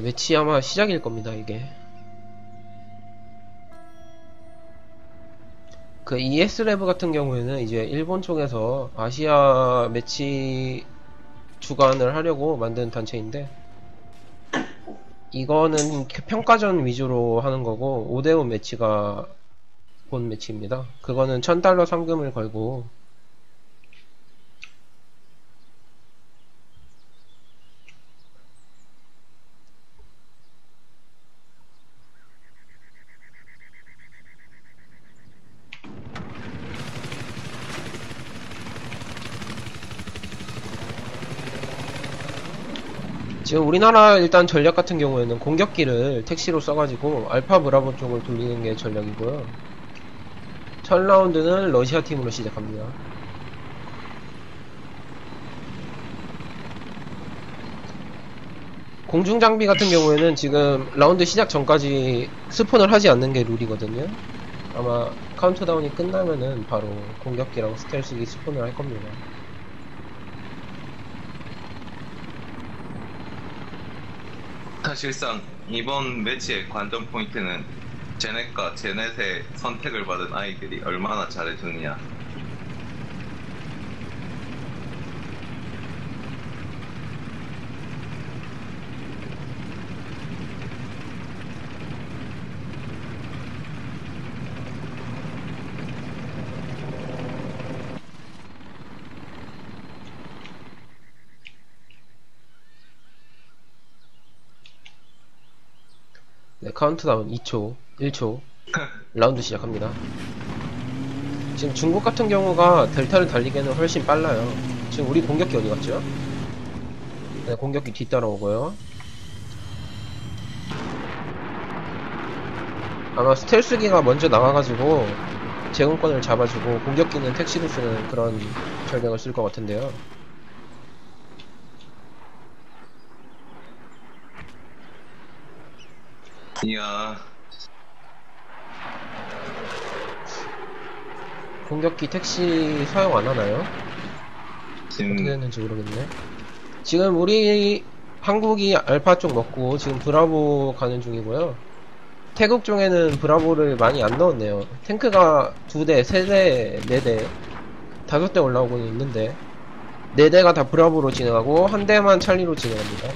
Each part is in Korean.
네, 매치 아마 시작일 겁니다, 이게. 그 ES-Rev 같은 경우에는 이제 일본 쪽에서 아시아 매치 주관을 하려고 만든 단체인데, 이거는 평가전 위주로 하는 거고, 5대5 매치가 본 매치입니다. 그거는 1000달러 상금을 걸고, 지금 우리나라 일단 전략 같은 경우에는 공격기를 택시로 써가지고 알파 브라보 쪽을 돌리는 게 전략이고요. 첫 라운드는 러시아 팀으로 시작합니다. 공중 장비 같은 경우에는 지금 라운드 시작 전까지 스폰을 하지 않는 게 룰이거든요. 아마 카운트다운이 끝나면은 바로 공격기랑 스텔스기 스폰을 할 겁니다. 사실상 이번 매치의 관전 포인트는 제넷과 제넷의 선택을 받은 아이들이 얼마나 잘해주느냐. 카운트다운 2초, 1초 라운드 시작합니다. 지금 중국 같은 경우가 델타를 달리기에는 훨씬 빨라요. 지금 우리 공격기 어디 갔죠? 네, 공격기 뒤따라오고요. 아마 스텔스기가 먼저 나가가지고 제공권을 잡아주고 공격기는 택시로 쓰는 그런 전략을 쓸 것 같은데요. 이야, 공격기 택시 사용 안하나요? 어떻게 됐는지 모르겠네. 지금 우리 한국이 알파 쪽 먹고 지금 브라보 가는 중이고요. 태국 쪽에는 브라보를 많이 안 넣었네요. 탱크가 2대, 3대, 4대, 5대 올라오고는 있는데 4대가 다 브라보로 진행하고 1대만 찰리로 진행합니다.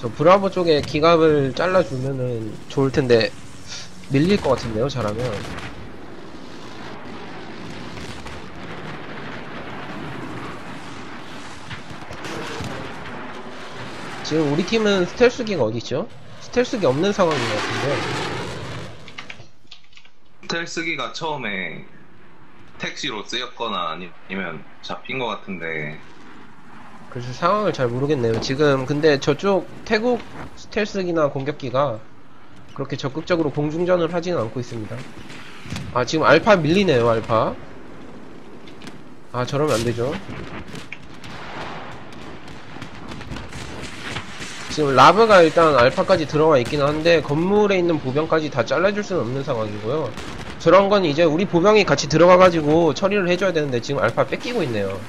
저 브라보 쪽에 기갑을 잘라주면은 좋을텐데 밀릴 것 같은데요, 잘하면. 지금 우리 팀은 스텔스기가 어디있죠? 스텔스기 없는 상황인 것 같은데, 스텔스기가 처음에 택시로 쓰였거나 아니면 잡힌 것 같은데, 그래서 상황을 잘 모르겠네요. 지금 근데 저쪽 태국 스텔스기나 공격기가 그렇게 적극적으로 공중전을 하지는 않고 있습니다. 아, 지금 알파 밀리네요, 알파. 아, 저러면 안되죠. 지금 라브가 일단 알파까지 들어와 있긴 한데 건물에 있는 보병까지 다 잘라줄 수는 없는 상황이고요. 저런건 이제 우리 보병이 같이 들어가가지고 처리를 해줘야 되는데 지금 알파 뺏기고 있네요.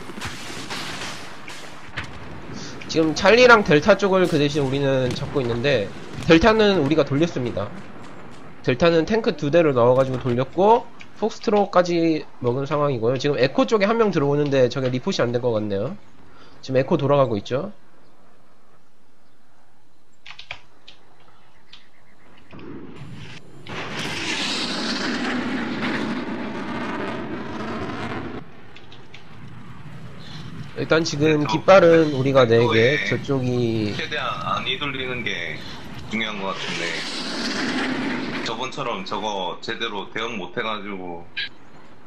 지금 찰리랑 델타 쪽을 그 대신 우리는 잡고 있는데, 델타는 우리가 돌렸습니다. 델타는 탱크 2대를 넣어가지고 돌렸고 폭스트로까지 먹은 상황이고요. 지금 에코 쪽에 한 명 들어오는데 저게 리포시 안 된 것 같네요. 지금 에코 돌아가고 있죠. 일단 지금 깃발은 우리가 4개, 저쪽이 최대한 안 휘둘리는 게 중요한 것 같은데, 저번처럼 저거 제대로 대응 못 해가지고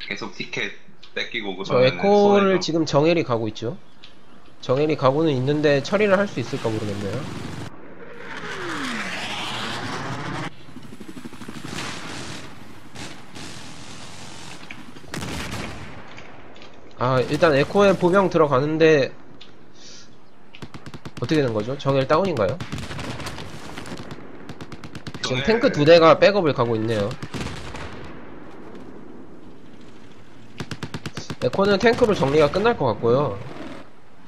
계속 티켓 뺏기고. 저 에코를 지금 정헬이 가고 있죠. 정헬이 가고는 있는데 처리를 할 수 있을까 모르겠네요. 아, 일단 에코에 보병 들어가는데 어떻게 되는거죠? 정엘 다운인가요? 지금 탱크 2대가 백업을 가고 있네요. 에코는 탱크로 정리가 끝날 것 같고요.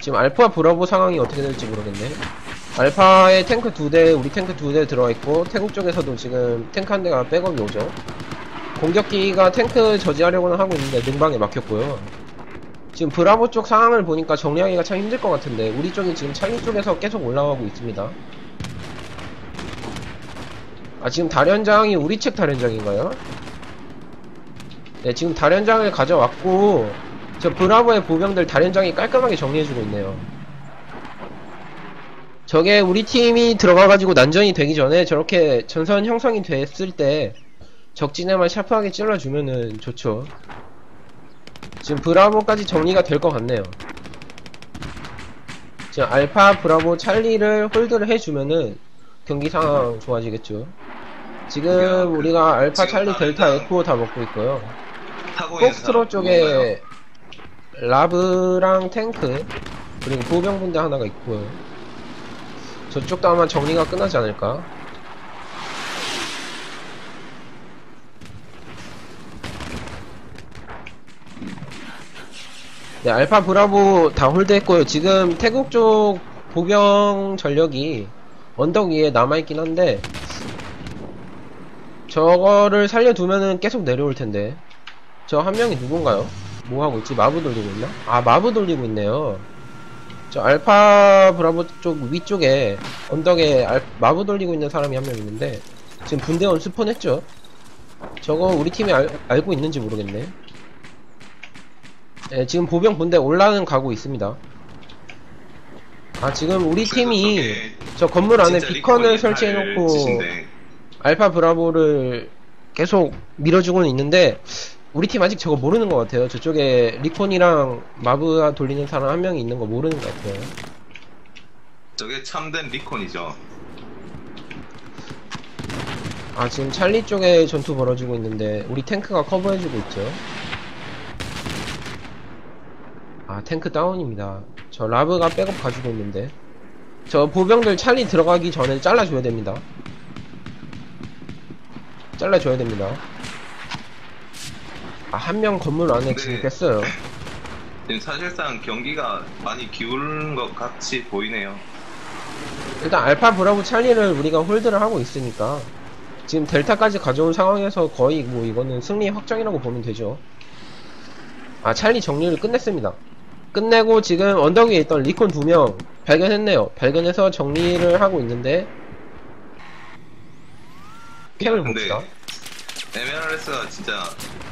지금 알파 브라보 상황이 어떻게 될지 모르겠네. 알파에 탱크 2대, 우리 탱크 2대 들어와있고, 태국 쪽에서도 지금 탱크 한 대가 백업이 오죠. 공격기가 탱크 저지하려고는 하고 있는데 능방에 막혔고요. 지금 브라보 쪽 상황을 보니까 정리하기가 참 힘들 것 같은데, 우리 쪽이 지금 찰리 쪽에서 계속 올라가고 있습니다. 아, 지금 다련장이 우리 측 다련장인가요? 네, 지금 다련장을 가져왔고, 저 브라보의 보병들 다련장이 깔끔하게 정리해주고 있네요. 저게 우리 팀이 들어가가지고 난전이 되기 전에 저렇게 전선 형성이 됐을 때 적진에만 샤프하게 찔러주면은 좋죠. 지금 브라보까지 정리가 될 것 같네요. 지금 알파, 브라보, 찰리를 홀드를 해주면은 경기 상황 좋아지겠죠. 지금 우리가 알파, 찰리, 델타, 에코 다 먹고 있고요. 폭스트로 쪽에 라브랑 탱크 그리고 보병분대 하나가 있고요. 저쪽도 아마 정리가 끝나지 않을까. 네, 알파, 브라보 다 홀드했고요. 지금 태국 쪽 보병 전력이 언덕 위에 남아있긴 한데 저거를 살려두면은 계속 내려올텐데. 저 한 명이 누군가요? 뭐하고 있지? 마부 돌리고 있나? 아, 마부 돌리고 있네요. 저 알파 브라보 쪽 위쪽에 언덕에 마부 돌리고 있는 사람이 한 명 있는데 지금 분대원 스폰했죠? 저거 우리 팀이 알고 있는지 모르겠네. 예, 지금 보병 분대 올라는 가고 있습니다. 아, 지금 우리 팀이 저 건물 안에 비컨을 설치해놓고 알파 브라보를 계속 밀어주고는 있는데 우리 팀 아직 저거 모르는 것 같아요. 저쪽에 리콘이랑 마브가 돌리는 사람 한 명이 있는 거 모르는 것 같아요. 저게 참된 리콘이죠. 아, 지금 찰리 쪽에 전투 벌어지고 있는데 우리 탱크가 커버해주고 있죠. 아, 탱크 다운입니다. 저 라브가 백업 가지고 있는데 저 보병들 찰리 들어가기 전에 잘라줘야 됩니다. 잘라줘야 됩니다. 아, 한 명 건물 안에 진입했어요. 지금 사실상 경기가 많이 기울은 것 같이 보이네요. 일단 알파, 브라보, 찰리를 우리가 홀드를 하고 있으니까 지금 델타까지 가져온 상황에서 거의 뭐 이거는 승리 확정이라고 보면 되죠. 아, 찰리 정리를 끝냈습니다. 끝내고 지금 언덕 위에 있던 리콘 2명 발견했네요. 발견해서 정리를 하고 있는데 캠을 봅시다. MLRS가 진짜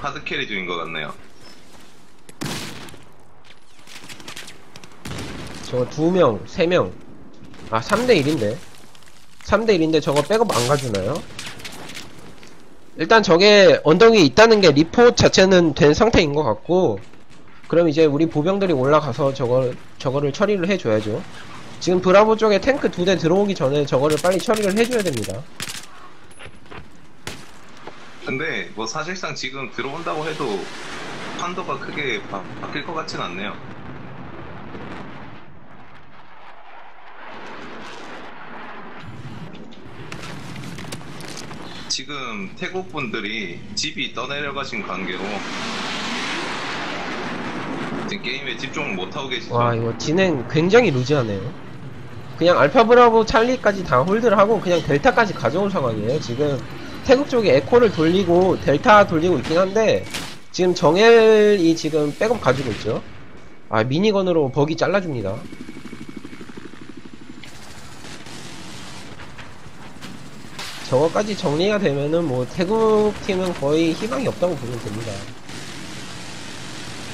하드캐리 중인 것 같네요. 저거 2명, 3명. 아, 3대1인데. 3대1인데 저거 백업 안 가주나요? 일단 저게 언덕 위에 있다는 게 리포트 자체는 된 상태인 것 같고, 그럼 이제 우리 보병들이 올라가서 저거를 처리를 해줘야죠. 지금 브라보 쪽에 탱크 2대 들어오기 전에 저거를 빨리 처리를 해줘야 됩니다. 근데 뭐 사실상 지금 들어온다고 해도 판도가 크게 바뀔 것 같진 않네요. 지금 태국 분들이 집이 떠내려가신 관계로 지금 게임에 집중 못하고 계시죠. 와, 이거 진행 굉장히 루즈하네요. 그냥 알파, 브라보, 찰리까지 다 홀드를 하고 그냥 델타까지 가져온 상황이에요. 지금 태국 쪽에 에코를 돌리고 델타 돌리고 있긴 한데 지금 정엘이 지금 백업 가지고 있죠. 아, 미니건으로 버기 잘라줍니다. 저거까지 정리가 되면은 뭐 태국 팀은 거의 희망이 없다고 보면 됩니다.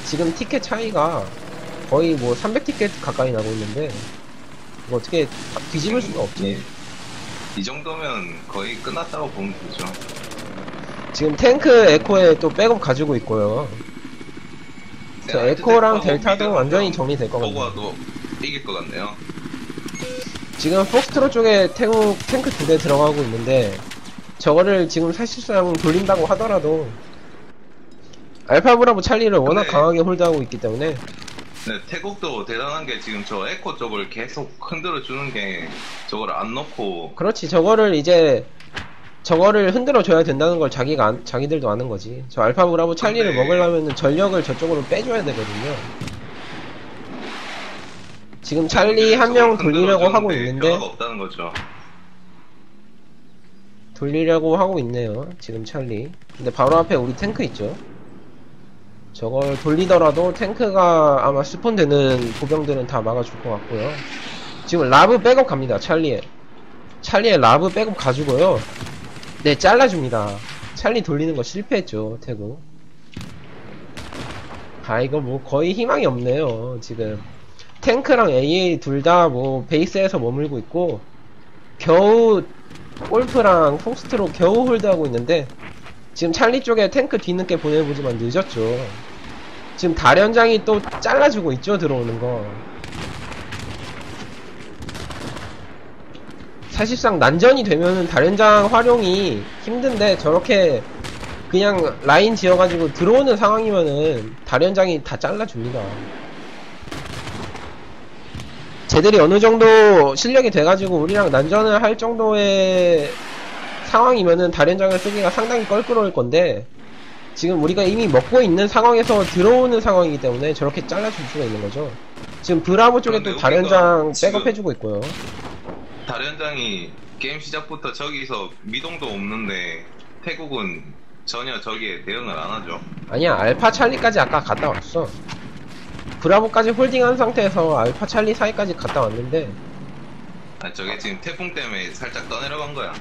지금 티켓 차이가 거의 뭐 300티켓 가까이 나고 있는데 뭐 어떻게 뒤집을 수가 없지. 이 정도면 거의 끝났다고 보면 되죠. 지금 탱크 에코에 또 백업 가지고 있고요. 저 에코랑 델타도 완전히 정리될 것 같네요. 이길 것 같네요. 지금 폭스트로 쪽에 태국 탱크 2대 들어가고 있는데 저거를 지금 사실상 돌린다고 하더라도 알파, 브라보, 찰리를 워낙 강하게 홀드하고 있기 때문에. 네, 태국도 대단한 게 지금 저 에코 쪽을 계속 흔들어 주는 게 저걸 안 넣고. 그렇지, 저거를 이제 저거를 흔들어 줘야 된다는 걸 자기들도 아는 거지. 저 알파, 브라보, 찰리를 먹으려면 전력을 저쪽으로 빼줘야 되거든요. 지금 찰리 한 명 돌리려고 하고 있는데 없다는 거죠. 돌리려고 하고 있네요 지금 찰리. 근데 바로 앞에 우리 탱크 있죠. 저걸 돌리더라도 탱크가 아마 스폰되는 보병들은 다 막아줄 것 같고요. 지금 라브 백업 갑니다. 찰리의 라브 백업 가지고요, 네, 잘라줍니다. 찰리 돌리는 거 실패했죠, 태국. 아, 이거 뭐 거의 희망이 없네요. 지금 탱크랑 AA 둘 다 뭐 베이스에서 머물고 있고, 겨우 골프랑 폭스트로 겨우 홀드하고 있는데, 지금 찰리 쪽에 탱크 뒤늦게 보내보지만 늦었죠. 지금 다련장이 또 잘라주고 있죠, 들어오는 거. 사실상 난전이 되면은 다련장 활용이 힘든데, 저렇게 그냥 라인 지어가지고 들어오는 상황이면은 다련장이 다 잘라줍니다. 쟤들이 어느정도 실력이 돼가지고 우리랑 난전을 할 정도의 상황이면은 다련장을 쓰기가 상당히 껄끄러울건데, 지금 우리가 이미 먹고 있는 상황에서 들어오는 상황이기 때문에 저렇게 잘라줄 수가 있는거죠. 지금 브라보 쪽에 또 다련장 백업해주고 있고요. 다련장이 게임 시작부터 저기서 미동도 없는데 태국은 전혀 저기에 대응을 안하죠. 아니야, 알파 찰리까지 아까 갔다 왔어. 브라보까지 홀딩한 상태에서 알파 찰리 사이까지 갔다 왔는데, 아, 저게 지금 태풍 때문에 살짝 떠내려간 거야.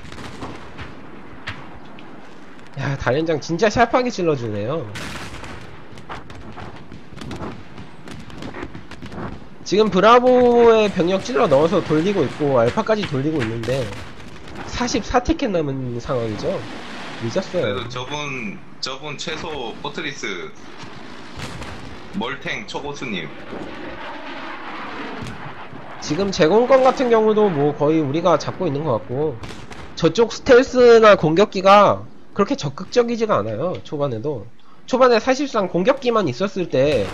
야, 다련장 진짜 샤프하게 찔러주네요. 지금 브라보에 병력 찔러 넣어서 돌리고 있고 알파까지 돌리고 있는데 44티켓 남은 상황이죠. 늦었어요. 그래도 저분 최소 포트리스 멀탱 초고수님. 지금 제공권 같은 경우도 뭐 거의 우리가 잡고 있는 것 같고, 저쪽 스텔스나 공격기가 그렇게 적극적이지가 않아요. 초반에 사실상 공격기만 있었을 때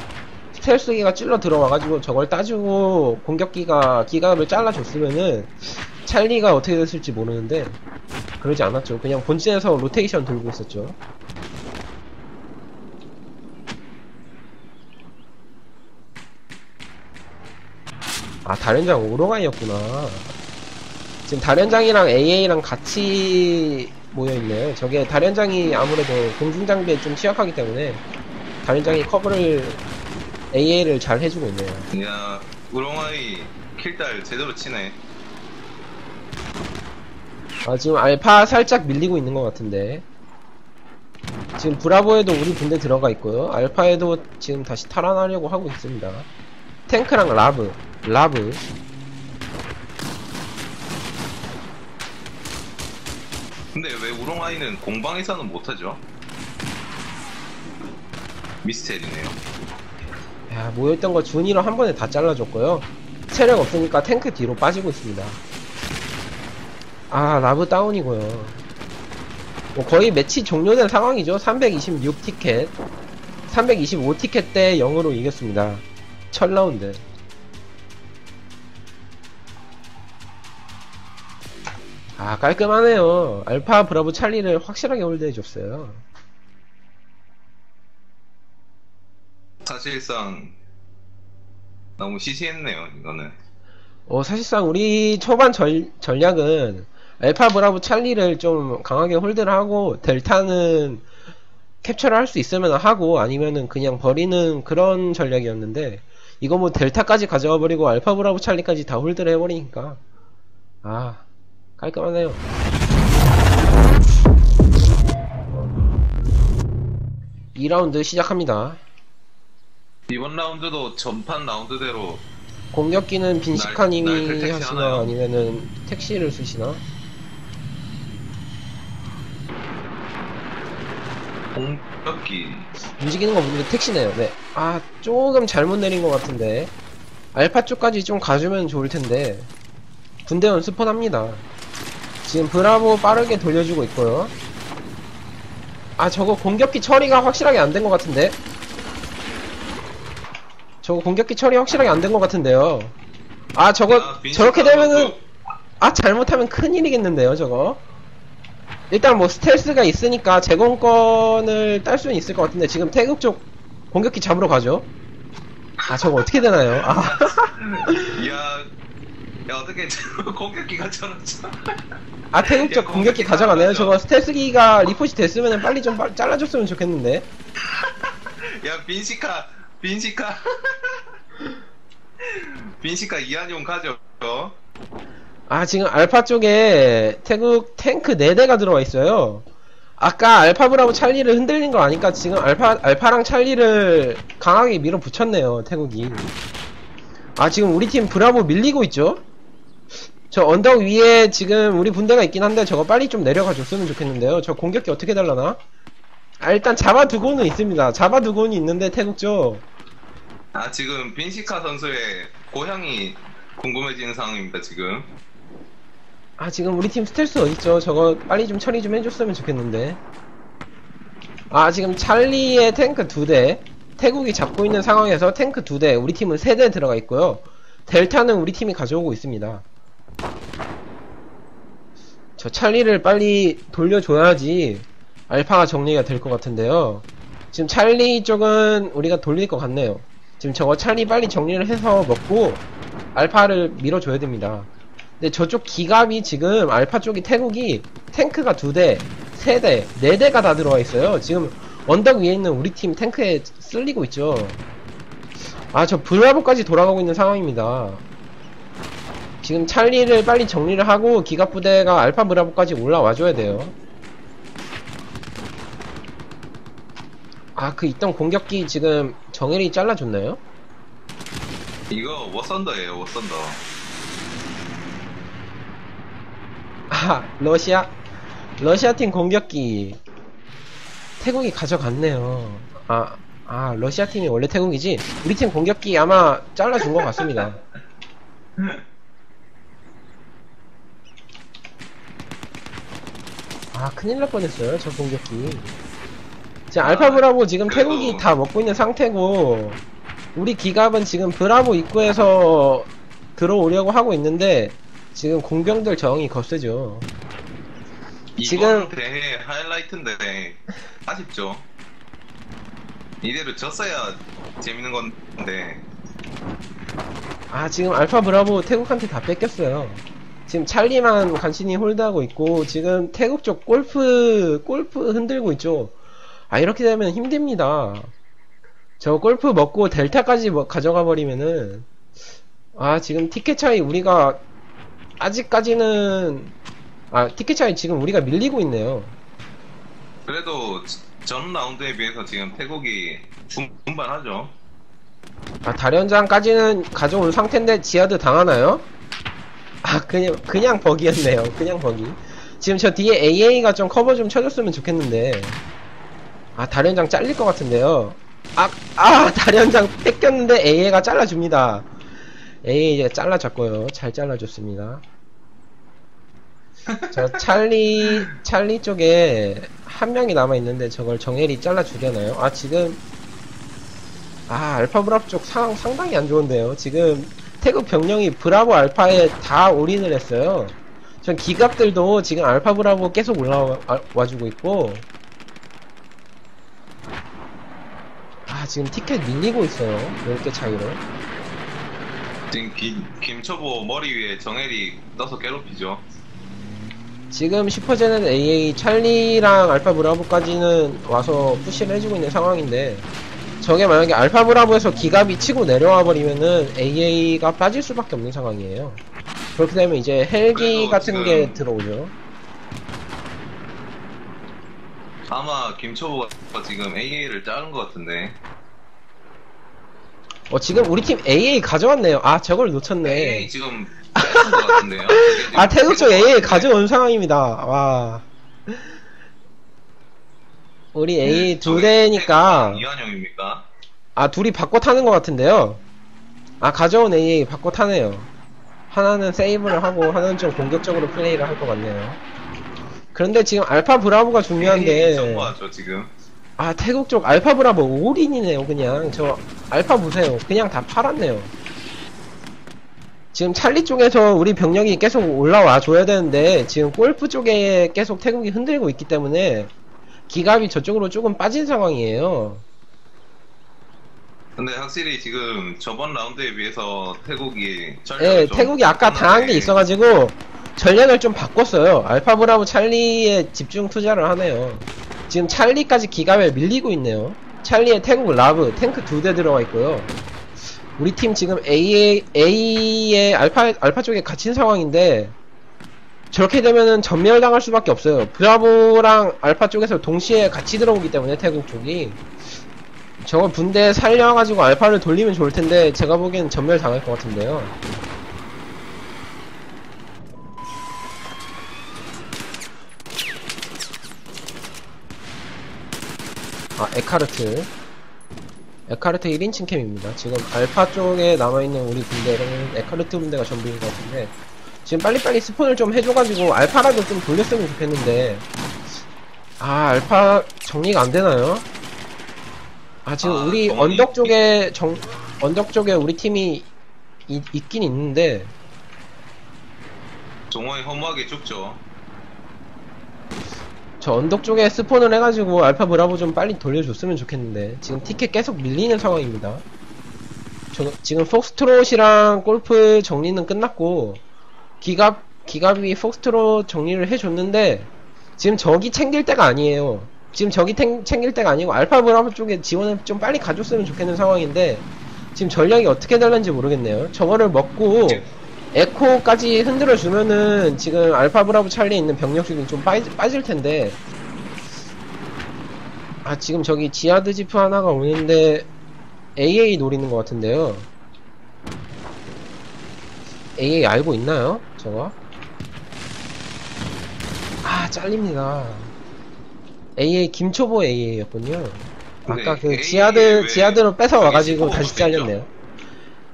스텔스기가 찔러 들어와가지고 저걸 따주고 공격기가 기갑을 잘라줬으면은 찰리가 어떻게 됐을지 모르는데, 그러지 않았죠. 그냥 본진에서 로테이션 돌고 있었죠. 아, 다련장 오로가이였구나. 지금 다련장이랑 AA랑 같이 모여있네요. 저게 다련장이 아무래도 공중장비에 좀 취약하기 때문에 다련장이 커버를 AA를 잘 해주고 있네요. 야, 우롱아이 킬달 제대로 치네. 아, 지금 알파 살짝 밀리고 있는 것 같은데, 지금 브라보에도 우리 군대 들어가 있고요, 알파에도 지금 다시 탈환하려고 하고 있습니다. 탱크랑 라브 근데 왜 우롱아이는 공방에서는 못하죠? 미스테리네요. 야, 모여있던 거 준이로 한 번에 다 잘라줬고요. 체력 없으니까 탱크 뒤로 빠지고 있습니다. 아, 라브 다운이고요. 뭐 거의 매치 종료된 상황이죠. 326티켓 325티켓 대 0으로 이겼습니다. 첫 라운드. 아, 깔끔하네요. 알파 브라보 찰리를 확실하게 홀드해줬어요. 사실상 너무 시시했네요, 이거는. 사실상 우리 초반 전략은 알파 브라보 찰리를 좀 강하게 홀드를 하고, 델타는 캡처를 할 수 있으면 하고 아니면은 그냥 버리는 그런 전략이었는데, 이거 뭐 델타까지 가져와 버리고 알파 브라보 찰리까지 다 홀드를 해버리니까, 아, 깔끔하네요. 이 라운드 시작합니다. 이번 라운드도 전판 라운드대로 공격기는 빈시카님이 하시나 아니면은 택시를 쓰시나? 공격기 움직이는 거 보는데 택시네요. 네. 아, 조금 잘못 내린 것 같은데 알파 쪽까지 좀 가주면 좋을 텐데 군대원 스폰합니다. 지금 브라보 빠르게 돌려주고 있고요. 아, 저거 공격기 처리가 확실하게 안 된 것 같은데, 저거 공격기 처리 확실하게 안 된 것 같은데요. 아, 저거 저렇게 되면은, 아, 잘못하면 큰일이겠는데요, 저거. 일단 뭐 스텔스가 있으니까 제공권을 딸 수는 있을 것 같은데, 지금 태극 쪽 공격기 잡으러 가죠. 아, 저거 어떻게 되나요? 아. 어떻게 공격기 가져놨죠? 아 태국적 공격기 가져가네요. 저거 스텔스기가 리포시 됐으면 빨리 좀 잘라줬으면 좋겠는데. 야 빈시카 빈시카 빈시카 이한용 가져. 아 지금 알파 쪽에 태국 탱크 4대가 들어와 있어요. 아까 알파 브라보 찰리를 흔들린 거 아니까 지금 알파랑 찰리를 강하게 밀어붙였네요 태국이. 아 지금 우리 팀 브라보 밀리고 있죠? 저 언덕 위에 지금 우리 분대가 있긴 한데 저거 빨리 좀 내려가 줬으면 좋겠는데요. 저 공격기 어떻게 달라나? 아 일단 잡아두고는 있습니다. 잡아두고는 있는데 태국 쪽. 아 지금 빈시카 선수의 고향이 궁금해지는 상황입니다 지금. 아 지금 우리 팀 스텔스 어딨죠? 저거 빨리 좀 처리 좀 해줬으면 좋겠는데. 아 지금 찰리의 탱크 2대 태국이 잡고 있는 상황에서 탱크 2대 우리 팀은 3대 들어가 있고요. 델타는 우리 팀이 가져오고 있습니다. 저 찰리를 빨리 돌려줘야지 알파가 정리가 될 것 같은데요. 지금 찰리 쪽은 우리가 돌릴 것 같네요. 지금 저거 찰리 빨리 정리를 해서 먹고 알파를 밀어줘야 됩니다. 근데 저쪽 기갑이 지금 알파 쪽이 태국이 탱크가 2대 3대 4대가 다 들어와 있어요. 지금 언덕 위에 있는 우리 팀 탱크에 쓸리고 있죠. 아 저 브라보까지 돌아가고 있는 상황입니다. 지금 찰리를 빨리 정리를 하고 기갑 부대가 알파 브라보까지 올라와줘야 돼요. 아 그 있던 공격기 지금 정일이 잘라줬나요? 이거 워썬더예요 워썬더. 아 러시아 팀 공격기 태국이 가져갔네요. 아 러시아 팀이 원래 태국이지? 우리 팀 공격기 아마 잘라준 것 같습니다. 아 큰일 날 뻔했어요 저 공격기. 지금 알파 브라보 지금 태국이 다 먹고 있는 상태고 우리 기갑은 지금 브라보 입구에서 들어오려고 하고 있는데 지금 공병들 저항이 거세죠. 이번 대회 하이라이트인데 아쉽죠. 이대로 졌어야 재밌는 건데. 아 지금 알파 브라보 태국한테 다 뺏겼어요. 지금 찰리만 간신히 홀드하고 있고 지금 태국 쪽 골프 흔들고 있죠. 아 이렇게 되면 힘듭니다. 저 골프 먹고 델타까지 가져가 버리면은. 아 지금 티켓 차이 우리가 아직까지는 아 티켓 차이 지금 우리가 밀리고 있네요. 그래도 전 라운드에 비해서 지금 태국이 분발하죠. 아 다련장까지는 가져온 상태인데 지하드 당하나요? 아 그냥 버기였네요. 그냥 버기. 지금 저 뒤에 AA가 좀 커버 좀 쳐줬으면 좋겠는데. 아 다련장 잘릴 것 같은데요. 아 다련장 뺏겼는데 AA가 잘라줍니다. AA가 잘라줬고요. 잘 잘라줬습니다. 자 찰리 쪽에 한 명이 남아있는데 저걸 정혜리 잘라주려나요? 아 지금 아 알파 브라보 쪽 상황 상당히 안좋은데요. 지금 태국 병력이 브라보 알파에 다 올인을 했어요. 전 기갑들도 지금 알파 브라보 계속 올라와주고 있고. 아 지금 티켓 밀리고 있어요 10개 차이로. 지금 김초보 머리위에 정혜리 떠서 괴롭히죠. 지금 슈퍼제는 AA 찰리랑 알파 브라보까지는 와서 푸시를 해주고 있는 상황인데 저게 만약에 알파 브라보에서 기갑이 치고 내려와 버리면은 AA가 빠질 수밖에 없는 상황이에요. 그렇게 되면 이제 헬기 같은 게 들어오죠. 아마 김초보가 지금 AA를 자른 것 같은데. 지금 우리팀 AA 가져왔네요. 아 저걸 놓쳤네. AA 지금 뺏은 것 같은데요. 아 태국쪽 AA 가져온 상황입니다. 와 우리 AA 2대니까 이완용입니까? 아 둘이 바꿔 타는 것 같은데요. 아 가져온 AA 바꿔 타네요. 하나는 세이브를 하고 하나는 좀 공격적으로 플레이를 할 것 같네요. 그런데 지금 알파 브라보가 중요한데 지금. 아 태국쪽 알파브라보 올인이네요. 그냥 저 알파 보세요. 그냥 다 팔았네요. 지금 찰리 쪽에서 우리 병력이 계속 올라와 줘야 되는데 지금 골프 쪽에 계속 태국이 흔들고 있기 때문에 기갑이 저쪽으로 조금 빠진 상황이에요. 근데 확실히 지금 저번 라운드에 비해서 태국이 네, 태국이 아까 당한 게 있어가지고 전략을 좀 바꿨어요. 알파 브라보 찰리에 집중 투자를 하네요. 지금 찰리까지 기갑에 밀리고 있네요. 찰리에 태국 라브 탱크 2대 들어가 있고요. 우리 팀 지금 A의 알파 쪽에 갇힌 상황인데 저렇게 되면은 전멸당할 수밖에 없어요. 브라보랑 알파 쪽에서 동시에 같이 들어오기 때문에 태국 쪽이 저거 분대 살려가지고 알파를 돌리면 좋을텐데 제가 보기엔 전멸당할 것 같은데요. 아, 에카르트 1인칭 캠입니다. 지금 알파 쪽에 남아있는 우리 군대는 에카르트 군대가 전부인 것 같은데 지금 빨리빨리 스폰을 좀 해줘가지고 알파라도 좀 돌렸으면 좋겠는데 아, 알파 정리가 안되나요? 아, 지금 우리 언덕 쪽에 언덕 쪽에 우리 팀이 있긴 있는데 정원이 허무하게 죽죠. 저 언덕 쪽에 스폰을 해가지고 알파 브라보 좀 빨리 돌려줬으면 좋겠는데 지금 티켓 계속 밀리는 상황입니다. 지금 폭스트롯이랑 골프 정리는 끝났고 기갑이 폭스트롯 정리를 해줬는데 지금 저기 챙길 때가 아니에요. 지금 저기 챙길 때가 아니고 알파 브라보 쪽에 지원을 좀 빨리 가줬으면 좋겠는 상황인데 지금 전략이 어떻게 될는지 모르겠네요. 저거를 먹고 에코까지 흔들어주면은 지금 알파 브라보 찰리에 있는 병력수는 좀 빠질텐데 아, 지금 저기 지하드지프 하나가 오는데 AA 노리는 것 같은데요. AA 알고 있나요? 저거? 아, 잘립니다. AA 김초보 AA였군요. 아까 그 지하드로 뺏어 와가지고 다시 잘렸네요.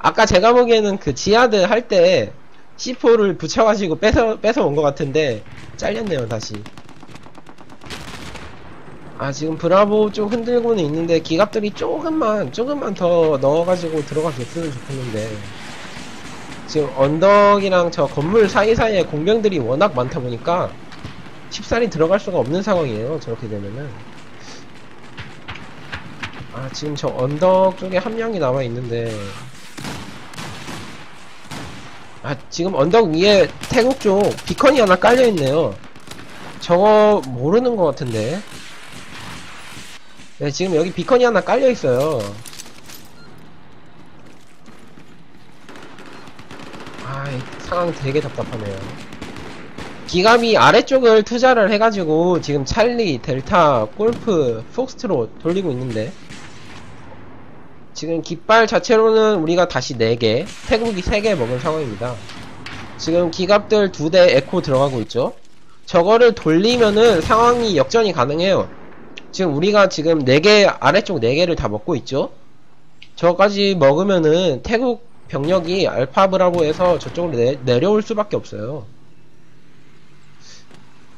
아까 제가 보기에는 그 지하드 할 때 C4를 붙여가지고 뺏어 온 것 같은데 잘렸네요 다시. 아, 지금 브라보 쪽 흔들고는 있는데 기갑들이 조금만 더 넣어가지고 들어가줬으면 좋겠는데 지금 언덕이랑 저 건물 사이사이에 공병들이 워낙 많다 보니까 쉽사리 들어갈 수가 없는 상황이에요. 저렇게 되면은 아, 지금 저 언덕 쪽에 한 명이 남아 있는데 아, 지금 언덕 위에 태국 쪽 비컨이 하나 깔려있네요. 저거 모르는 것 같은데 네, 지금 여기 비컨이 하나 깔려있어요. 아, 상황 되게 답답하네요. 기갑이 아래쪽을 투자를 해가지고 지금 찰리, 델타, 골프, 폭스트로 돌리고 있는데 지금 깃발 자체로는 우리가 다시 4개, 태국이 3개 먹은 상황입니다. 지금 기갑들 2대 에코 들어가고 있죠. 저거를 돌리면은 상황이 역전이 가능해요. 지금 우리가 지금 4개, 아래쪽 4개를 다 먹고 있죠. 저까지 먹으면은 태국 병력이 알파브라보에서 저쪽으로 내려올 수밖에 없어요.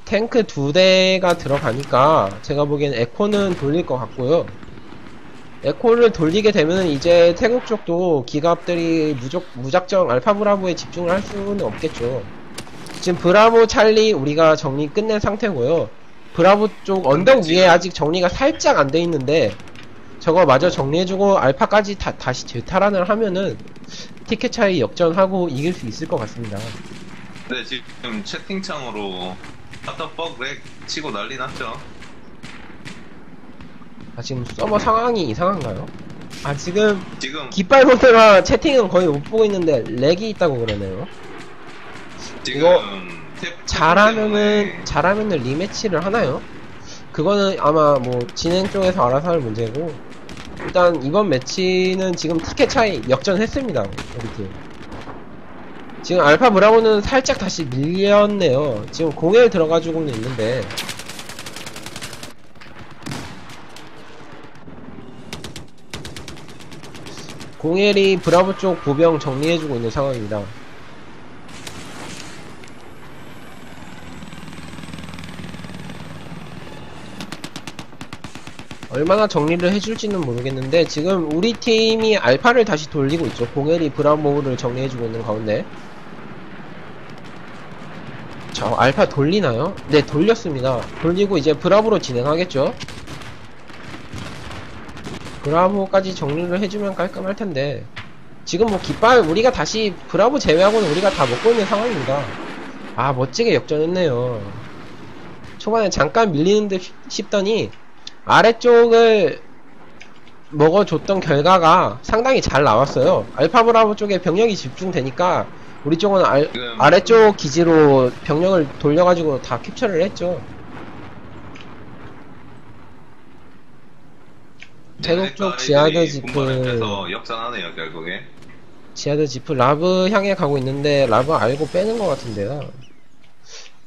탱크 2대가 들어가니까 제가 보기엔 에코는 돌릴 것 같고요. 에코를 돌리게 되면은 이제 태국 쪽도 기갑들이 무작정 알파 브라보에 집중을 할 수는 없겠죠. 지금 브라보 찰리 우리가 정리 끝낸 상태고요. 브라보 쪽 언덕 위에 아직 정리가 살짝 안 돼 있는데 저거 마저 정리해주고 알파까지 다시 재탈환을 하면은 티켓 차이 역전하고 이길 수 있을 것 같습니다. 네, 지금 채팅창으로 핫더벅렉 치고 난리 났죠. 아, 지금 서버 상황이 이상한가요? 아, 지금 깃발 모드라 채팅은 거의 못 보고 있는데 렉이 있다고 그러네요. 지금 이거 잘하면은 리매치를 하나요? 그거는 아마 뭐 진행 쪽에서 알아서 할 문제고 일단 이번 매치는 지금 티켓 차이 역전했습니다. 우리 팀 지금 알파 브라보는 살짝 다시 밀렸네요. 지금 공에 들어가지고는 있는데 공엘이 브라보 쪽 보병 정리해주고 있는 상황입니다. 얼마나 정리를 해줄지는 모르겠는데 지금 우리 팀이 알파를 다시 돌리고 있죠. 공엘이 브라보를 정리해주고 있는 가운데 저 알파 돌리나요? 네, 돌렸습니다. 돌리고 이제 브라보로 진행하겠죠. 브라보까지 정리를 해주면 깔끔할 텐데, 지금 뭐 깃발 우리가 다시 브라보 제외하고는 우리가 다 먹고 있는 상황입니다. 아, 멋지게 역전했네요. 초반에 잠깐 밀리는데 싶더니 아래쪽을 먹어줬던 결과가 상당히 잘 나왔어요. 알파 브라보 쪽에 병력이 집중되니까 우리 쪽은 아래쪽 기지로 병력을 돌려가지고 다 캡처를 했죠. 태국 쪽 지하드 지프 역전하네요. 결국에 지하드 지프 라브 향해 가고 있는데 라브 알고 빼는 것 같은데요.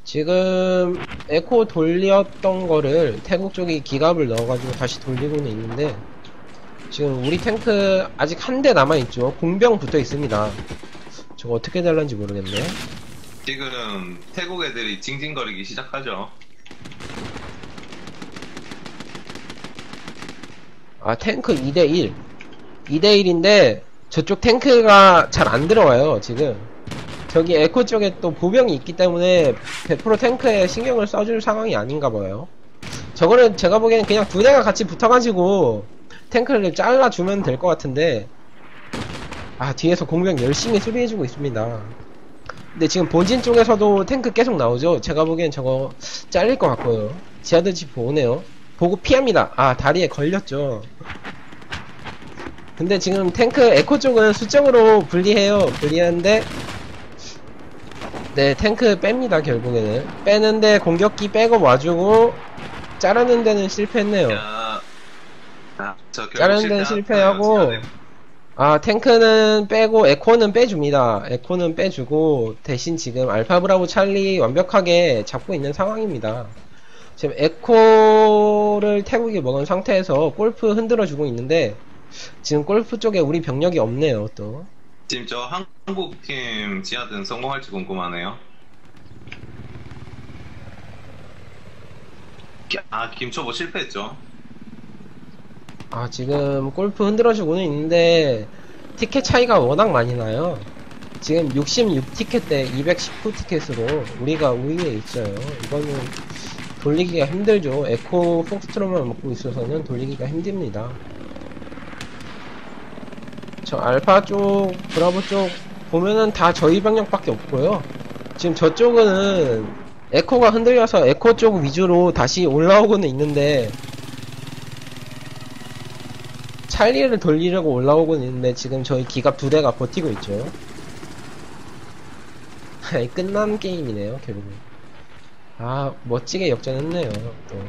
지금 에코 돌렸던 거를 태국 쪽이 기갑을 넣어가지고 다시 돌리고는 있는데, 지금 우리 탱크 아직 한 대 남아있죠. 공병 붙어있습니다. 저거 어떻게 될런지 모르겠네. 지금 태국 애들이 징징거리기 시작하죠. 아, 탱크 2대1 2대1인데 저쪽 탱크가 잘 안들어와요. 지금 저기 에코 쪽에 또 보병이 있기 때문에 100% 탱크에 신경을 써줄 상황이 아닌가봐요. 저거는 제가 보기에는 그냥 두 대가 같이 붙어가지고 탱크를 잘라주면 될 것 같은데, 아, 뒤에서 공병 열심히 수비해주고 있습니다. 근데 지금 본진 쪽에서도 탱크 계속 나오죠. 제가 보기엔 저거 잘릴 것 같고요. 지하드 지프 오네요. 보고 피합니다. 아, 다리에 걸렸죠. 근데 지금 탱크 에코 쪽은 수적으로 불리해요. 불리한데 네, 탱크 뺍니다. 결국에는 빼는데 공격기 빼고 와주고 자르는 데는 실패했네요. 자르는 데는 실패하고, 아, 탱크는 빼고 에코는 빼줍니다. 에코는 빼주고 대신 지금 알파 브라보 찰리 완벽하게 잡고 있는 상황입니다. 지금 에코를 태국이 먹은 상태에서 골프 흔들어주고 있는데, 지금 골프 쪽에 우리 병력이 없네요. 또 지금 저 한국팀 지하든 성공할지 궁금하네요. 아, 김초보 실패했죠. 아, 지금 골프 흔들어주고는 있는데 티켓 차이가 워낙 많이 나요. 지금 66티켓 대 219티켓으로 우리가 우위에 있어요. 이거는 돌리기가 힘들죠. 에코 폭스트로만 먹고 있어서는 돌리기가 힘듭니다. 저 알파 쪽, 브라보 쪽 보면은 다 저희 병력밖에 없고요. 지금 저쪽은 에코가 흔들려서 에코 쪽 위주로 다시 올라오고는 있는데, 찰리를 돌리려고 올라오고는 있는데 지금 저희 기갑 두 대가 버티고 있죠. 끝난 게임이네요, 결국은. 아, 멋지게 역전했네요. 또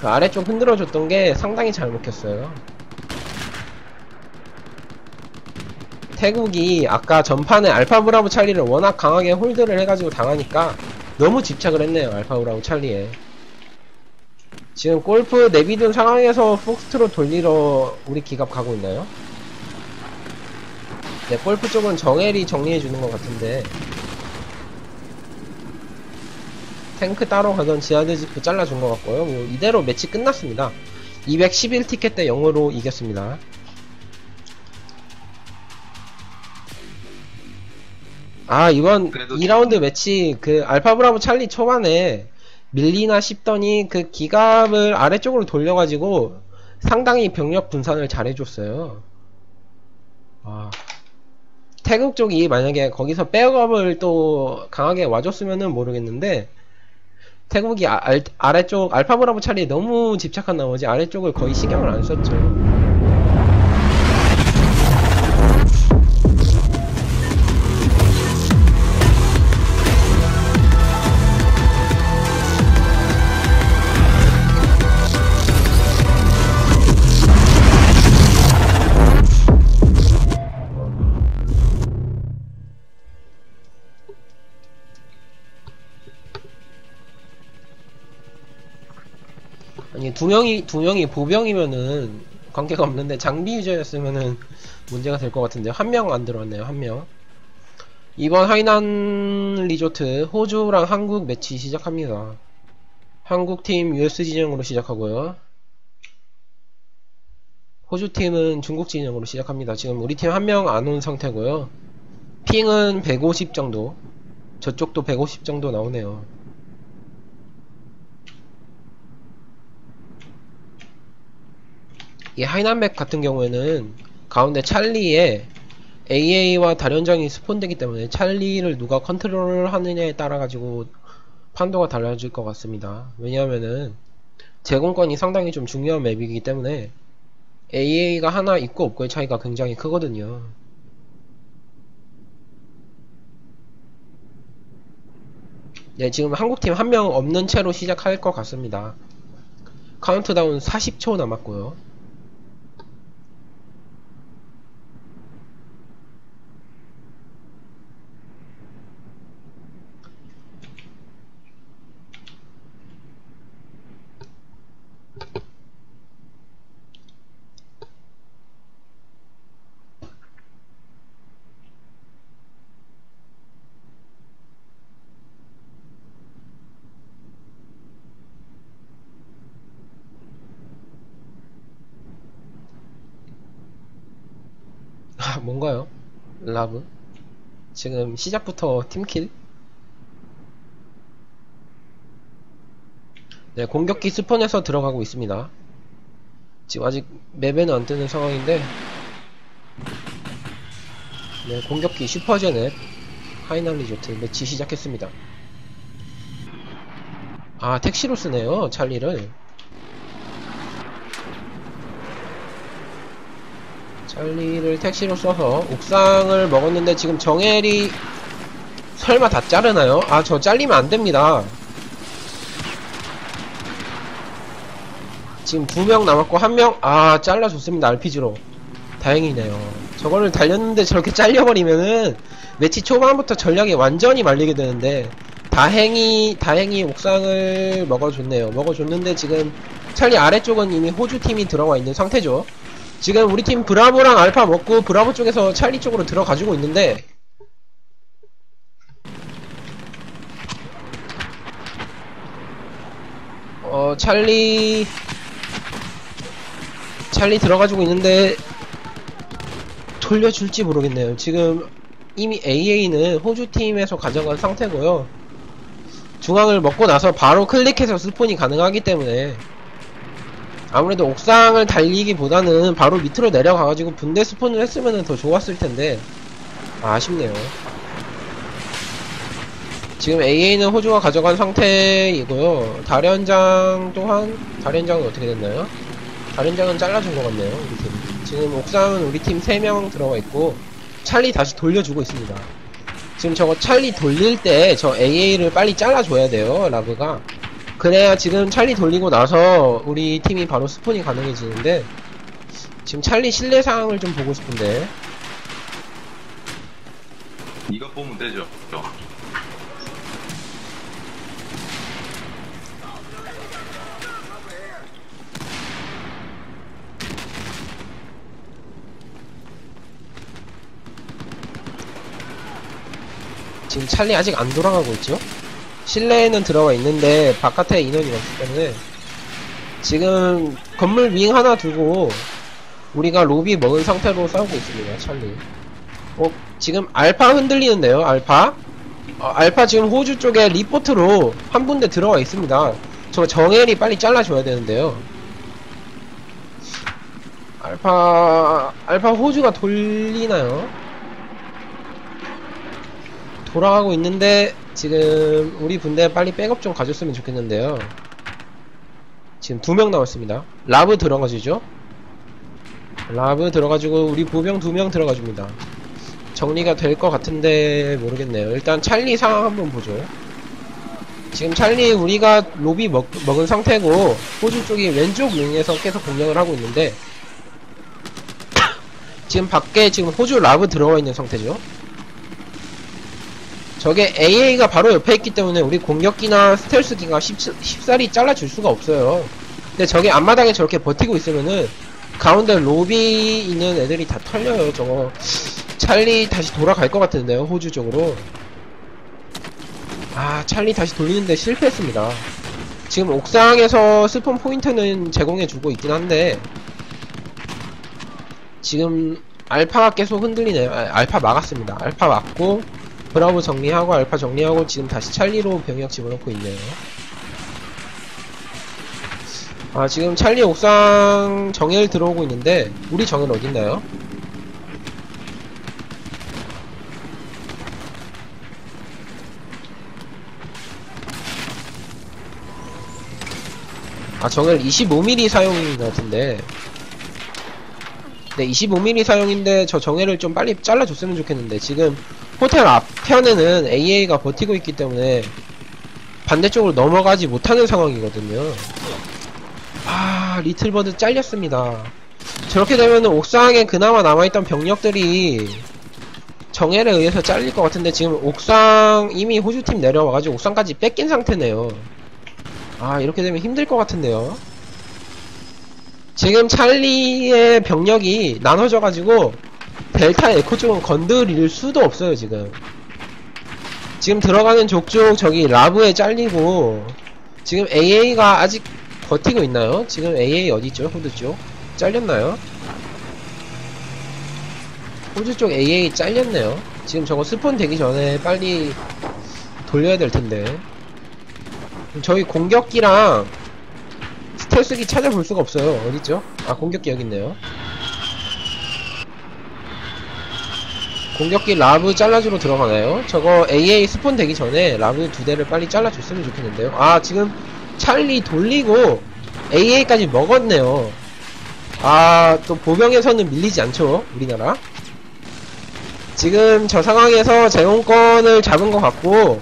그 아래쪽 흔들어줬던 게 상당히 잘 먹혔어요. 태국이 아까 전판에 알파 브라보 찰리를 워낙 강하게 홀드를 해가지고 당하니까 너무 집착을 했네요, 알파 브라보 찰리에. 지금 골프 내비둔 상황에서 폭스트로 돌리러 우리 기갑 가고 있나요? 네, 골프 쪽은 정엘이 정리해주는 것 같은데, 탱크 따로 가던 지하드 지프 잘라준 것 같고요. 뭐 이대로 매치 끝났습니다. 211티켓 대 0으로 이겼습니다. 아, 이번 2라운드 매치 그 알파 브라보 찰리 초반에 밀리나 싶더니 그 기갑을 아래쪽으로 돌려가지고 상당히 병력 분산을 잘해줬어요. 와. 태국 쪽이 만약에 거기서 백업을 또 강하게 와줬으면은 모르겠는데, 태국이 아래쪽 알파 브라보 찰리에 너무 집착한 나머지 아래쪽을 거의 신경을 안 썼죠. 두 명이 보병이면은 관계가 없는데, 장비 유저였으면은 문제가 될 것 같은데, 한 명 안 들어왔네요, 한 명. 이번 하이난 리조트 호주랑 한국 매치 시작합니다. 한국팀 US 진영으로 시작하고요. 호주팀은 중국 진영으로 시작합니다. 지금 우리 팀 한 명 안 온 상태고요. 핑은 150 정도, 저쪽도 150 정도 나오네요. 이 하이난맥 같은 경우에는 가운데 찰리에 AA와 다련장이 스폰되기 때문에 찰리를 누가 컨트롤 하느냐에 따라 가지고 판도가 달라질 것 같습니다. 왜냐하면은 제공권이 상당히 좀 중요한 맵이기 때문에 AA가 하나 있고 없고의 차이가 굉장히 크거든요. 네, 지금 한국팀 한 명 없는 채로 시작할 것 같습니다. 카운트다운 40초 남았고요. 뭔가요? 라브? 지금 시작부터 팀킬? 네, 공격기 스폰에서 들어가고 있습니다. 지금 아직 맵에는 안 뜨는 상황인데, 네, 공격기 슈퍼제넷 하이난 리조트 매치 시작했습니다. 아, 택시로 쓰네요, 찰리를. 찰리를 택시로 써서 옥상을 먹었는데, 지금 정엘이 설마 다 자르나요? 아, 저 잘리면 안됩니다. 지금 2명 남았고 1명 아, 잘라줬습니다. RPG로 다행이네요. 저거를 달렸는데 저렇게 잘려버리면은 매치 초반부터 전략이 완전히 말리게 되는데, 다행히 옥상을 먹어줬네요. 먹어줬는데 지금 찰리 아래쪽은 이미 호주팀이 들어와 있는 상태죠. 지금 우리팀 브라보랑 알파 먹고 브라보 쪽에서 찰리 쪽으로 들어가지고 있는데, 찰리 들어가지고 있는데 돌려줄지 모르겠네요. 지금 이미 AA는 호주팀에서 가져간 상태고요. 중앙을 먹고 나서 바로 클릭해서 스폰이 가능하기 때문에 아무래도 옥상을 달리기보다는 바로 밑으로 내려가가지고 분대 스폰을 했으면 더 좋았을텐데, 아, 아쉽네요. 지금 AA는 호주가 가져간 상태이고요. 다련장 또한, 다련장은 어떻게 됐나요? 다련장은 잘라준 것 같네요, 우리팀. 지금 옥상은 우리팀 3명 들어가 있고 찰리 다시 돌려주고 있습니다. 지금 저거 찰리 돌릴때 저 AA를 빨리 잘라줘야 돼요, 라브가. 그래야 지금 찰리 돌리고 나서 우리 팀이 바로 스폰이 가능해지는데, 지금 찰리 실내 상황을 좀 보고 싶은데, 이거 보면 되죠. 지금 찰리 아직 안 돌아가고 있죠? 실내에는 들어가 있는데 바깥에 인원이 없기 때문에, 지금 건물 윙 하나 두고 우리가 로비 먹은 상태로 싸우고 있습니다, 찰리. 지금 알파 흔들리는데요, 알파? 알파 지금 호주 쪽에 리포트로 한 군데 들어가 있습니다. 저 정엘이 빨리 잘라줘야 되는데요. 알파 호주가 돌리나요? 돌아가고 있는데, 지금 우리 분대 빨리 백업 좀 가줬으면 좋겠는데요. 지금 2명 남았습니다. 라브 들어가주죠. 라브 들어가지고 우리 보병 2명 들어가줍니다. 정리가 될 것 같은데 모르겠네요. 일단 찰리 상황 한번 보죠. 지금 찰리 우리가 로비 먹은 상태고, 호주 쪽이 왼쪽 윙에서 계속 공략을 하고 있는데, 지금 밖에 지금 호주 라브 들어와 있는 상태죠. 저게 AA가 바로 옆에 있기 때문에 우리 공격기나 스텔스기가 쉽사리 잘라줄 수가 없어요. 근데 저게 앞마당에 저렇게 버티고 있으면은 가운데 로비 있는 애들이 다 털려요. 저거 찰리 다시 돌아갈 것 같은데요, 호주 쪽으로. 아, 찰리 다시 돌리는데 실패했습니다. 지금 옥상에서 스폰 포인트는 제공해주고 있긴 한데, 지금 알파가 계속 흔들리네요. 알파 막았습니다. 알파 막고 브라보 정리하고 알파 정리하고, 지금 다시 찰리로 병력 집어넣고 있네요. 아, 지금 찰리 옥상 정엘 들어오고 있는데, 우리 정엘 어딨나요? 아, 정엘 25mm 사용인 것 같은데. 네, 25mm 사용인데 저 정해를 좀 빨리 잘라줬으면 좋겠는데, 지금 호텔 앞편에는 AA가 버티고 있기 때문에 반대쪽으로 넘어가지 못하는 상황이거든요. 아, 리틀버드 잘렸습니다. 저렇게 되면 옥상에 그나마 남아있던 병력들이 정해에 의해서 잘릴 것 같은데, 지금 옥상 이미 호주팀 내려와가지고 옥상까지 뺏긴 상태네요. 아, 이렇게 되면 힘들 것 같은데요. 지금 찰리의 병력이 나눠져가지고 델타 에코 쪽은 건드릴 수도 없어요. 지금 들어가는 족족 저기 라브에 잘리고, 지금 AA가 아직 버티고 있나요? 지금 AA 어디있죠? 호드 쪽 잘렸나요? 호드 쪽 AA 잘렸네요. 지금 저거 스폰 되기 전에 빨리 돌려야 될텐데, 저희 공격기랑 스텔스기 찾아볼 수가 없어요. 어딨죠? 아, 공격기 여기있네요. 공격기 라브 잘라주러 들어가나요? 저거 AA 스폰 되기 전에 라브 두 대를 빨리 잘라줬으면 좋겠는데요. 아, 지금 찰리 돌리고 AA까지 먹었네요. 아, 또 보병에서는 밀리지 않죠, 우리나라. 지금 저 상황에서 제공권을 잡은 것 같고,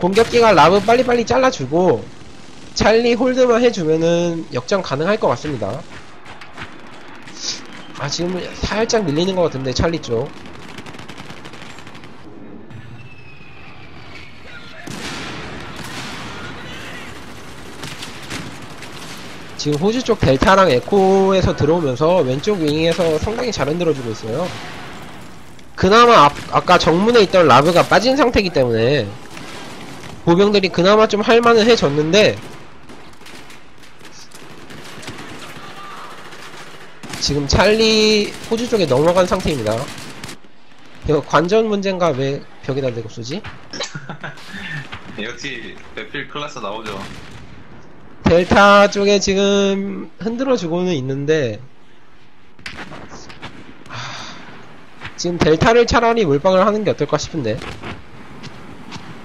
공격기가 라브 빨리빨리 잘라주고 찰리 홀드만 해주면은 역전 가능할 것 같습니다. 아, 지금 살짝 밀리는 것 같은데, 찰리 쪽. 지금 호주 쪽 델타랑 에코에서 들어오면서 왼쪽 윙에서 상당히 잘 흔들어주고 있어요. 그나마 아까 정문에 있던 라브가 빠진 상태이기 때문에 보병들이 그나마 좀 할만은 해졌는데, 지금 찰리 호주 쪽에 넘어간 상태입니다. 이거 관전 문제인가? 왜 벽에다 대고 쏘지? 역시 배필 클라스 나오죠. 델타 쪽에 지금 흔들어주고는 있는데, 지금 델타를 차라리 몰빵을 하는 게 어떨까 싶은데.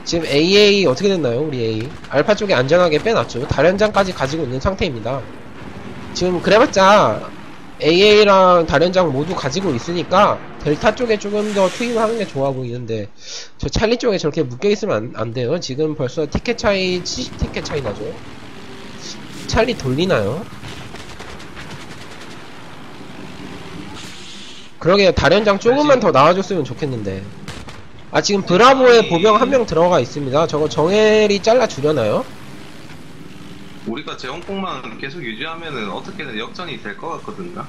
지금 AA 어떻게 됐나요? 우리 A 알파 쪽에 안전하게 빼놨죠. 다련장까지 가지고 있는 상태입니다. 지금 그래봤자 AA랑 다련장 모두 가지고 있으니까 델타 쪽에 조금 더 투입을 하는 게 좋아 보이는데, 저 찰리 쪽에 저렇게 묶여 있으면 안 돼요. 지금 벌써 티켓 차이 70티켓 차이 나죠. 찰리 돌리나요? 그러게요. 다련장 조금만 더 나와줬으면 좋겠는데. 아, 지금 브라보에 보병 한 명 들어가 있습니다. 저거 정엘이 잘라주려나요? 우리가 제원폭만 계속 유지하면은 어떻게든 역전이 될 것 같거든요.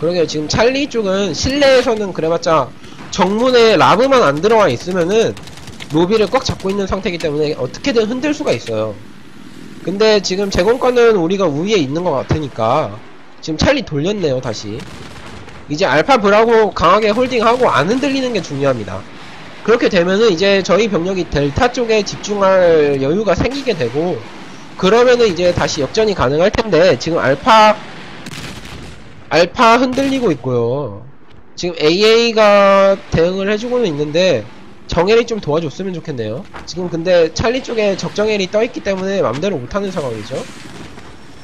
그러게요. 지금 찰리 쪽은 실내에서는 그래봤자 정문에 라브만 안 들어와 있으면은 로비를 꽉 잡고 있는 상태이기 때문에 어떻게든 흔들 수가 있어요. 근데 지금 제공권은 우리가 우위에 있는 것 같으니까. 지금 찰리 돌렸네요. 다시 이제 알파 브라보 강하게 홀딩하고 안 흔들리는 게 중요합니다. 그렇게 되면은 이제 저희 병력이 델타 쪽에 집중할 여유가 생기게 되고, 그러면은 이제 다시 역전이 가능할 텐데, 지금 알파 흔들리고 있고요. 지금 AA가 대응을 해주고는 있는데 정엘이 좀 도와줬으면 좋겠네요. 지금 근데 찰리 쪽에 적정엘이 떠있기 때문에 맘대로 못하는 상황이죠.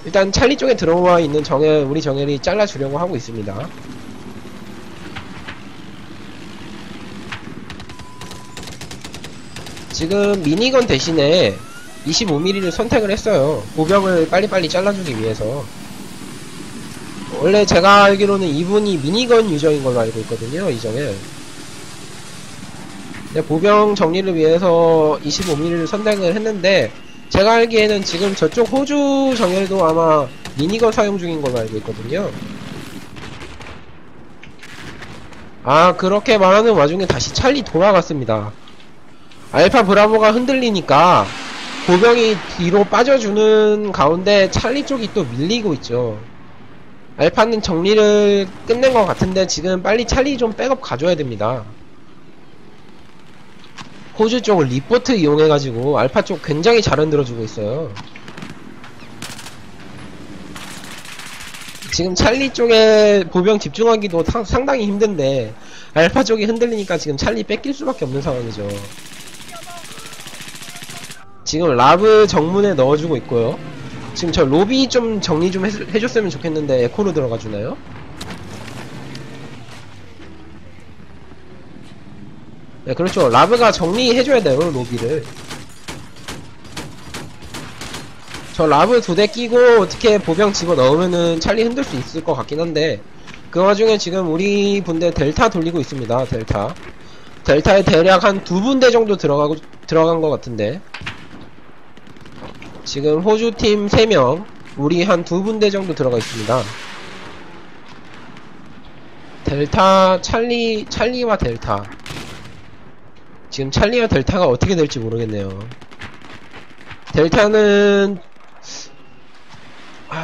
일단 찰리 쪽에 들어와 있는 정엘, 우리 정엘이 잘라주려고 하고 있습니다. 지금 미니건 대신에 25mm를 선택을 했어요. 보병을 빨리빨리 잘라주기 위해서. 원래 제가 알기로는 이분이 미니건 유저인 걸로 알고 있거든요, 이정에. 보병 정리를 위해서 25mm를 선택을 했는데, 제가 알기에는 지금 저쪽 호주 정열도 아마 미니건 사용 중인 걸로 알고 있거든요. 아, 그렇게 말하는 와중에 다시 찰리 돌아갔습니다. 알파 브라보가 흔들리니까 보병이 뒤로 빠져주는 가운데 찰리 쪽이 또 밀리고 있죠. 알파는 정리를 끝낸 것 같은데, 지금 빨리 찰리 좀 백업 가줘야 됩니다. 호주 쪽을 리포트 이용해가지고 알파 쪽 굉장히 잘 흔들어주고 있어요. 지금 찰리 쪽에 보병 집중하기도 상당히 힘든데 알파 쪽이 흔들리니까 지금 찰리 뺏길 수밖에 없는 상황이죠. 지금 라브 정문에 넣어주고 있고요. 지금 저 로비 좀 정리 좀 해줬으면 좋겠는데 에코로 들어가주나요? 네, 그렇죠. 라브가 정리해줘야 돼요, 로비를. 저 라브 두 대 끼고 어떻게 보병 집어넣으면은 찰리 흔들 수 있을 것 같긴 한데, 그 와중에 지금 우리 분대 델타 돌리고 있습니다. 델타. 델타에 대략 한 두 분대 정도 들어간 것 같은데, 지금 호주팀 3명, 우리 한 두 분대 정도 들어가 있습니다. 델타, 찰리와 델타. 지금 찰리와 델타가 어떻게 될지 모르겠네요. 델타는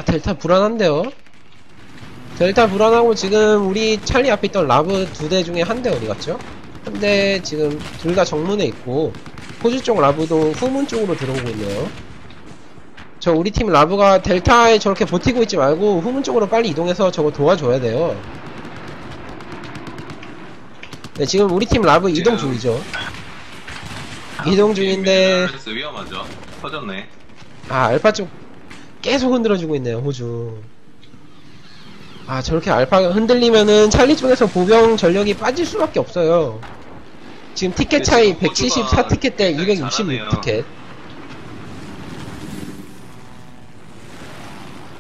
델타 불안한데요. 델타 불안하고 지금 우리 찰리 앞에 있던 라브 두 대 중에 한 대 어디 갔죠? 한 대 지금 둘 다 정문에 있고, 호주 쪽 라브도 후문 쪽으로 들어오고 있네요. 저 우리 팀 라브가 델타에 저렇게 버티고 있지 말고 후문 쪽으로 빨리 이동해서 저거 도와줘야 돼요. 네, 지금 우리 팀 라브 이동 중이죠. 이동 중인데 위험하죠. 터졌네. 알파 쪽 계속 흔들어주고 있네요, 호주. 저렇게 알파가 흔들리면은 찰리 쪽에서 보병 전력이 빠질 수밖에 없어요. 지금 티켓 차이 174티켓 대 266티켓.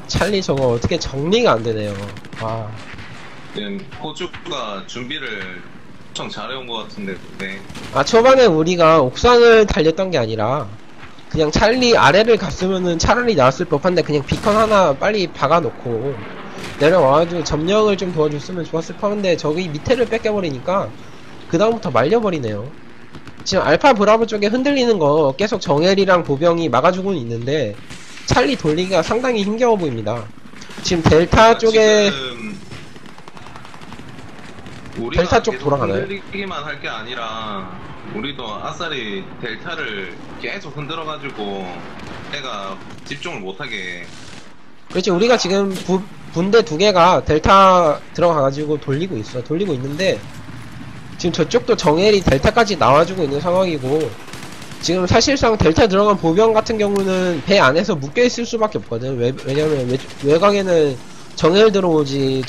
찰리 저거 어떻게 정리가 안 되네요. 지금 호주가 준비를 엄청 잘해온 것 같은데. 네. 초반에 우리가 옥상을 달렸던 게 아니라 그냥 찰리 아래를 갔으면은 차라리 나왔을 법한데 그냥 비컨 하나 빨리 박아놓고 내려와가지고 점령을 좀 도와줬으면 좋았을 뻔한데 저기 밑에를 뺏겨버리니까 그 다음부터 말려버리네요. 지금 알파 브라보 쪽에 흔들리는 거 계속 정엘이랑 보병이 막아주고는 있는데 찰리 돌리기가 상당히 힘겨워 보입니다. 지금 델타 쪽에 델타 쪽 돌아가나요? 흔들리기만 할 게 아니라 우리도 아싸리 델타를 계속 흔들어가지고 애가 집중을 못하게. 그렇지, 우리가 지금 분대 두 개가 델타 들어가가지고 돌리고 있는데 지금 저쪽도 정엘이 델타까지 나와주고 있는 상황이고, 지금 사실상 델타 들어간 보병 같은 경우는 배 안에서 묶여있을 수밖에 없거든. 왜냐면 외곽에는 정엘 들어오지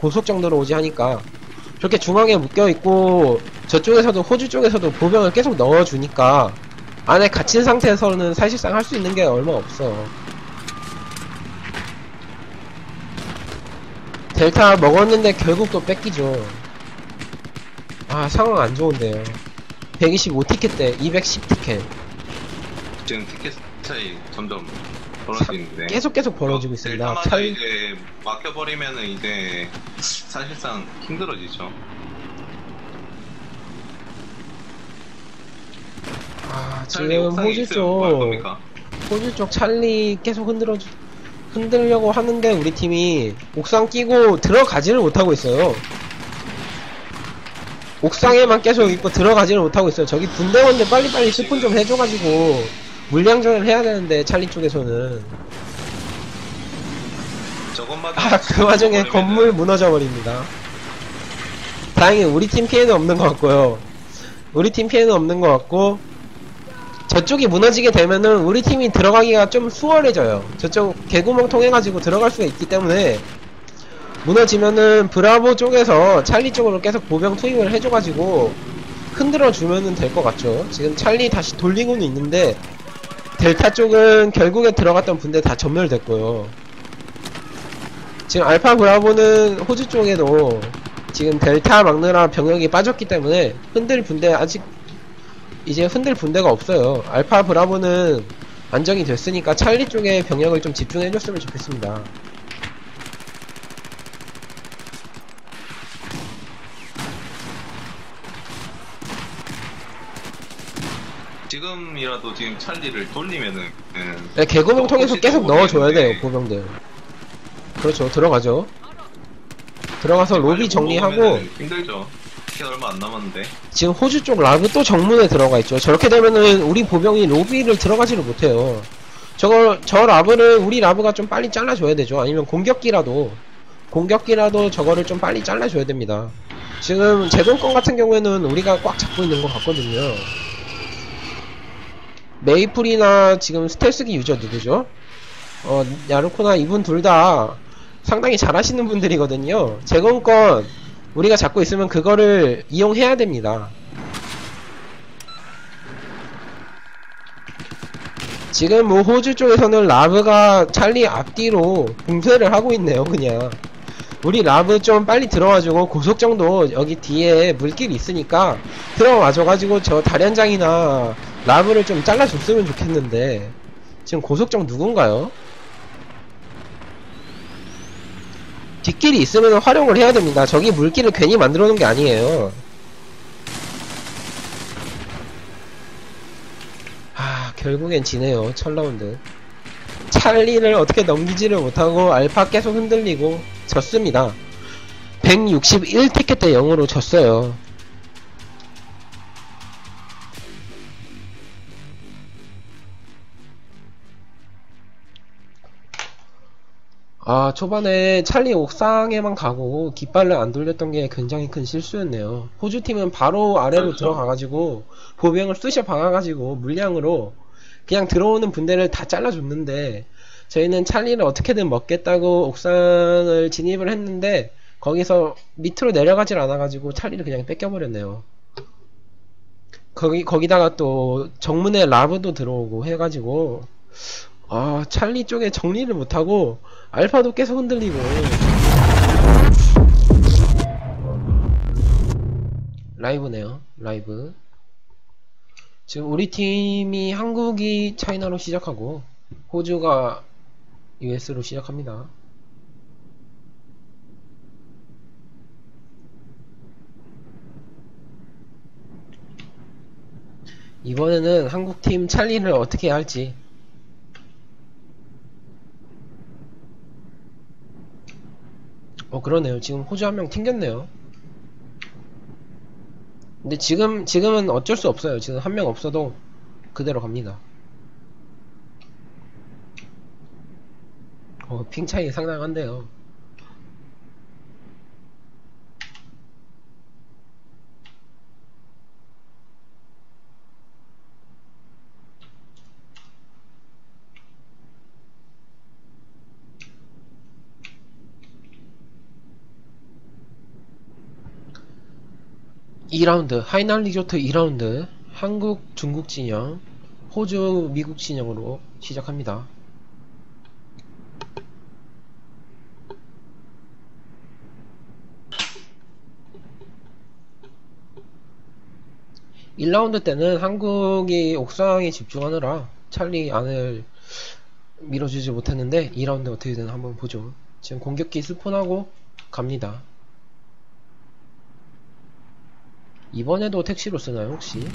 고속정 들어오지 하니까 저렇게 중앙에 묶여있고 저쪽에서도 호주 쪽에서도 보병을 계속 넣어주니까 안에 갇힌 상태에서는 사실상 할 수 있는 게 얼마 없어. 델타 먹었는데 결국 또 뺏기죠. 상황 안 좋은데요. 125티켓 대 210티켓. 지금 티켓 차이 점점 벌어지는데 계속 벌어지고 있습니다. 이제 막혀버리면은 이제 사실상 힘들어지죠. 지금 호주 쪽 찰리 계속 흔들려고 하는데 우리 팀이 옥상 끼고 들어가지를 못하고 있어요. 옥상에만 계속 있고 들어가지를 못하고 있어요. 저기 분대원들 빨리빨리 스폰 좀 해줘가지고 물량전을 해야 되는데 찰리 쪽에서는 그 와중에 건물 무너져 버립니다. 다행히 우리 팀 피해는 없는 것 같고요. 저쪽이 무너지게 되면은 우리 팀이 들어가기가 좀 수월해져요. 저쪽 개구멍 통해가지고 들어갈 수가 있기 때문에 무너지면은 브라보 쪽에서 찰리 쪽으로 계속 보병 투입을 해줘가지고 흔들어주면은 될 것 같죠. 지금 찰리 다시 돌리고는 있는데 델타 쪽은 결국에 들어갔던 분대 다 전멸됐고요. 지금 알파 브라보는 호주 쪽에도 지금 델타 막느라 병력이 빠졌기 때문에 흔들 분대가 없어요. 알파 브라보는 안정이 됐으니까 찰리 쪽에 병력을 좀 집중해줬으면 좋겠습니다. 지금이라도 지금 찰리를 돌리면은 개구멍 통해서 계속 넣어줘야 돼요, 보병들. 그렇죠, 들어가죠. 들어가서 로비 정리하고. 힘들죠. 얼마 안 남았는데. 지금 호주 쪽 라브 또 정문에 들어가 있죠. 저렇게 되면은 우리 보병이 로비를 들어가지를 못해요. 저 라브를 우리 라브가 좀 빨리 잘라줘야 되죠. 아니면 공격기라도 공격기라도 저거를 좀 빨리 잘라줘야 됩니다. 지금 제동권 같은 경우에는 우리가 꽉 잡고 있는 것 같거든요. 메이플이나 지금 스텔스기 유저 누구죠? 야르코나 이분 둘 다 상당히 잘하시는 분들이거든요. 제공권 우리가 잡고 있으면 그거를 이용해야 됩니다. 지금 뭐 호주 쪽에서는 라브가 찰리 앞뒤로 봉쇄를 하고 있네요. 그냥 우리 라브 좀 빨리 들어와주고, 고속정도 여기 뒤에 물길 있으니까 들어와줘가지고 저 다련장이나 라브를 좀 잘라줬으면 좋겠는데, 지금 고속정 누군가요? 뒷길이 있으면 활용을 해야 됩니다. 저기 물길을 괜히 만들어 놓은 게 아니에요. 아, 결국엔 지네요. 첫 라운드 찰리를 어떻게 넘기지를 못하고 알파 계속 흔들리고 졌습니다. 161티켓 대 0으로 졌어요. 아, 초반에 찰리 옥상에만 가고 깃발을 안 돌렸던 게 굉장히 큰 실수였네요. 호주팀은 바로 아래로 들어가가지고 보병을 쑤셔 박아가지고 물량으로 그냥 들어오는 분대를 다 잘라줬는데, 저희는 찰리를 어떻게든 먹겠다고 옥상을 진입을 했는데 거기서 밑으로 내려가질 않아가지고 찰리를 그냥 뺏겨버렸네요. 거기다가 또 정문에 라브도 들어오고 해가지고, 아, 찰리 쪽에 정리를 못하고 알파도 계속 흔들리고 라이브네요. 라이브. 지금 우리 팀이 한국이 차이나로 시작하고 호주가 US로 시작합니다. 이번에는 한국팀 찰리를 어떻게 해야 할지. 그러네요. 지금 호주 한 명 튕겼네요. 근데 지금은 어쩔 수 없어요. 지금 한 명 없어도 그대로 갑니다. 핑 차이 상당한데요. 하이난 리조트 2라운드 한국, 중국 진영, 호주, 미국 진영으로 시작합니다. (1라운드) 때는 한국이 옥상에 집중하느라 찰리 안을 밀어주지 못했는데, (2라운드) 어떻게 되나 한번 보죠. 지금 공격기 스폰하고 갑니다. 이번에도 택시로 쓰나요, 혹시?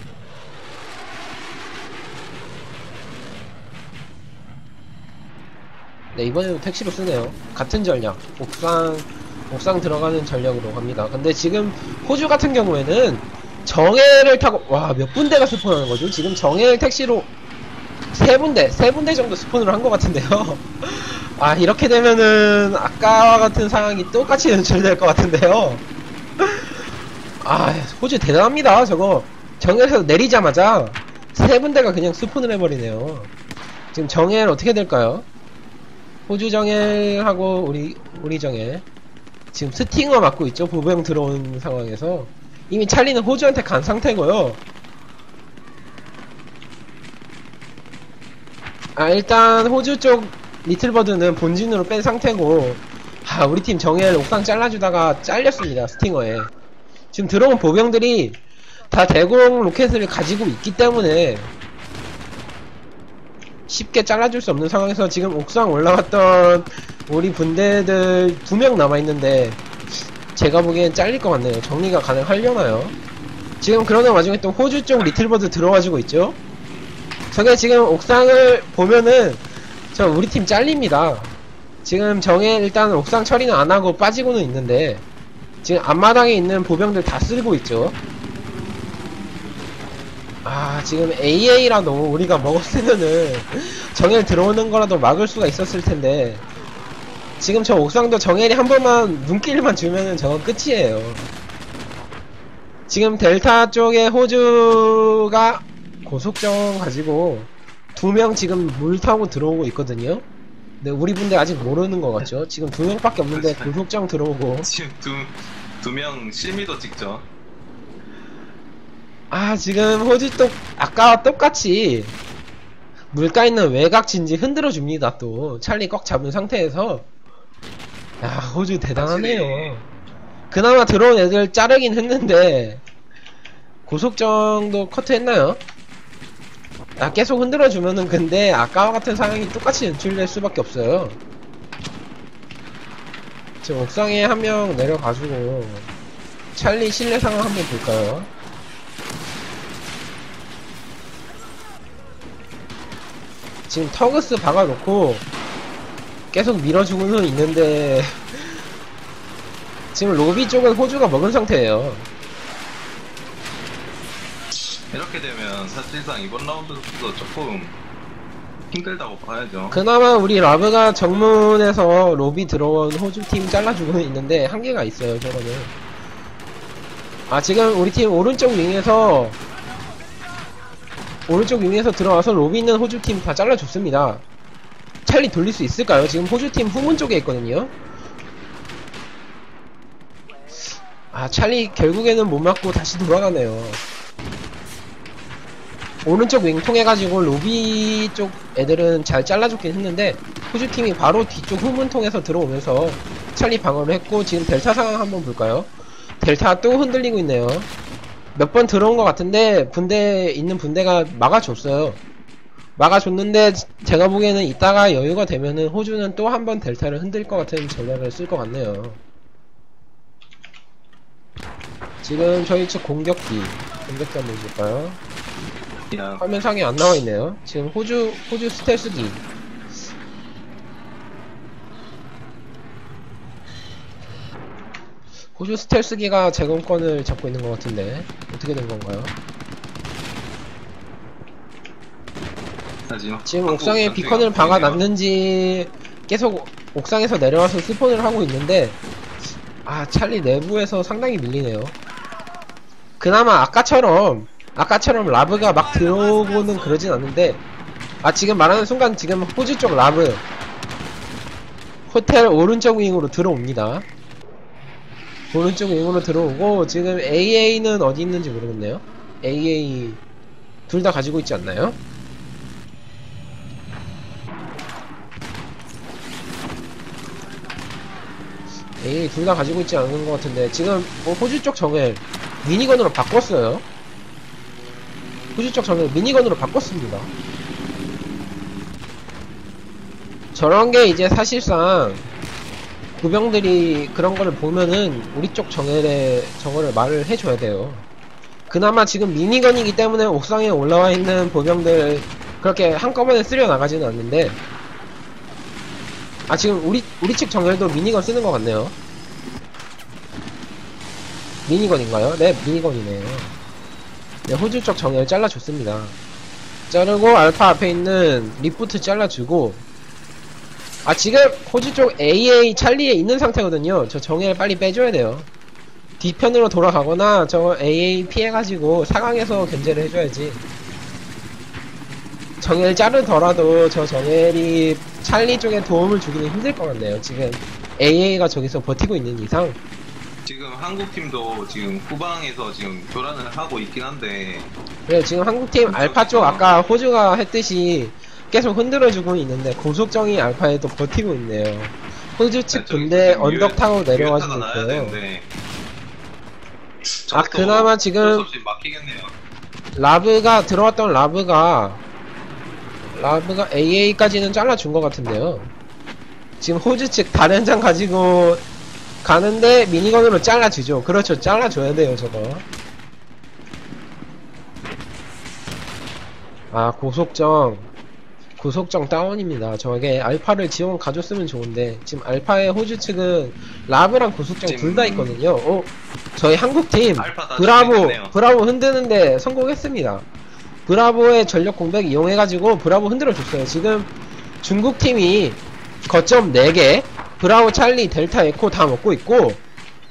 네, 이번에도 택시로 쓰네요. 같은 전략. 옥상 들어가는 전략으로 갑니다. 근데 지금 호주 같은 경우에는 정예를 타고, 와, 몇 분대가 스폰하는 거죠? 지금 정예를 택시로 세 분대 정도 스폰을 한 것 같은데요. 아, 이렇게 되면은 아까와 같은 상황이 똑같이 연출될 것 같은데요. 아, 호주 대단합니다. 저거 정예에서 내리자마자 세 분대가 그냥 스폰을 해버리네요. 지금 정예는 어떻게 될까요? 호주 정예하고 우리 정예 지금 스팅어 맞고 있죠. 보병 들어온 상황에서 이미 찰리는 호주한테 간 상태고요. 아, 일단 호주 쪽 리틀버드는 본진으로 뺀 상태고, 아, 우리 팀 정예를 옥상 잘라주다가 잘렸습니다. 스팅어에 지금 들어온 보병들이 다 대공 로켓을 가지고 있기 때문에 쉽게 잘라줄 수 없는 상황에서 지금 옥상 올라갔던 우리 분대들 2명 남아있는데 제가 보기엔 잘릴 것 같네요. 정리가 가능하려나요? 지금 그러는 와중에 또 호주 쪽 리틀버드 들어와주고 있죠? 저게 지금 옥상을 보면은 저 우리 팀 잘립니다. 지금 정해 일단 옥상 처리는 안하고 빠지고는 있는데 지금 앞마당에 있는 보병들 다 쓸고 있죠. 아, 지금 AA라도 우리가 먹었으면은 정예 들어오는 거라도 막을 수가 있었을 텐데, 지금 저 옥상도 정혜리 한 번만 눈길만 주면은 저건 끝이에요. 지금 델타 쪽에 호주가 고속정 가지고 2명 지금 물 타고 들어오고 있거든요. 근데 우리 분들 아직 모르는 것 같죠? 지금 2명밖에 없는데 고속정 들어오고 지금 두 명 실미도 찍죠. 아 지금 호주 또 아까와 똑같이 물가 있는 외곽 진지 흔들어 줍니다. 또 찰리 꽉 잡은 상태에서. 야 호주 대단하네요. 그나마 들어온 애들 자르긴 했는데 고속정도 커트했나요? 아 계속 흔들어 주면은 근데 아까와 같은 상황이 똑같이 연출될 수밖에 없어요. 지금 옥상에 한 명 내려가지고 찰리 실내 상황 한번 볼까요? 지금 터그스 박아놓고 계속 밀어주고는 있는데 지금 로비 쪽은 호주가 먹은 상태예요. 이렇게 되면 사실상 이번 라운드도 조금 힘들다고 봐야죠. 그나마 우리 라브가 정문에서 로비 들어온 호주팀 잘라주고는 있는데 한계가 있어요. 저거는. 아 지금 우리팀 오른쪽 윙에서 들어와서 로비 있는 호주팀 다 잘라줬습니다. 찰리 돌릴 수 있을까요? 지금 호주팀 후문 쪽에 있거든요. 아 찰리 결국에는 못 맞고 다시 돌아가네요. 오른쪽 윙 통해가지고 로비 쪽 애들은 잘 잘라줬긴 했는데 호주팀이 바로 뒤쪽 후문 통해서 들어오면서 찰리 방어를 했고 지금 델타 상황 한번 볼까요? 델타 또 흔들리고 있네요. 몇 번 들어온 것 같은데 분대 있는 분대가 막아줬어요. 막아줬는데 제가 보기에는 이따가 여유가 되면은 호주는 또 한 번 델타를 흔들 것 같은 전략을 쓸 것 같네요. 지금 저희 측 공격기 한번 볼까요? 화면상에 안 나와 있네요. 지금 호주 스텔스기. 호주 스텔스기가 제공권을 잡고 있는 것 같은데 어떻게 된 건가요? 지금 옥상에 비컨을 박아놨는지 계속 옥상에서 내려와서 스폰을 하고 있는데 아 찰리 내부에서 상당히 밀리네요. 그나마 아까처럼 라브가 막 들어오고는 그러진 않는데 아 지금 말하는 순간 지금 호주 쪽 라브 호텔 오른쪽 윙으로 들어옵니다. 오른쪽 윙으로 들어오고 지금 AA는 어디 있는지 모르겠네요. AA 둘 다 가지고 있지 않나요? AA 둘 다 가지고 있지 않은 것 같은데 지금 호주 쪽 정을 미니건으로 바꿨어요. 호주 쪽 정을 미니건으로 바꿨습니다. 저런게 이제 사실상 구병들이 그런 거를 보면은 우리 쪽 정열에 저거를 말을 해줘야 돼요. 그나마 지금 미니건이기 때문에 옥상에 올라와 있는 보병들 그렇게 한꺼번에 쓸려 나가지는 않는데 아 지금 우리 측 정열도 미니건 쓰는 것 같네요. 미니건인가요? 네 미니건이네요. 네 호주 쪽 정열 잘라줬습니다. 자르고 알파 앞에 있는 리프트 잘라주고 아 지금 호주 쪽 AA 찰리에 있는 상태거든요. 저 정예를 빨리 빼줘야 돼요. 뒤편으로 돌아가거나 저 AA 피해가지고 사강에서 견제를 해줘야지. 정예를 자르더라도 저 정예리 찰리 쪽에 도움을 주기는 힘들 것 같네요. 지금 AA가 저기서 버티고 있는 이상 지금 한국팀도 지금 후방에서 지금 교란을 하고 있긴 한데 그래 지금 한국팀 알파 쪽 아까 호주가 했듯이 계속 흔들어주고 있는데 고속정이 알파에 또 버티고 있네요. 호주 측 군대 언덕 타고 내려와주고 있어요. 아 그나마 지금 라브가 들어왔던 라브가 AA까지는 잘라준 것 같은데요. 지금 호주 측 다른 장 가지고 가는데 미니건으로 잘라주죠. 그렇죠 잘라줘야 돼요 저거. 아 고속정 다운입니다. 저게 알파를 지원 가줬으면 좋은데 지금 알파의 호주 측은 라브랑 고속정 둘 다 있거든요. 오, 저희 한국팀 브라보 흔드는데 성공했습니다. 브라보의 전력 공백 이용해가지고 브라보 흔들어줬어요. 지금 중국팀이 거점 4개 브라보, 찰리, 델타, 에코 다 먹고 있고,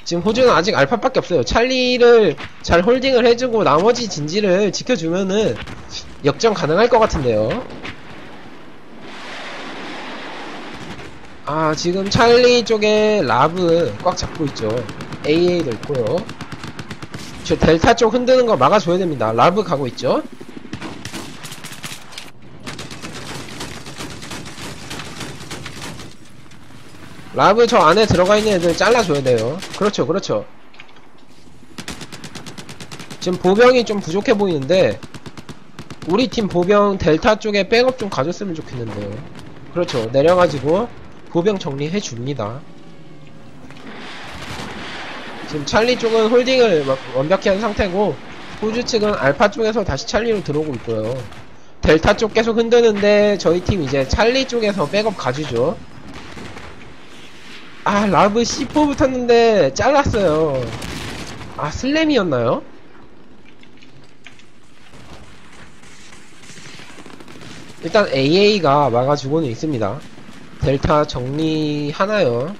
지금 호주는 아직 알파밖에 없어요. 찰리를 잘 홀딩을 해주고 나머지 진지를 지켜주면은 역전 가능할 것 같은데요. 아, 지금 찰리 쪽에 라브 꽉 잡고 있죠. AA도 있고요. 저 델타 쪽 흔드는 거 막아줘야 됩니다. 라브 가고 있죠. 라브 저 안에 들어가 있는 애들 잘라줘야 돼요. 그렇죠, 그렇죠. 지금 보병이 좀 부족해 보이는데 우리 팀 보병 델타 쪽에 백업 좀 가줬으면 좋겠는데요. 그렇죠, 내려가지고 보병 정리해줍니다. 지금 찰리 쪽은 홀딩을 완벽히 한 상태고, 호주 측은 알파 쪽에서 다시 찰리로 들어오고 있고요. 델타 쪽 계속 흔드는데 저희 팀 이제 찰리 쪽에서 백업 가주죠. 아, 라브 C4 붙었는데 잘랐어요. 아, 슬램이었나요? 일단 AA가 막아주고는 있습니다. 델타 정리하나요?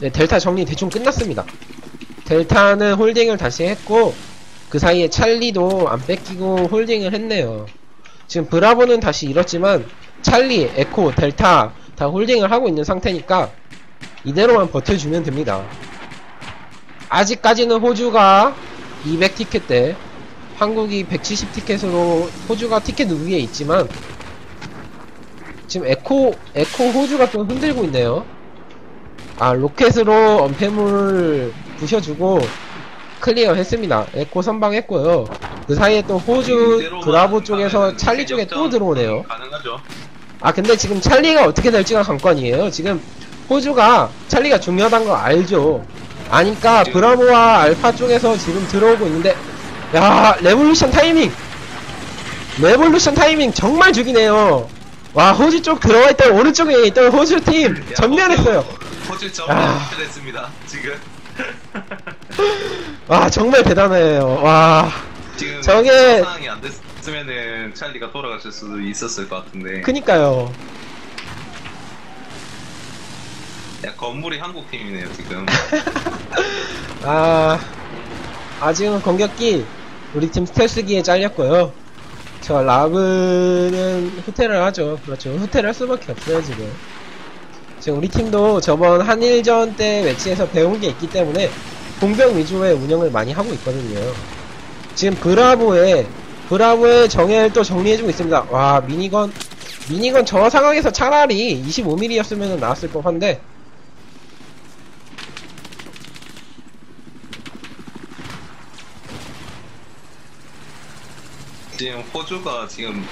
네, 델타 정리 대충 끝났습니다. 델타는 홀딩을 다시 했고, 그 사이에 찰리도 안 뺏기고 홀딩을 했네요. 지금 브라보는 다시 잃었지만 찰리, 에코, 델타 다 홀딩을 하고 있는 상태니까 이대로만 버텨주면 됩니다. 아직까지는 호주가 200티켓대, 한국이 170티켓으로 호주가 티켓 위에 있지만, 지금 에코 호주가 좀 흔들고 있네요. 아, 로켓으로 언패물 부셔주고 클리어 했습니다. 에코 선방했고요. 그 사이에 또 호주 브라보 쪽에서 찰리 쪽에 또 들어오네요. 가능하죠. 아, 근데 지금 찰리가 어떻게 될지가 관건이에요. 지금 호주가 찰리가 중요하다는 거 알죠. 아니까 브라보와 알파 쪽에서 지금 들어오고 있는데, 야, 레볼루션 타이밍 정말 죽이네요. 와, 호주 쪽 들어와 있던 오른쪽에 있던 호주 팀 전멸했어요. 호주 전멸했습니다 지금. 와, 정말 대단해요. 와, 지금 저게 상황이 안 됐으면은 찰리가 돌아가실 수도 있었을 것 같은데. 그니까요. 야, 건물이 한국 팀이네요 지금. 아 지금 공격기 우리 팀 스텔스기에 잘렸고요. 저 라브는 후퇴를 하죠. 그렇죠, 후퇴를 할 수밖에 없어요 지금. 지금 우리 팀도 저번 한일전 때 매치에서 배운 게 있기 때문에 공병 위주의 운영을 많이 하고 있거든요. 지금 브라보의 정예를 또 정리해주고 있습니다. 와, 미니건 저 상황에서 차라리 25mm였으면 나왔을 법한데, 지금 호주가 지금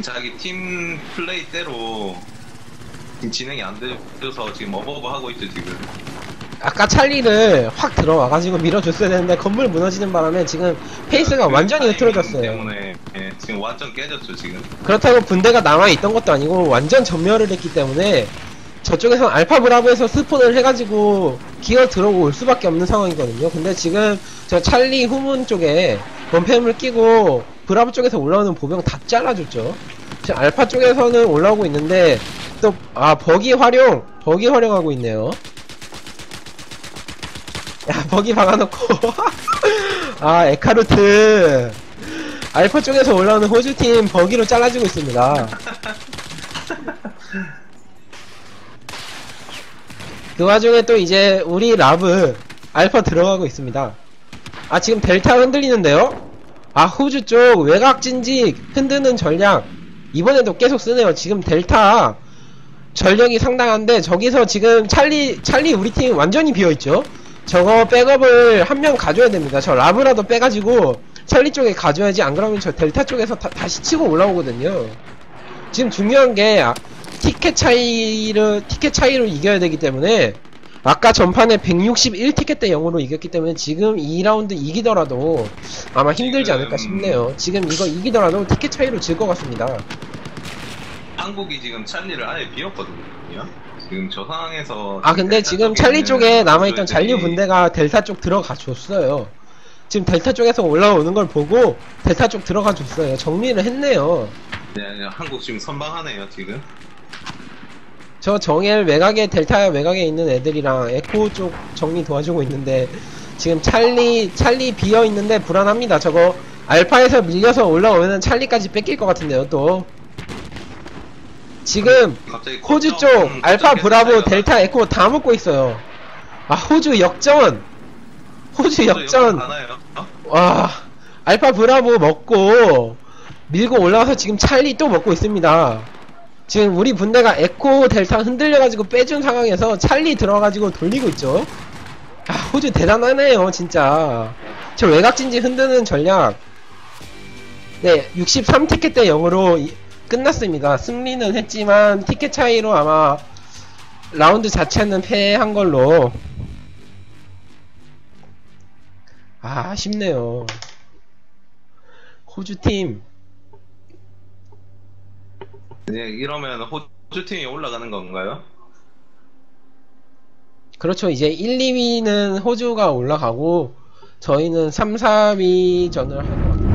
자기 팀 플레이대로 지금 진행이 안 돼서 지금 어버버 하고 있죠 지금. 아까 찰리를 확 들어와가지고 밀어줬어야 되는데 건물 무너지는 바람에 지금 페이스가 완전히 흐트러졌어요. 때문에, 예, 지금 완전 깨졌죠 지금. 그렇다고 분대가 남아있던 것도 아니고 완전 전멸을 했기 때문에 저쪽에서 알파 브라보에서 스폰을 해가지고 기어 들어오고 올 수밖에 없는 상황이거든요. 근데 지금 저 찰리 후문 쪽에 범패물 끼고 브라보 쪽에서 올라오는 보병 다 잘라줬죠. 지금 알파 쪽에서는 올라오고 있는데 또, 아, 버기 활용하고 있네요. 야, 버기 박아놓고. 아, 에카루트. 알파 쪽에서 올라오는 호주팀 버기로 잘라주고 있습니다. 그 와중에 또 이제 우리 라브 알파 들어가고 있습니다. 아, 지금 델타 흔들리는데요? 아, 호주 쪽 외곽진지 흔드는 전략 이번에도 계속 쓰네요. 지금 델타 전력이 상당한데 저기서 지금 찰리 우리 팀 완전히 비어있죠? 저거 백업을 한 명 가줘야 됩니다. 저 라브라도 빼가지고 찰리 쪽에 가줘야지, 안 그러면 저 델타 쪽에서 다시 치고 올라오거든요. 지금 중요한 게 티켓 차이로 이겨야 되기 때문에, 아까 전판에 161티켓 대 0으로 이겼기 때문에 지금 2라운드 이기더라도 아마 힘들지 않을까 싶네요. 지금 이거 이기더라도 티켓 차이로 질 것 같습니다. 한국이 지금 찰리를 아예 비웠거든요. 지금 저 상황에서, 아, 근데 지금 찰리 쪽에 남아있던 잔류 분대가 델타 쪽 들어가 줬어요. 지금 델타 쪽에서 올라오는 걸 보고 델타 쪽 들어가 줬어요. 정리를 했네요. 네, 한국 지금 선방하네요, 지금. 저 정엘 외곽에, 델타 외곽에 있는 애들이랑 에코 쪽 정리 도와주고 있는데, 지금 찰리 비어 있는데 불안합니다. 저거 알파에서 밀려서 올라오면 찰리까지 뺏길 것 같은데요, 또. 지금 호주 쪽 알파, 브라보, 델타, 에코 다 묶고 있어요. 아, 호주 역전. 와, 알파, 브라보 먹고 밀고 올라와서 지금 찰리 또 먹고 있습니다. 지금 우리 분대가 에코, 델타 흔들려가지고 빼준 상황에서 찰리 들어가지고 돌리고 있죠. 아, 호주 대단하네요, 진짜. 저 외곽진지 흔드는 전략. 네, 63티켓 대 0으로 끝났습니다. 승리는 했지만 티켓 차이로 아마 라운드 자체는 패한 걸로. 아, 아쉽네요. 호주팀. 네, 이러면 호주팀이 올라가는 건가요? 그렇죠. 이제 1, 2위는 호주가 올라가고 저희는 3, 4위 전을 할 것 같아요.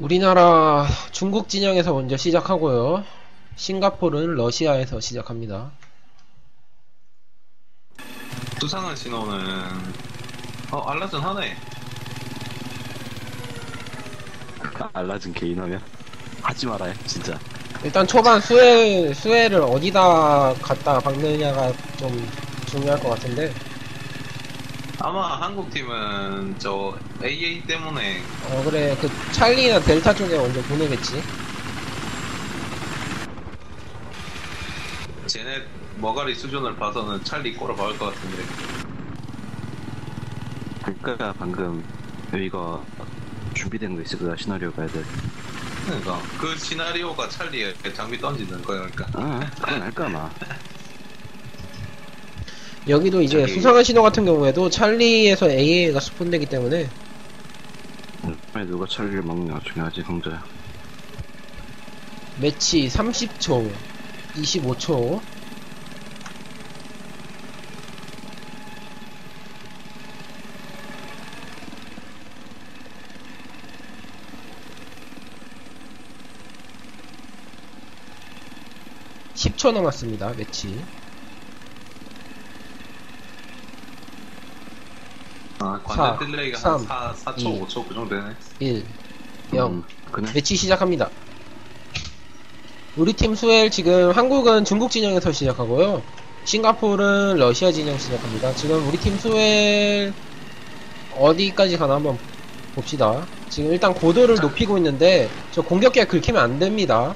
우리나라 중국 진영에서 먼저 시작하고요. 싱가포르는 러시아에서 시작합니다. 수상한 신호는 알라준 하네. 알라준 개인하면 하지 말아요, 진짜. 일단 초반 수혜를 어디다 갖다 박느냐가 좀 중요할 것 같은데. 아마 한국팀은 저 AA 때문에 그래, 그 찰리나 델타 쪽에 먼저 보내겠지. 쟤네 머가리 수준을 봐서는 찰리 꼬러 박을 것 같은데. 그니까 방금 여기가 준비된 거 있을 거야, 시나리오가 애들. 그니까 그 시나리오가 찰리에 장비 던지는 거니까. 아, 그건 알까 마. 여기도 이제 수상한 신호 같은 경우에도 찰리에서 AA가 스폰되기 때문에. 누가 찰리를 먹느냐 중요하지, 성자야. 매치 30초 25초. 남았습니다, 매치. 아, 관전 딜레이가 4초, 5초 그 정도 되네. 1, 0. 매치 시작합니다. 우리 팀 수엘 지금 한국은 중국 진영에서 시작하고요. 싱가포르는 러시아 진영 시작합니다. 지금 우리 팀 수엘 어디까지 가나 한번 봅시다. 지금 일단 고도를 높이고 있는데 저 공격기가 긁히면 안 됩니다.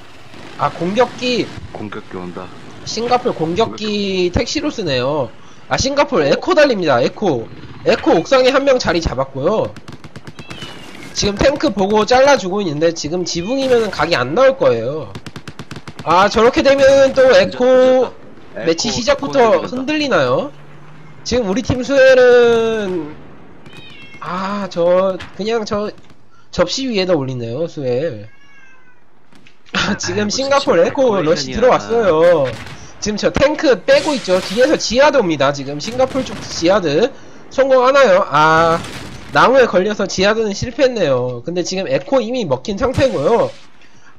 아, 공격기 온다. 싱가포르 공격기 택시로 쓰네요. 아, 싱가포르 에코 달립니다. 에코 옥상에 한 명 자리 잡았고요. 지금 탱크 보고 잘라주고 있는데 지금 지붕이면 각이 안 나올 거예요. 아, 저렇게 되면 또 에코 매치 시작부터 흔들리나요? 지금 우리 팀 수엘은 저 접시 위에다 올리네요, 수엘. 아, 지금 싱가포르 에코 러시 들어왔어요. 지금 저 탱크 빼고 있죠. 뒤에서 지하드입니다. 지금 싱가포르 쪽 지하드 성공하나요? 아, 나무에 걸려서 지하드는 실패했네요. 근데 지금 에코 이미 먹힌 상태고요.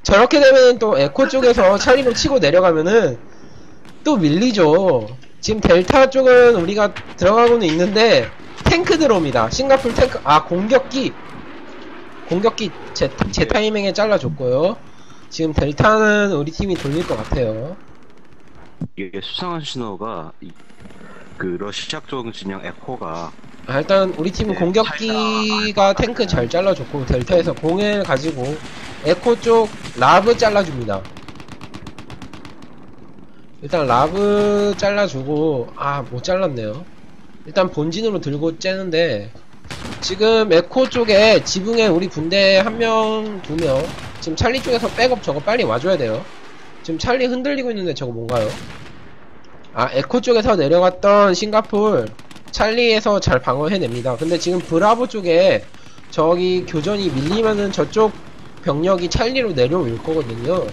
저렇게 되면 또 에코 쪽에서 차리로 치고 내려가면은 또 밀리죠. 지금 델타 쪽은 우리가 들어가고는 있는데 탱크 들어옵니다. 싱가포르 탱크. 아, 공격기 제 타이밍에 잘라줬고요. 지금 델타는 우리 팀이 돌릴 것 같아요. 이게 수상한 신호가 그 러시아 쪽 진영 에코가 일단 우리 팀은 공격기가 탱크 잘 잘라줬고 델타에서 공을 가지고 에코 쪽 라브 잘라줍니다. 일단 라브 잘라주고 못 잘랐네요. 일단 본진으로 들고 째는데, 지금 에코 쪽에 지붕에 우리 군대 한 명, 두 명. 지금 찰리 쪽에서 백업 저거 빨리 와줘야 돼요. 지금 찰리 흔들리고 있는데 저거 뭔가요? 아, 에코 쪽에서 내려갔던 싱가폴 찰리에서 잘 방어해냅니다. 근데 지금 브라보 쪽에 저기 교전이 밀리면은 저쪽 병력이 찰리로 내려올 거거든요.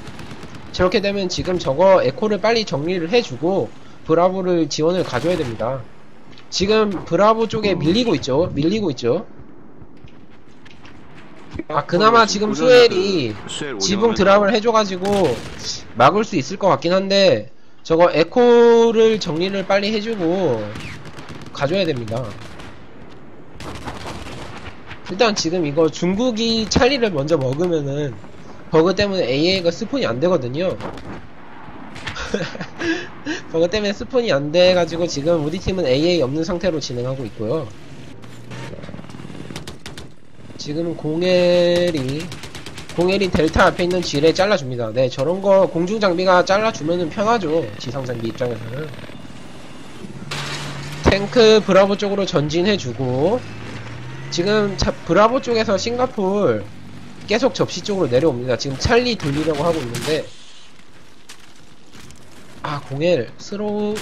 저렇게 되면 지금 저거 에코를 빨리 정리를 해주고 브라보를 지원을 가져야 됩니다. 지금 브라보 쪽에 밀리고 있죠. 아, 그나마 지금 수엘이 지붕 드랍을 해줘가지고 막을 수 있을 것 같긴 한데, 저거 에코를 정리를 빨리 해주고 가져야 됩니다. 일단 지금 이거 중국이 찰리를 먼저 먹으면은 버그 때문에 AA가 스폰이 안 되거든요. 버그 때문에 스폰이 안 돼가지고 지금 우리 팀은 AA 없는 상태로 진행하고 있고요. 지금 공엘이 델타 앞에 있는 지뢰 잘라줍니다. 네, 저런거 공중장비가 잘라주면은 편하죠, 지상장비 입장에서는. 탱크 브라보 쪽으로 전진해주고, 지금 브라보 쪽에서 싱가폴 계속 접시 쪽으로 내려옵니다. 지금 찰리 돌리려고 하고 있는데, 아, 공엘 스로우.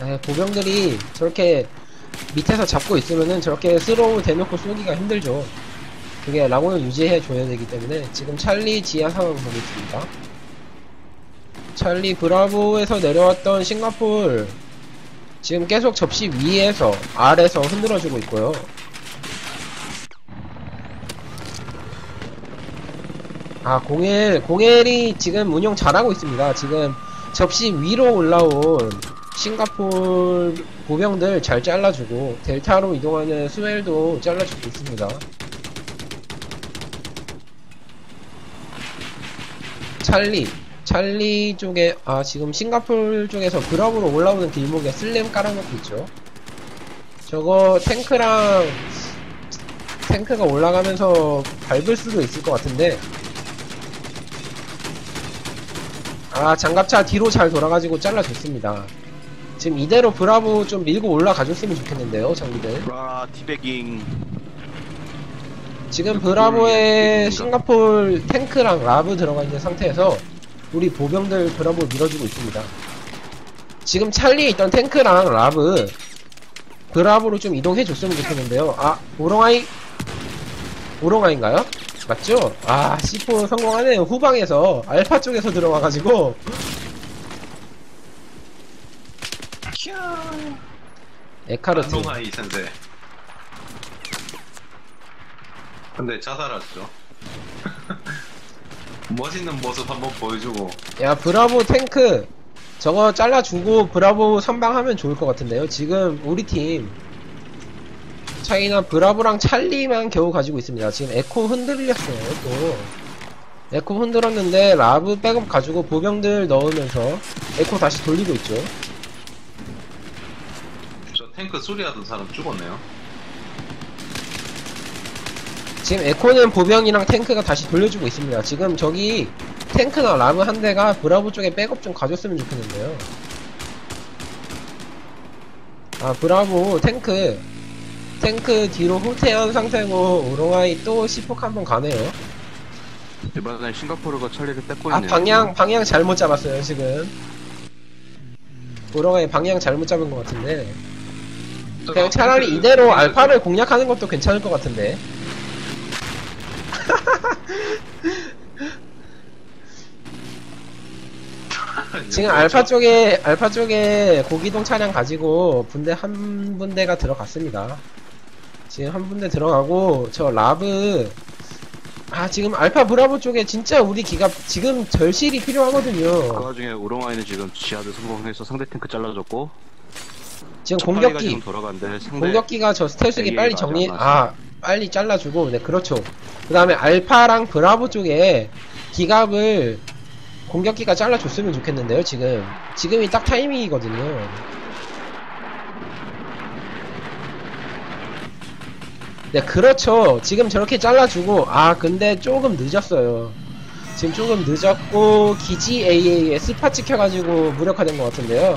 네, 보병들이 저렇게 밑에서 잡고 있으면은 저렇게 스로우 대놓고 쏘기가 힘들죠. 그게 라곤을 유지해줘야 되기 때문에. 지금 찰리 지하 상황 보겠습니다. 찰리 브라보에서 내려왔던 싱가폴 지금 계속 접시 위에서 아래에서 흔들어주고 있고요. 아, 공엘이 지금 운영 잘하고 있습니다. 지금 접시 위로 올라온 싱가폴 보병들 잘 잘라주고, 델타로 이동하는 스웰도 잘라주고 있습니다. 찰리 쪽에, 아, 지금 싱가폴 쪽에서 브라보로 올라오는 길목에 슬램 깔아놓고 있죠. 저거 탱크가 올라가면서 밟을 수도 있을 것 같은데, 아, 장갑차 뒤로 잘 돌아가지고 잘라줬습니다. 지금 이대로 브라보 좀 밀고 올라가줬으면 좋겠는데요, 장비들. 지금 브라보에 싱가폴 탱크랑 라브 들어가 있는 상태에서 우리 보병들 브라보 밀어주고 있습니다. 지금 찰리에 있던 탱크랑 라브 브라보로 좀 이동해줬으면 좋겠는데요. 아, 오롱아이인가요? 맞죠? 아, C4 성공하네요. 후방에서 알파 쪽에서 들어와가지고. 에카르트. 오롱아이 센세. 근데 자살하죠. 멋있는 모습 한번 보여주고. 야, 브라보 탱크 저거 잘라주고 브라보 선방하면 좋을 것 같은데요. 지금 우리 팀 차이나 브라보랑 찰리만 겨우 가지고 있습니다. 지금 에코 흔들렸어요. 또 에코 흔들었는데 라브 백업 가지고 보병들 넣으면서 에코 다시 돌리고 있죠. 저 탱크 수리하던 사람 죽었네요. 지금 에코는 보병이랑 탱크가 다시 돌려주고 있습니다. 지금 저기 탱크나 라브 한 대가 브라보 쪽에 백업 좀 가줬으면 좋겠는데요. 아, 브라보 탱크 뒤로 후퇴한 상태고, 오롱아이 또 C4 한번 가네요. 이번엔 싱가포르가 찰리를 뺏고 있네요. 아, 방향 잘못 잡았어요. 지금 오롱아이 방향 잘못 잡은 것 같은데, 그냥 차라리 이대로 알파를 공략하는 것도 괜찮을 것 같은데. 지금 알파 쪽에 고기동 차량 가지고 분대 한 분대가 들어갔습니다. 지금 한 분대 들어가고, 저 라브, 아, 지금 알파 브라보 쪽에 진짜 우리 기가 지금 절실히 필요하거든요. 그 와중에 우롱아이는 지금 지하를 성공해서 상대 탱크 잘라줬고, 지금 공격기가 저 스텔스기 빨리 정리, 아, 빨리 잘라주고. 네, 그렇죠. 그 다음에 알파랑 브라보 쪽에 기갑을 공격기가 잘라줬으면 좋겠는데요. 지금이 딱 타이밍이거든요. 네, 그렇죠. 지금 저렇게 잘라주고, 아, 근데 조금 늦었어요. 지금 조금 늦었고 기지 AAS 파 찍혀가지고 무력화된 것 같은데요.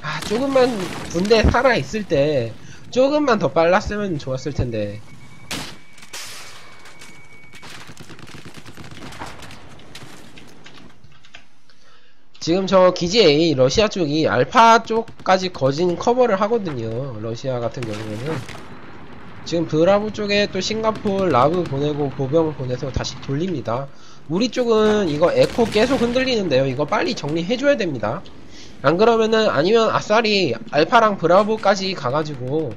아, 조금만 군대 살아있을 때 조금만 더 빨랐으면 좋았을 텐데. 지금 저 기지 A 러시아 쪽이 알파 쪽까지 거진 커버를 하거든요. 러시아 같은 경우에는 지금 브라보 쪽에 또 싱가포르 라브 보내고 보병 보내서 다시 돌립니다. 우리 쪽은 이거 에코 계속 흔들리는데요, 이거 빨리 정리해줘야 됩니다. 안그러면은 아니면 아싸리 알파랑 브라보까지 가가지고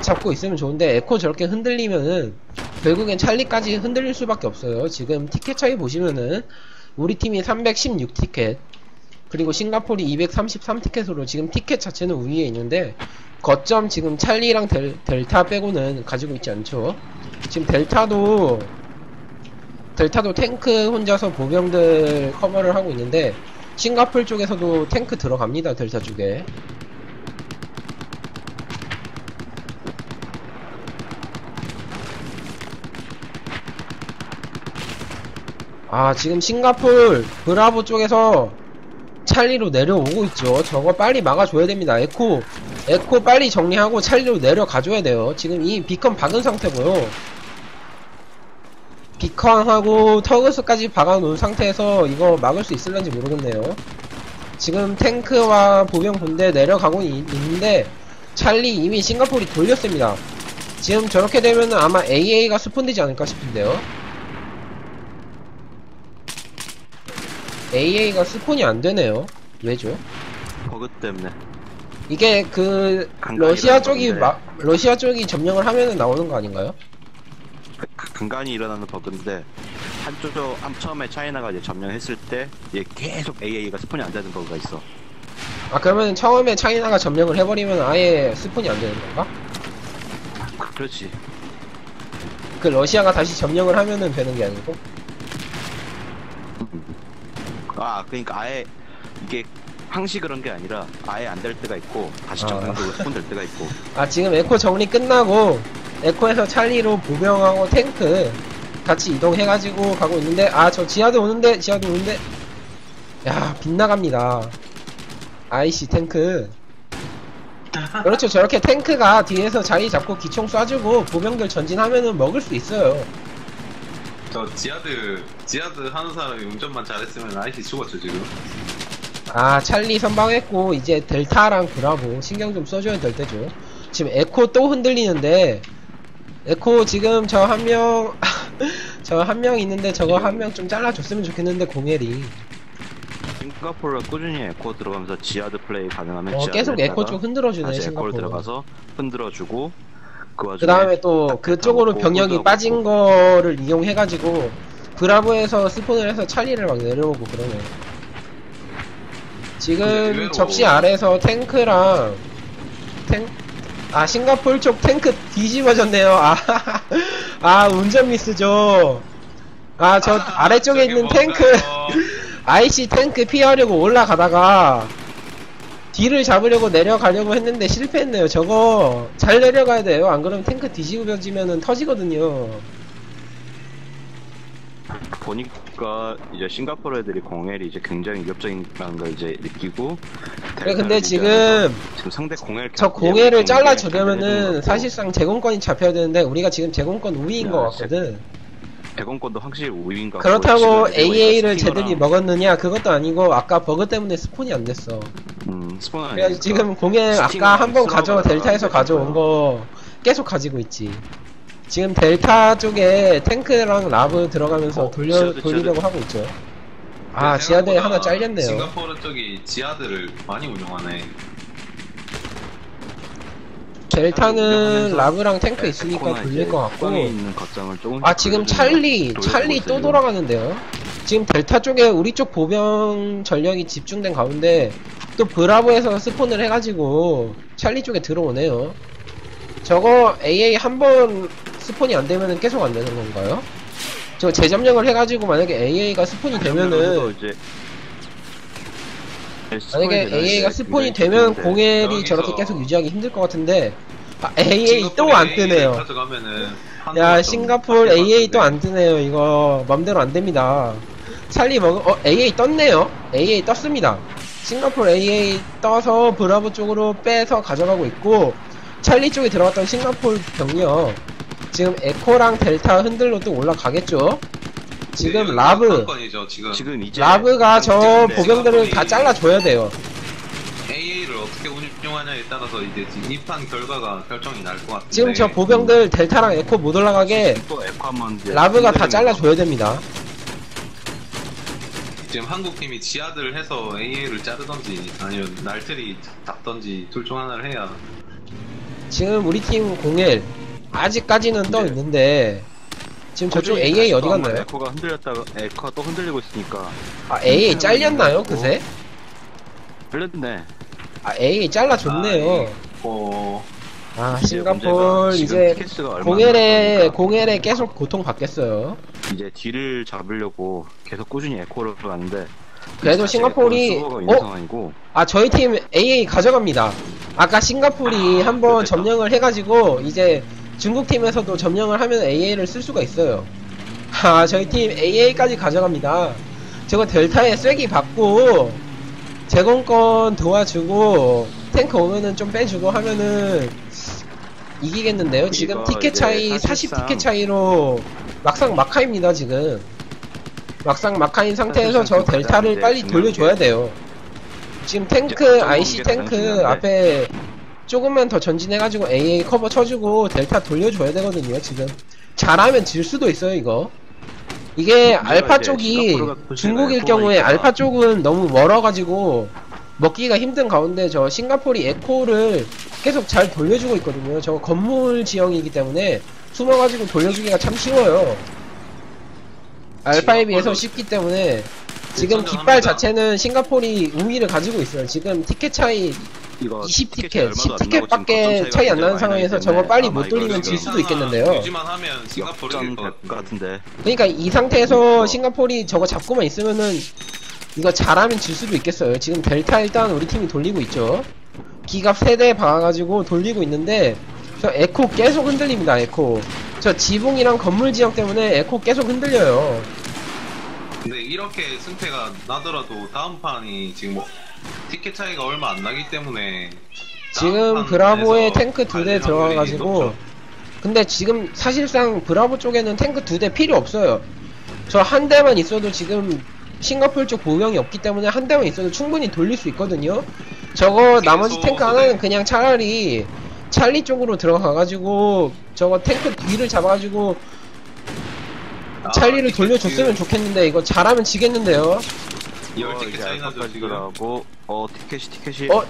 잡고 있으면 좋은데, 에코 저렇게 흔들리면은 결국엔 찰리까지 흔들릴 수밖에 없어요. 지금 티켓 차이 보시면은 우리 팀이 316티켓 그리고 싱가포르 233티켓으로 지금 티켓 자체는 우위에 있는데, 거점 지금 찰리랑 델타 빼고는 가지고 있지 않죠. 지금 델타도 탱크 혼자서 보병들 커버를 하고 있는데 싱가폴 쪽에서도 탱크 들어갑니다. 델타 쪽에 아 지금 싱가폴 브라보 쪽에서 찰리로 내려오고 있죠. 저거 빨리 막아줘야 됩니다. 에코 빨리 정리하고 찰리로 내려가줘야 돼요. 지금 이 비컨 박은 상태고요, 비컨하고 터그스까지 박아놓은 상태에서 이거 막을 수 있을런지 모르겠네요. 지금 탱크와 보병 군대 내려가고 있는데 찰리 이미 싱가포르이 돌렸습니다. 지금 저렇게 되면은 아마 AA가 스폰되지 않을까 싶은데요, AA가 스폰이 안되네요. 왜죠? 버그 때문에. 이게 그 러시아 쪽이 점령을 하면은 나오는 거 아닌가요? 간간히 일어나는 버그인데, 한쪽도 처음에 차이나가 이제 점령했을 때 이제 계속 AA가 스폰이 안 되는 버그가 있어. 아 그러면 처음에 차이나가 점령을 해버리면 아예 스폰이 안 되는 건가? 그렇지. 그 러시아가 다시 점령을 하면은 되는 게 아니고. 아 그러니까 아예 이게 항시 그런 게 아니라 아예 안 될 때가 있고 다시 점령되고 스폰 될 때가 있고. 아 지금 에코 정리 끝나고. 에코에서 찰리로 보병하고 탱크 같이 이동해가지고 가고 있는데, 아 저 지하도 오는데 야 빗나갑니다. 아이씨 탱크. 그렇죠, 저렇게 탱크가 뒤에서 자리 잡고 기총 쏴주고 보병들 전진하면은 먹을 수 있어요. 저 지하드 하는 사람이 운전만 잘했으면 아이씨 죽었죠 지금. 아 찰리 선방했고 이제 델타랑 브라보 신경 좀 써줘야 될 때죠. 지금 에코 또 흔들리는데, 에코 지금 저 한 명 있는데 저거 한 명 좀 잘라줬으면 좋겠는데 공엘이. 싱가포르가 꾸준히 에코 들어가면서 지하드 플레이 가능하면 지하드 계속 에코 쪽 흔들어주네. 싱가포르 들어가서 흔들어주고 그 다음에 또 그쪽으로 병력이 빠진 거를 이용해가지고 브라보에서 스폰을 해서 찰리를 막 내려오고 그러네. 지금 접시 아래에서 탱크랑 아 싱가포르 쪽 탱크 뒤집어졌네요. 아 운전 미스죠. 아 저 아래쪽에 있는 탱크 IC 탱크 피하려고 올라가다가 뒤를 잡으려고 내려가려고 했는데 실패했네요. 저거 잘 내려가야 돼요. 안그러면 탱크 뒤집어지면은 터지거든요. 보니까 이제 싱가포르 애들이 공헬이 이제 굉장히 위협적이라는 걸 이제 느끼고. 그래 근데 지금 상대 공헬 저 공헬을 잘라주려면은 사실상 제공권이 잡혀야 되는데 우리가 지금 제공권 우위인 것 같거든. 제공권도 확실히 우위인 것 같고. 그렇다고 AA를 쟤들이 먹었느냐 그것도 아니고 아까 버그 때문에 스폰이 안 됐어. 스폰 안 됐어. 지금 공헬 아까 한번 델타에서 가져온 거 계속 가지고 있지. 지금 델타 쪽에 탱크랑 라브 들어가면서 돌리려고 하고 있죠. 아 지하대 하나 잘렸네요. 싱가포르 쪽이 지하드를 많이 운영하네. 델타는 라브랑 탱크 있으니까 돌릴 것 같고. 아 지금 찰리 또 돌아가는데요. 지금 델타 쪽에 우리 쪽 보병 전력이 집중된 가운데 또 브라보에서 스폰을 해가지고 찰리 쪽에 들어오네요. 저거 AA 한번 스폰이 안 되면은 계속 안 되는 건가요? 저 재점령을 해가지고 만약에 AA가 스폰이 되면은 공헬이 저렇게 계속 유지하기 힘들 것 같은데, 아, AA 또 안 뜨네요. 야 싱가포르 AA 또 안 뜨네요. 이거 맘대로 안 됩니다. 찰리 먹은, AA 떴네요. AA 떴습니다. 싱가포르 AA 떠서 브라보 쪽으로 빼서 가져가고 있고, 찰리 쪽에 들어갔던 싱가포르 병력 지금 에코랑 델타 흔들로 또 올라가겠죠. 지금 네, 라브 지금 이제 라브가 저 보병들을 다 잘라줘야 돼요. AA를 어떻게 운용하냐에 따라서 이제 진입한 결과가 결정이 날 것 같은데, 지금 저 보병들 델타랑 에코 못 올라가게 또 에코 한번 라브가 다 잘라줘야 됩니다. 지금 한국팀이 지하들 해서 AA를 자르던지 아니면 날틀이 닦던지 둘 중 하나를 해야. 지금 우리 팀 01 아직까지는 떠 있는데, 지금 저쪽 AA 어디 갔나요? 에코가 흔들렸다가 에코가 또 흔들리고 있으니까. 아, AA 잘렸나요? 그새? 잘렸네. 아, AA 잘라줬네요. 아, 싱가폴 이제 01에 계속 고통받겠어요. 이제 뒤를 잡으려고 계속 꾸준히 에코를 가는데, 그래도 싱가폴이 아, 저희 팀 AA 가져갑니다. 아까 싱가폴이 한번 점령을 해가지고 이제 중국팀에서도 점령을 하면 AA를 쓸 수가 있어요. 아, 저희 팀 AA까지 가져갑니다. 저거 델타에 쐐기 받고 제공권 도와주고 탱크 오면은 좀 빼주고 하면은 이기겠는데요. 지금 티켓 차이 40티켓 차이로 막상 막하입니다. 지금 막상 막하인 상태에서 저 델타를 빨리 돌려줘야 돼요. 지금 탱크 IC 탱크 앞에 조금만 더 전진해가지고 AA 커버 쳐주고 델타 돌려줘야 되거든요. 지금 잘하면 질 수도 있어요. 이거 이게 알파 쪽이 중국일 경우에 알파 쪽은 너무 멀어가지고 먹기가 힘든 가운데, 저 싱가포르 에코를 계속 잘 돌려주고 있거든요. 저 건물 지형이기 때문에 숨어가지고 돌려주기가 참 쉬워요. 알파에 비해서 쉽기 때문에. 지금 깃발 자체는 싱가포르이 우위를 가지고 있어요. 지금 티켓 차이 20티켓, 10티켓 밖에 차이 안 나는 상황에서 저거 빨리 못 돌리면 질 수도 있겠는데요. 그러니까 이 상태에서 싱가포르이 저거 잡고만 있으면은 이거 잘하면 질 수도 있겠어요. 지금 델타 일단 우리 팀이 돌리고 있죠. 기갑 3대 박아가지고 돌리고 있는데, 저 에코 계속 흔들립니다. 에코 저 지붕이랑 건물 지형 때문에 에코 계속 흔들려요. 근데 이렇게 승패가 나더라도 다음 판이 지금 뭐 티켓 차이가 얼마 안 나기 때문에, 지금 브라보에 탱크 2대 들어가가지고, 근데 지금 사실상 브라보 쪽에는 탱크 2대 필요 없어요. 저 한 대만 있어도 지금 싱가포르 쪽 보병이 없기 때문에 한 대만 있어도 충분히 돌릴 수 있거든요. 저거 나머지 탱크 하나는 그냥 차라리 찰리 쪽으로 들어가가지고 저거 탱크 뒤를 잡아가지고 찰리를 돌려줬으면 좋겠는데, 이거 잘하면 지겠는데요. 10티켓 차이나죠 지금.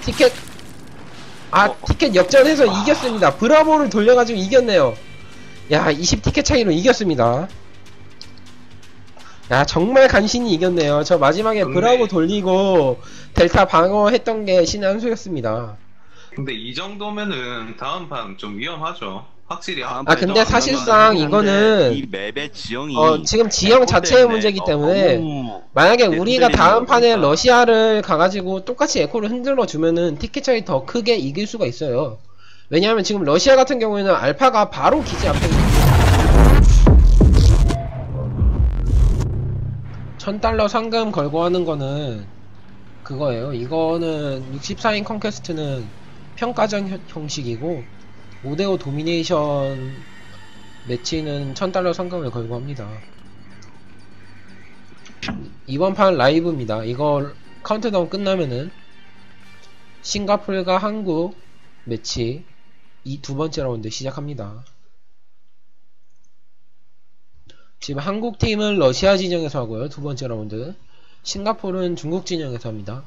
티켓 티켓 역전해서 이겼습니다. 브라보를 돌려가지고 이겼네요. 야, 20티켓 차이로 이겼습니다. 야, 정말 간신히 이겼네요. 저 마지막에 브라보 돌리고 델타 방어했던 게 신의 한 수였습니다. 근데 이 정도면은 다음 판 좀 위험하죠. 확실히. 아, 근데 사실상 이거는 이 맵의 지형이 지금 지형 자체의 문제이기 때문에 만약에 우리가 다음 판에 러시아를 가가지고 똑같이 에코를 흔들어 주면은 티켓 차이 더 크게 이길 수가 있어요. 왜냐하면 지금 러시아 같은 경우에는 알파가 바로 기지 앞에 $1000 상금 걸고 하는 거는 그거예요. 이거는 64인 컨퀘스트는 평가전 형식이고 5대5 도미네이션 매치는 $1000 상금을 걸고 합니다. 이번 판 라이브입니다. 이거 카운트다운 끝나면은 싱가폴과 한국 매치 이 두 번째 라운드 시작합니다. 지금 한국팀은 러시아 진영에서 하고요. 두 번째 라운드 싱가포르는 중국 진영에서 합니다.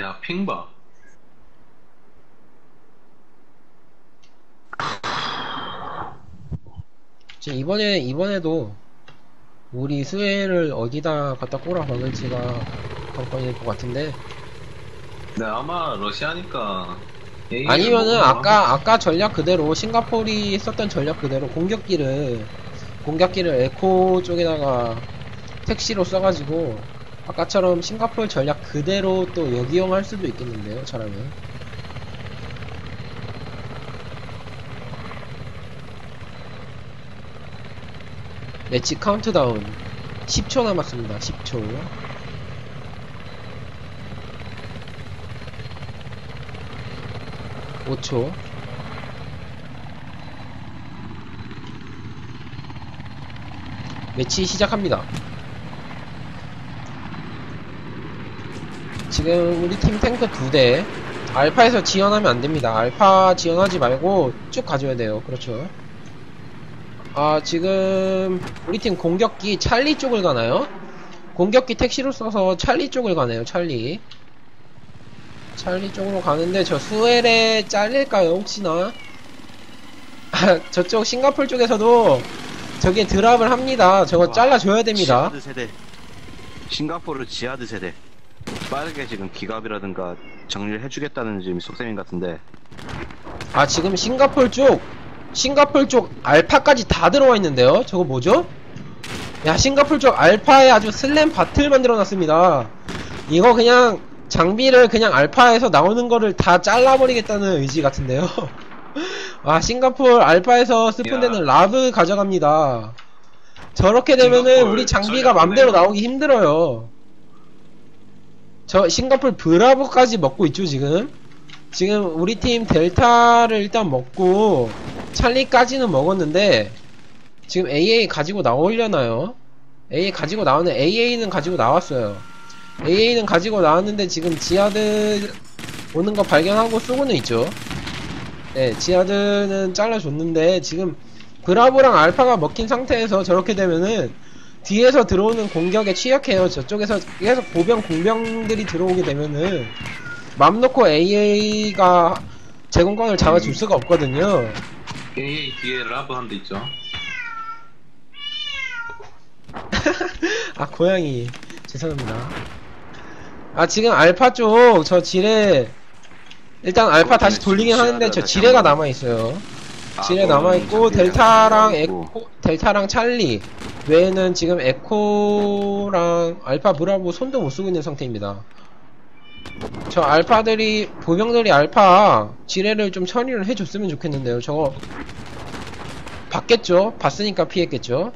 야, 핑봐. 지금 이번에도 우리 스웨이를 어디다 갖다 꼬라 박을지가 관건일 것 같은데. 네, 아마 러시아니까. 아니면은 아까 전략 그대로 싱가포르이 썼던 전략 그대로 공격기를 에코 쪽에다가 택시로 써가지고 아까처럼 싱가포르 전략 그대로 또 역이용할 수도 있겠는데요. 잘하면 매치 카운트다운 10초 남았습니다. 10초. 요 5초. 매치 시작합니다. 지금 우리 팀 탱크 2대 알파에서 지연하면 안됩니다. 알파 지연하지 말고 쭉 가줘야 돼요. 그렇죠. 아 지금 우리 팀 공격기 찰리 쪽을 가나요? 공격기 택시로 써서 찰리 쪽을 가네요. 찰리 쪽으로 가는데 저 수엘에 잘릴까요 혹시나? 저쪽 싱가폴 쪽에서도 저게 드랍을 합니다. 저거 잘라줘야 됩니다. 지하드 세대. 싱가포르 지하드 세대. 빠르게 지금 기갑이라든가 정리를 해주겠다는 지금 속셈인 같은데. 아 지금 싱가폴 쪽 알파까지 다 들어와 있는데요. 저거 뭐죠? 야 싱가폴 쪽 알파에 아주 슬램 바틀 만들어놨습니다. 이거 그냥 장비를 그냥 알파에서 나오는 거를 다 잘라버리겠다는 의지 같은데요. 아 싱가폴 알파에서 스폰되는 라브 가져갑니다. 저렇게 되면은 우리 장비가 맘대로 나오기 힘들어요. 저 싱가폴 브라보까지 먹고 있죠. 지금 우리 팀 델타를 일단 먹고 찰리까지는 먹었는데 지금 AA 가지고 나오려나요? AA 가지고 나오는 AA는 가지고 나왔어요. AA는 가지고 나왔는데 지금 지하드 오는 거 발견하고 쏘고는 있죠. 네, 지하드는 잘라줬는데 지금 브라보랑 알파가 먹힌 상태에서 저렇게 되면은 뒤에서 들어오는 공격에 취약해요. 저쪽에서 계속 공병들이 들어오게 되면은 맘 놓고 AA가 제공권을 잡아줄 수가 없거든요. AA 뒤에 라브 한 대 있죠. 아 고양이 죄송합니다. 아 지금 알파 쪽 저 지뢰 일단 알파 다시 돌리긴 하는데 저 지뢰가 남아있어요. 지뢰 남아있고 델타랑 찰리 외에는 지금 에코랑 알파 브라보 손도 못쓰고 있는 상태입니다. 저 알파들이 보병들이 알파 지뢰를 좀 처리를 해줬으면 좋겠는데요. 저거 봤겠죠? 봤으니까 피했겠죠?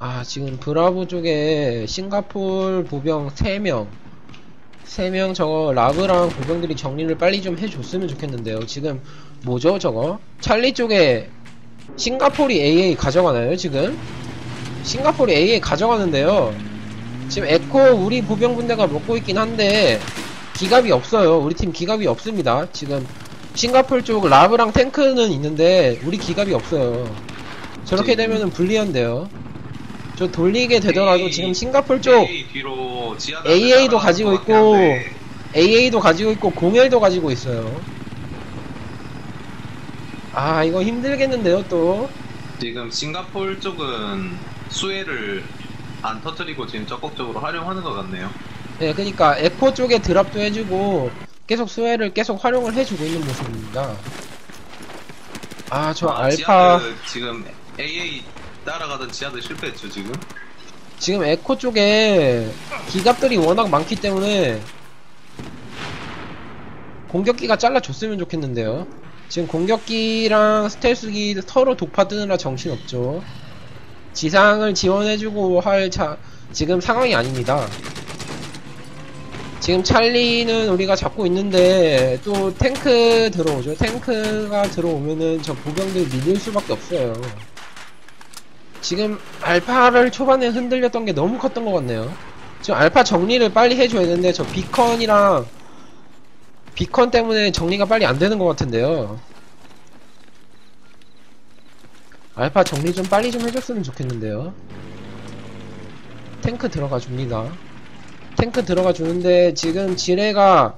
아 지금 브라보 쪽에 싱가폴 보병 3명 저거 라브랑 보병들이 정리를 빨리 좀 해줬으면 좋겠는데요. 지금 뭐죠 저거? 찰리 쪽에 싱가폴이 AA 가져가나요 지금? 싱가폴이 AA 가져가는데요. 지금 에코 우리 보병 분대가 먹고 있긴 한데 기갑이 없어요. 우리 팀 기갑이 없습니다. 지금 싱가폴 쪽 라브랑 탱크는 있는데 우리 기갑이 없어요. 저렇게 되면은 불리한데요. 저 돌리게 되더라도 AA, 지금 싱가폴 쪽 AA도 가지고 있고 AA도 가지고 있고 01도 가지고 있어요. 아 이거 힘들겠는데요. 또 지금 싱가폴 쪽은 수혜를 안 터뜨리고 지금 적극적으로 활용하는 것 같네요. 네 그니까 에코 쪽에 드랍도 해주고 계속 수혜를 계속 활용을 해주고 있는 모습입니다. 아 저 알파 지금 AA 따라가던 지하들 실패했죠. 지금 에코 쪽에 기갑들이 워낙 많기 때문에 공격기가 잘라줬으면 좋겠는데요. 지금 공격기랑 스텔스기 서로 도파 뜨느라 정신없죠. 지상을 지원해주고 할 지금 상황이 아닙니다. 지금 찰리는 우리가 잡고 있는데 또 탱크 들어오죠. 탱크가 들어오면은 저 보병들 밀릴 수밖에 없어요. 지금 알파를 초반에 흔들렸던 게 너무 컸던 것 같네요. 지금 알파 정리를 빨리 해줘야 되는데 저 비컨 때문에 정리가 빨리 안 되는 것 같은데요. 알파 정리 좀 빨리 좀 해줬으면 좋겠는데요. 탱크 들어가 줍니다. 탱크 들어가 주는데 지금 지뢰가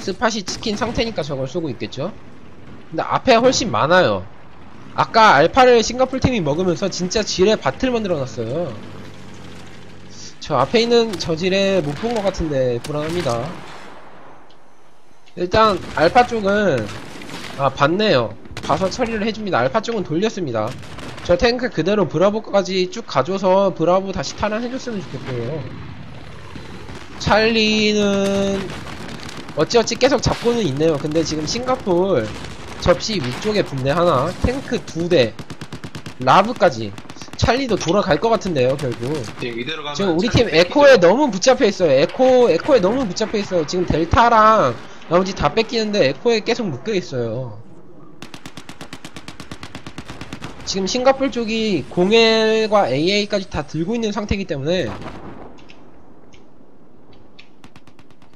스팟이 찍힌 상태니까 저걸 쏘고 있겠죠. 근데 앞에 훨씬 많아요. 아까 알파를 싱가폴 팀이 먹으면서 진짜 지뢰 밭을 만들어놨어요. 저 앞에 있는 저 지뢰 못 본 것 같은데 불안합니다. 일단 알파 쪽은 아 봤네요. 봐서 처리를 해줍니다. 알파 쪽은 돌렸습니다. 저 탱크 그대로 브라보까지 쭉 가줘서 브라보 다시 탈환해줬으면 좋겠고요. 찰리는 어찌어찌 계속 잡고는 있네요. 근데 지금 싱가폴 접시 위쪽에 분대 하나, 탱크 두 대, 라브까지. 찰리도 돌아갈 것 같은데요, 결국. 네, 이대로 가면 지금 우리 팀 에코에 너무 붙잡혀 있어요. 에코에 너무 붙잡혀 있어요. 지금 델타랑 나머지 다 뺏기는데 에코에 계속 묶여 있어요. 지금 싱가폴 쪽이 공엘과 AA까지 다 들고 있는 상태이기 때문에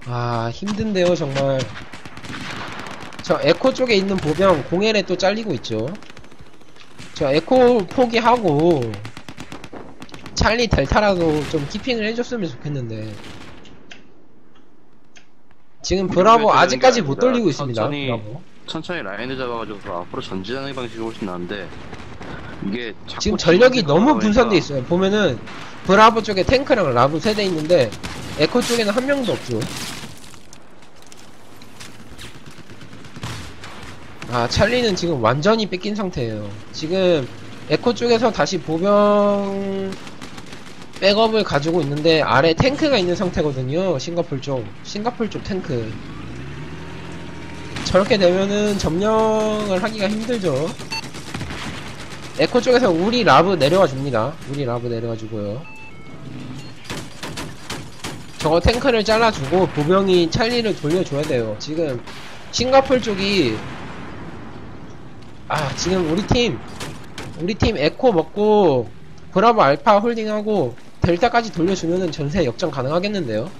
아 힘든데요 정말. 저 에코 쪽에 있는 보병 공엘에 또 잘리고 있죠. 저 에코 포기하고 찰리 델타라도 좀 키핑을 해줬으면 좋겠는데 지금 브라보 아직까지 못 돌리고 있습니다. 천천히 라인을 잡아가지고 앞으로 전진하는 방식이 훨씬 나은데 이게 지금 전력이 너무 분산돼 있어요. 보면은 브라보 쪽에 탱크랑 라브 3대 있는데 에코 쪽에는 한 명도 없죠. 아 찰리는 지금 완전히 뺏긴 상태예요. 지금 에코 쪽에서 다시 보병 백업을 가지고 있는데 아래 탱크가 있는 상태거든요. 싱가폴 쪽 탱크 저렇게 되면은 점령을 하기가 힘들죠. 에코 쪽에서 우리 라브 내려와 줍니다. 우리 라브 내려와 주고요. 저거 탱크를 잘라주고 보병이 찰리를 돌려줘야 돼요. 지금 싱가폴 쪽이 아 지금 우리 팀 에코 먹고 브라보 알파 홀딩하고 델타까지 돌려주면은 전세 역전 가능하겠는데요.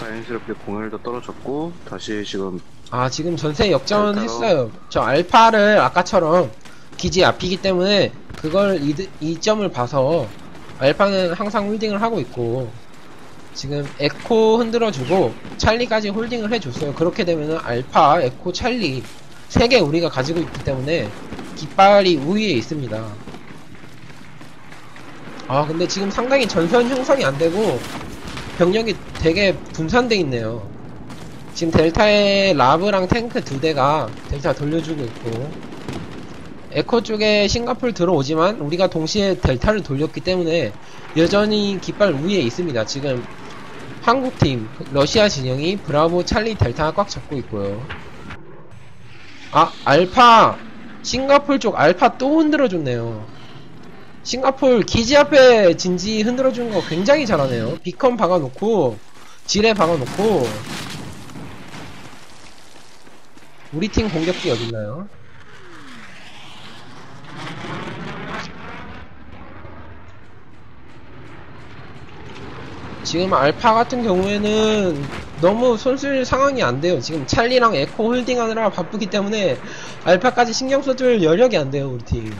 자연스럽게 공열도 떨어졌고 다시 지금 아 지금 전세 역전 했어요. 저 알파를 아까처럼 기지 앞이기 때문에 그걸 이점을 봐서 알파는 항상 홀딩을 하고 있고 지금 에코 흔들어주고 찰리까지 홀딩을 해줬어요. 그렇게 되면은 알파, 에코, 찰리 3개 우리가 가지고 있기 때문에 깃발이 우위에 있습니다. 아 근데 지금 상당히 전선 형성이 안되고 병력이 되게 분산돼 있네요. 지금 델타의 라브랑 탱크 2대가 델타 돌려주고 있고 에코 쪽에 싱가폴 들어오지만 우리가 동시에 델타를 돌렸기 때문에 여전히 깃발 우위에 있습니다. 지금 한국팀 러시아 진영이 브라보 찰리 델타 꽉 잡고 있고요. 아 알파 싱가폴 쪽 알파 또 흔들어줬네요. 싱가폴 기지 앞에 진지 흔들어준 거 굉장히 잘하네요. 비컨 박아놓고 지뢰 박아놓고 우리 팀 공격기 어딨나요? 지금 알파 같은 경우에는 너무 손쓸 상황이 안 돼요. 지금 찰리랑 에코 홀딩하느라 바쁘기 때문에 알파까지 신경 써줄 여력이 안 돼요, 우리 팀.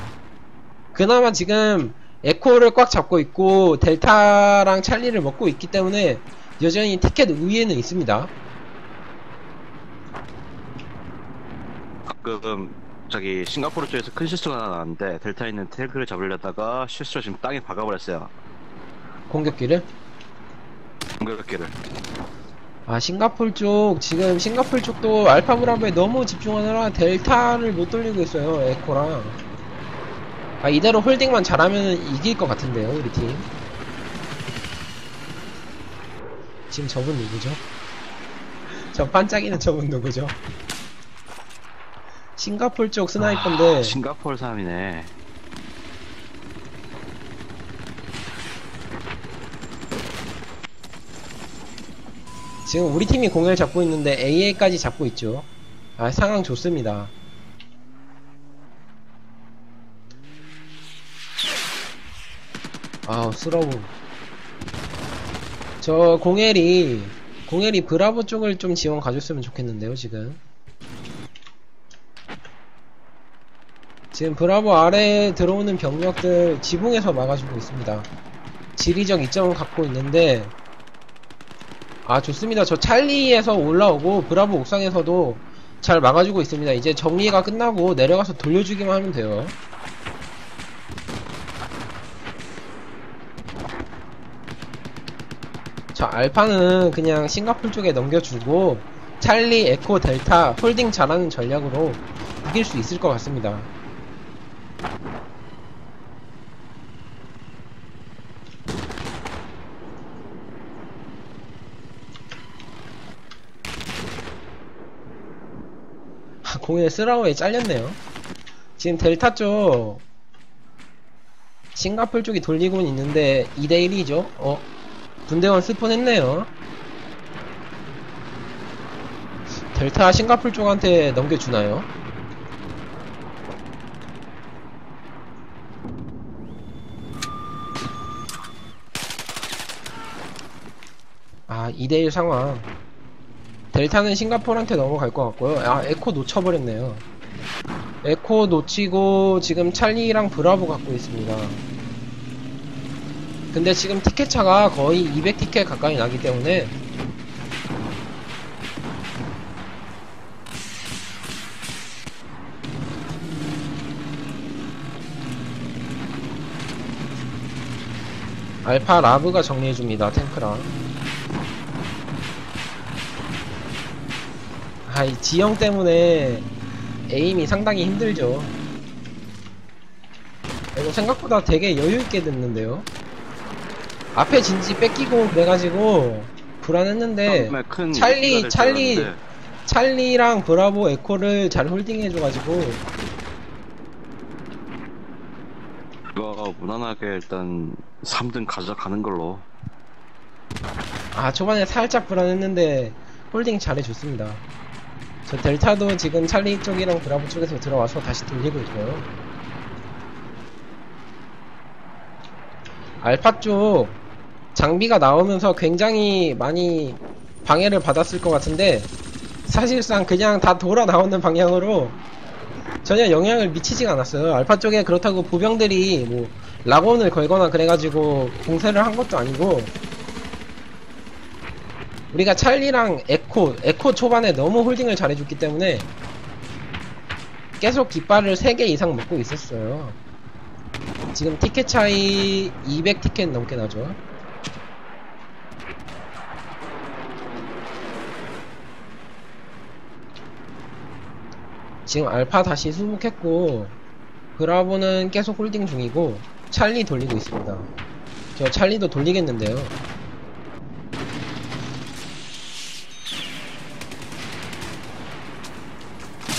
그나마 지금 에코를 꽉 잡고 있고 델타랑 찰리를 먹고 있기 때문에 여전히 티켓 위에는 있습니다. 가끔 저기 싱가포르 쪽에서 큰 실수가 하나 나는데 델타에 있는 탱크를 잡으려다가 실수로 지금 땅에 박아버렸어요. 공격기를. 아 싱가폴 쪽 지금 싱가폴 쪽도 알파 브라보에 너무 집중하느라 델타를 못 돌리고 있어요. 에코랑 아 이대로 홀딩만 잘하면 이길 것 같은데요. 우리 팀 지금 저분 누구죠? 저 반짝이는 저분 누구죠? 싱가폴 쪽 스나이퍼인데 아, 싱가폴 사람이네. 지금 우리 팀이 공을 잡고 있는데 AA까지 잡고 있죠. 아 상황 좋습니다. 아우 쓰러워. 저 공엘이 브라보 쪽을 좀 지원 가줬으면 좋겠는데요. 지금 브라보 아래에 들어오는 병력들 지붕에서 막아주고 있습니다. 지리적 이점을 갖고 있는데 아 좋습니다. 저 찰리에서 올라오고 브라보 옥상에서도 잘 막아주고 있습니다. 이제 정리가 끝나고 내려가서 돌려주기만 하면 돼요. 자 알파는 그냥 싱가폴 쪽에 넘겨주고 찰리, 에코, 델타 홀딩 잘하는 전략으로 이길 수 있을 것 같습니다. 공인의 쓰라우에 잘렸네요. 지금 델타 쪽 싱가폴 쪽이 돌리고는 있는데 2대1이죠 분대원 스폰했네요. 델타 싱가폴 쪽한테 넘겨주나요? 아 2대1 상황. 델타는 싱가포르한테 넘어갈 것 같고요. 아 에코 놓쳐버렸네요. 에코 놓치고 지금 찰리랑 브라보 갖고 있습니다. 근데 지금 티켓 차가 거의 200티켓 가까이 나기 때문에 알파 라브가 정리해줍니다. 탱크랑 이 지형 때문에 에임이 상당히 힘들죠. 이거 생각보다 되게 여유있게 됐는데요. 앞에 진지 뺏기고 그래가지고 불안했는데 찰리랑 브라보 에코를 잘 홀딩해줘가지고 이거 무난하게 일단 3등 가져가는 걸로. 아 초반에 살짝 불안했는데 홀딩 잘해줬습니다. 저 델타도 지금 찰리 쪽이랑 브라보 쪽에서 들어와서 다시 돌리고 있고요. 알파 쪽 장비가 나오면서 굉장히 많이 방해를 받았을 것 같은데 사실상 그냥 다 돌아 나오는 방향으로 전혀 영향을 미치지가 않았어요. 알파 쪽에 그렇다고 보병들이 뭐 라곤을 걸거나 그래가지고 공세를 한 것도 아니고 우리가 찰리랑 에코 초반에 너무 홀딩을 잘해줬기 때문에 계속 깃발을 3개 이상 먹고 있었어요. 지금 티켓 차이 200티켓 넘게 나죠. 지금 알파 다시 수복했고 브라보는 계속 홀딩 중이고 찰리 돌리고 있습니다. 저 찰리도 돌리겠는데요.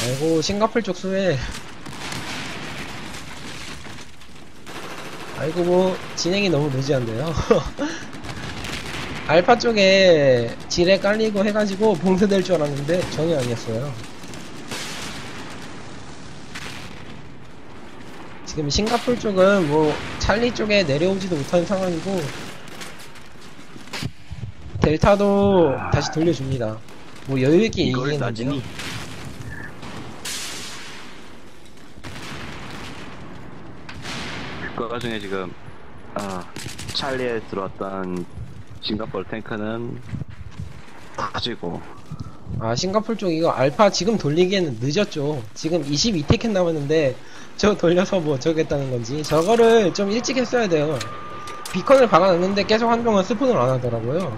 아이고 싱가폴 쪽 수에 아이고 뭐 진행이 너무 무지한데요. 알파 쪽에 지뢰 깔리고 해가지고 봉쇄될 줄 알았는데 전혀 아니었어요. 지금 싱가폴 쪽은 뭐 찰리 쪽에 내려오지도 못한 상황이고 델타도 다시 돌려줍니다. 뭐 여유있게 이기겠는데요. 그 와중에 지금 찰리에 들어왔던 싱가폴 탱크는 터지고 싱가폴 쪽 이거 알파 지금 돌리기에는 늦었죠. 지금 22티켓 남았는데 저 돌려서 뭐 저겠다는 건지 저거를 좀 일찍 했어야 돼요. 비컨을 박아놨는데 계속 한동안 스폰을 안 하더라고요.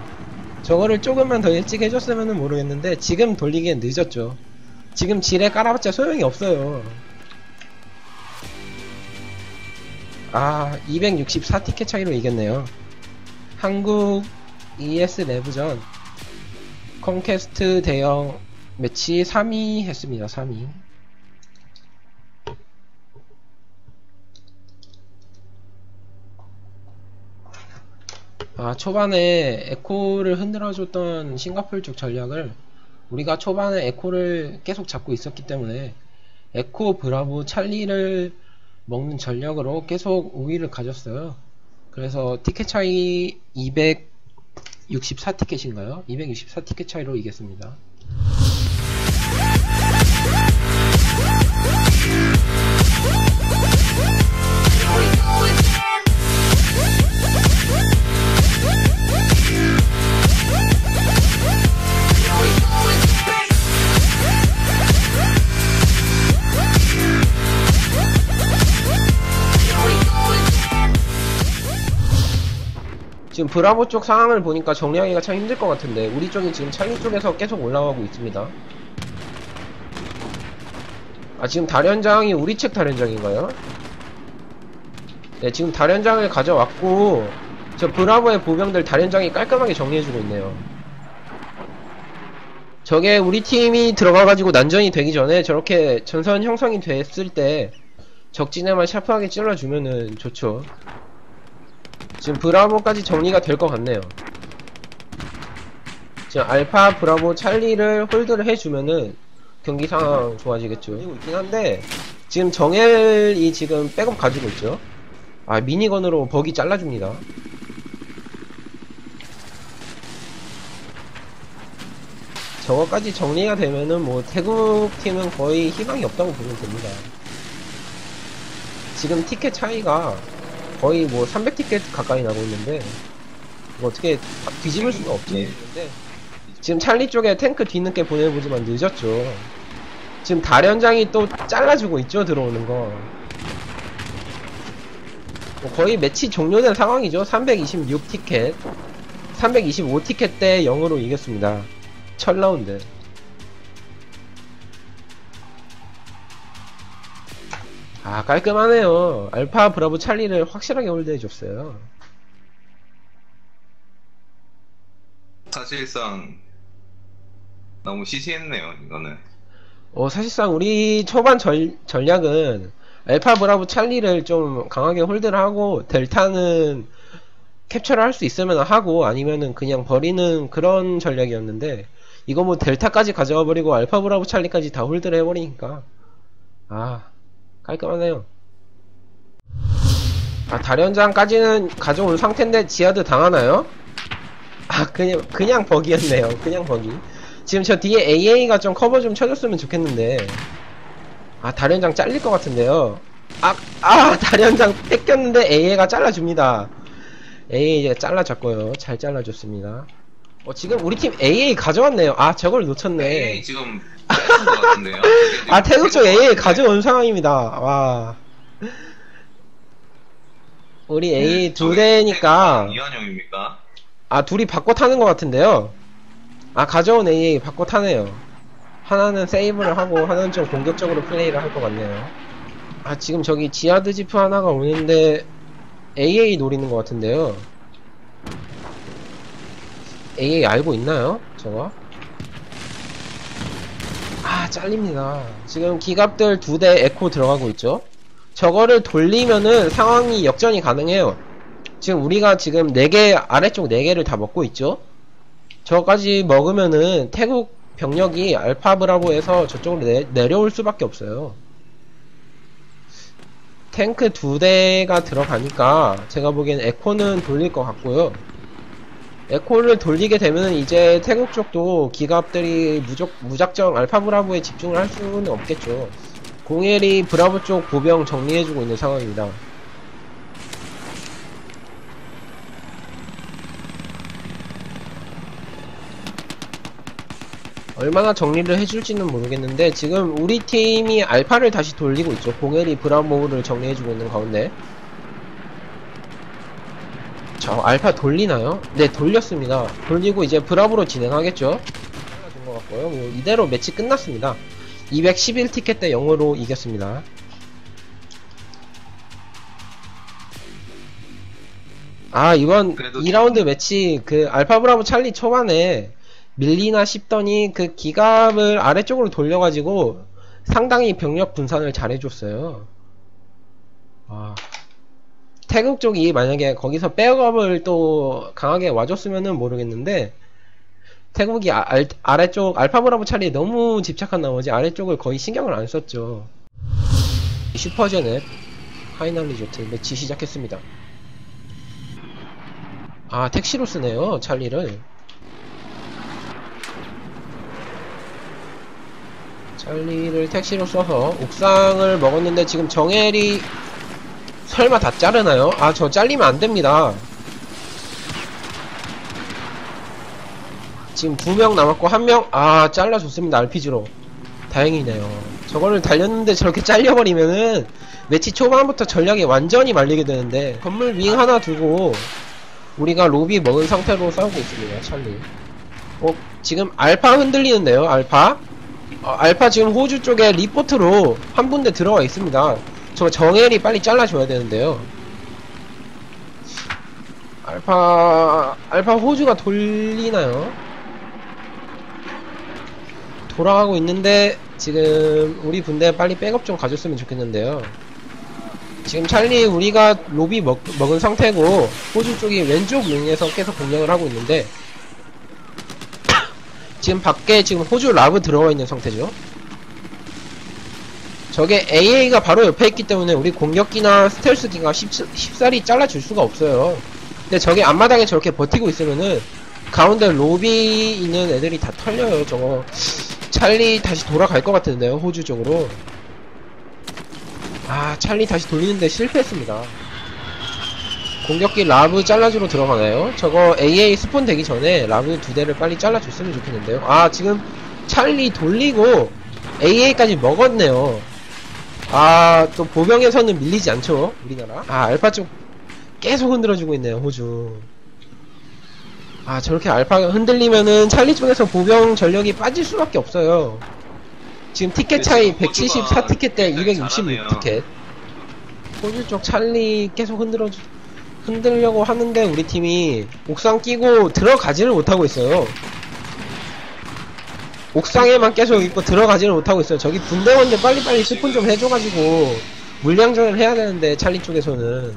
저거를 조금만 더 일찍 해줬으면은 모르겠는데 지금 돌리기엔 늦었죠. 지금 지뢰 깔아봤자 소용이 없어요. 아 264티켓 차이로 이겼네요. 한국 ES-Rev전 콘퀘스트 대형 매치 3위 했습니다. 3위. 아 초반에 에코를 흔들어줬던 싱가포르 쪽 전략을 우리가 초반에 에코를 계속 잡고 있었기 때문에 에코 브라보 찰리를 먹는 전략으로 계속 우위를 가졌어요. 그래서 티켓 차이 264티켓인가요? 264티켓 차이로 이겼습니다. 지금 브라보 쪽 상황을 보니까 정리하기가 참 힘들 것 같은데 우리 쪽이 지금 찰리 쪽에서 계속 올라가고 있습니다. 아 지금 다련장이 우리 측 다련장인가요? 네 지금 다련장을 가져왔고 저 브라보의 보병들 다련장이 깔끔하게 정리해주고 있네요. 저게 우리 팀이 들어가가지고 난전이 되기 전에 저렇게 전선 형성이 됐을 때 적진에만 샤프하게 찔러주면은 좋죠. 지금 브라보까지 정리가 될 것 같네요. 지금 알파, 브라보, 찰리를 홀드를 해주면은 경기 상황 좋아지겠죠. 그리고 있긴 한데 지금 정엘이 지금 백업 가지고 있죠. 아, 미니건으로 버기 잘라줍니다. 저거까지 정리가 되면은 뭐 태국팀은 거의 희망이 없다고 보면 됩니다. 지금 티켓 차이가 거의 뭐 300티켓 가까이 나고 있는데 뭐 어떻게 뒤집을 수가 없지. 지금 찰리 쪽에 탱크 뒤늦게 보내보지만 늦었죠. 지금 다련장이 또 잘라주고 있죠, 들어오는 거. 뭐 거의 매치 종료된 상황이죠. 326티켓 325티켓 대 0으로 이겼습니다. 첫 라운드. 아, 깔끔하네요. 알파, 브라보, 찰리를 확실하게 홀드해줬어요. 사실상 너무 시시했네요, 이거는. 사실상 우리 초반 전략은 알파, 브라보, 찰리를 좀 강하게 홀드를 하고 델타는 캡처를 할 수 있으면 하고 아니면은 그냥 버리는 그런 전략이었는데 이거 뭐 델타까지 가져와 버리고 알파, 브라보, 찰리까지 다 홀드를 해버리니까 아, 깔끔하네요. 아, 다련장까지는 가져온 상태인데 지하드 당하나요? 아, 그냥 버기였네요. 그냥 버기. 지금 저 뒤에 AA가 좀 커버 좀 쳐줬으면 좋겠는데 아, 다련장 잘릴 것 같은데요. 다련장 뺏겼는데 AA가 잘라줍니다. AA가 잘라줬고요. 잘 잘라줬습니다. 지금 우리 팀 AA 가져왔네요. 아, 저걸 놓쳤네. AA 지금 뺏은 것 같은데요. 아, 태국 쪽 AA 가져온 상황입니다. 와. 우리 AA 두 대니까. 이완용입니까? 아, 둘이 바꿔 타는 것 같은데요. 아, 가져온 AA 바꿔 타네요. 하나는 세이브를 하고 하나는 좀 공격적으로 플레이를 할 것 같네요. 아, 지금 저기 지하드 지프 하나가 오는데 AA 노리는 것 같은데요. AA 알고 있나요? 저거? 아, 잘립니다. 지금 기갑들 두 대 에코 들어가고 있죠? 저거를 돌리면은 상황이 역전이 가능해요. 지금 우리가 지금 4개, 아래쪽 4개를 다 먹고 있죠? 저거까지 먹으면은 태국 병력이 알파 브라보에서 저쪽으로 내려올 수밖에 없어요. 탱크 두 대가 들어가니까 제가 보기엔 에코는 돌릴 것 같고요. 에코를 돌리게 되면은 이제 태국 쪽도 기갑들이 무작정 알파 브라보에 집중을 할 수는 없겠죠. 공엘이 브라보 쪽 보병 정리해주고 있는 상황입니다. 얼마나 정리를 해줄지는 모르겠는데 지금 우리 팀이 알파를 다시 돌리고 있죠. 공엘이 브라보를 정리해주고 있는 가운데 알파 돌리나요? 네, 돌렸습니다. 돌리고 이제 브라보로 진행하겠죠? 잘라준 것 같고요. 뭐 이대로 매치 끝났습니다. 211티켓 대 0으로 이겼습니다. 아, 이번 2라운드 매치 그 알파 브라보 찰리 초반에 밀리나 싶더니 그 기갑을 아래쪽으로 돌려가지고 상당히 병력 분산을 잘해줬어요. 와. 태국 쪽이 만약에 거기서 백업을 또 강하게 와줬으면은 모르겠는데 태국이 아래쪽 알파브라보 찰리에 너무 집착한 나머지 아래쪽을 거의 신경을 안 썼죠. 슈퍼제넷 하이난 리조트 매치 시작했습니다. 아, 택시로 쓰네요, 찰리를. 찰리를 택시로 써서 옥상을 먹었는데 지금 정엘이 설마 다 자르나요? 아, 저 잘리면 안됩니다. 지금 2명 남았고 1명 아, 잘라줬습니다. RPG로 다행이네요. 저거를 달렸는데 저렇게 잘려버리면은 매치 초반부터 전략이 완전히 말리게 되는데 건물 윙 하나 두고 우리가 로비 먹은 상태로 싸우고 있습니다. 찰리 지금 알파 흔들리는데요. 알파 알파 지금 호주 쪽에 리포트로 한 군데 들어와 있습니다. 저 정엘이 빨리 잘라줘야 되는데요. 알파 호주가 돌리나요? 돌아가고 있는데 지금 우리 분대 빨리 백업 좀 가줬으면 좋겠는데요. 지금 찰리 우리가 로비 먹은 상태고 호주 쪽이 왼쪽 링에서 계속 공략을 하고 있는데 지금 밖에 지금 호주 라브 들어와 있는 상태죠. 저게 AA가 바로 옆에 있기 때문에 우리 공격기나 스텔스기가 쉽사리 잘라줄 수가 없어요. 근데 저게 앞마당에 저렇게 버티고 있으면은 가운데 로비 있는 애들이 다 털려요. 저거 찰리 다시 돌아갈 것 같은데요, 호주 쪽으로. 아, 찰리 다시 돌리는데 실패했습니다. 공격기 라브 잘라주러 들어가나요? 저거 AA 스폰 되기 전에 라브 두 대를 빨리 잘라줬으면 좋겠는데요. 아, 지금 찰리 돌리고 AA까지 먹었네요. 아, 또 보병에서는 밀리지 않죠, 우리나라. 아, 알파 쪽 계속 흔들어주고 있네요, 호주. 아, 저렇게 알파가 흔들리면은 찰리 쪽에서 보병 전력이 빠질 수밖에 없어요. 지금 티켓 차이 174티켓 대 266티켓. 호주 쪽 찰리 계속 흔들려고 하는데 우리 팀이 옥상 끼고 들어가지를 못하고 있어요. 옥상에만 계속 있고 들어가지를 못하고 있어요. 저기 군대원들 빨리빨리 스폰 좀 해줘가지고 물량전을 해야 되는데 찰리 쪽에서는.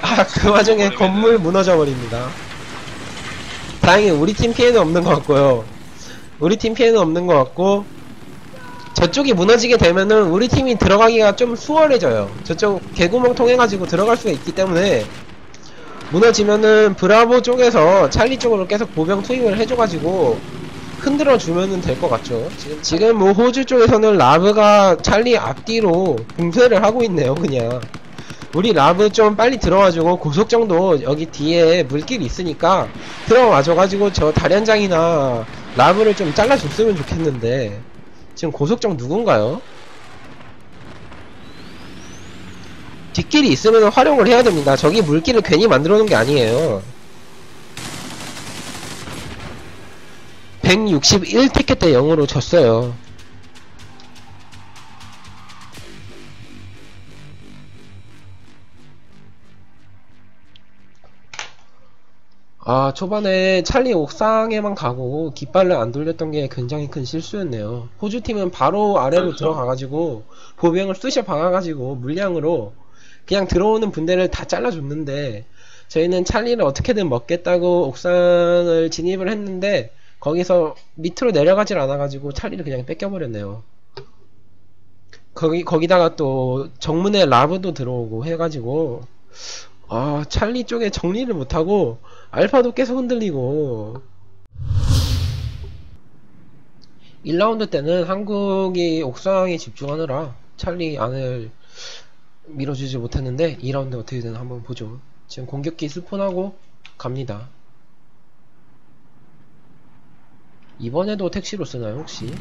아, 그 와중에 건물 무너져버립니다. 다행히 우리 팀 피해는 없는 것 같고요. 우리 팀 피해는 없는 것 같고, 저쪽이 무너지게 되면은 우리 팀이 들어가기가 좀 수월해져요. 저쪽 개구멍 통해가지고 들어갈 수가 있기 때문에 무너지면은 브라보 쪽에서 찰리 쪽으로 계속 보병 투입을 해줘가지고 흔들어주면은 될 것 같죠. 지금 뭐 호주 쪽에서는 라브가 찰리 앞뒤로 공세를 하고 있네요, 그냥. 우리 라브 좀 빨리 들어와주고 고속정도 여기 뒤에 물길이 있으니까 들어와줘가지고 저 다련장이나 라브를 좀 잘라줬으면 좋겠는데 지금 고속정 누군가요? 뒷길이 있으면 활용을 해야 됩니다. 저기 물길을 괜히 만들어 놓은 게 아니에요. 161티켓 대 0으로 졌어요. 아, 초반에 찰리 옥상에만 가고 깃발을 안 돌렸던 게 굉장히 큰 실수였네요. 호주팀은 바로 아래로 들어가가지고 보병을 쑤셔 박아가지고 물량으로 그냥 들어오는 분대를 다 잘라줬는데 저희는 찰리를 어떻게든 먹겠다고 옥상을 진입을 했는데 거기서 밑으로 내려가질 않아가지고 찰리를 그냥 뺏겨버렸네요. 거기다가 또 정문에 라브도 들어오고 해가지고 아, 찰리 쪽에 정리를 못하고 알파도 계속 흔들리고 1라운드 때는 한국이 옥상에 집중하느라 찰리 안을 밀어주지 못했는데 2라운드 어떻게 되나 한번 보죠. 지금 공격기 스폰하고 갑니다. 이번에도 택시로 쓰나요 혹시?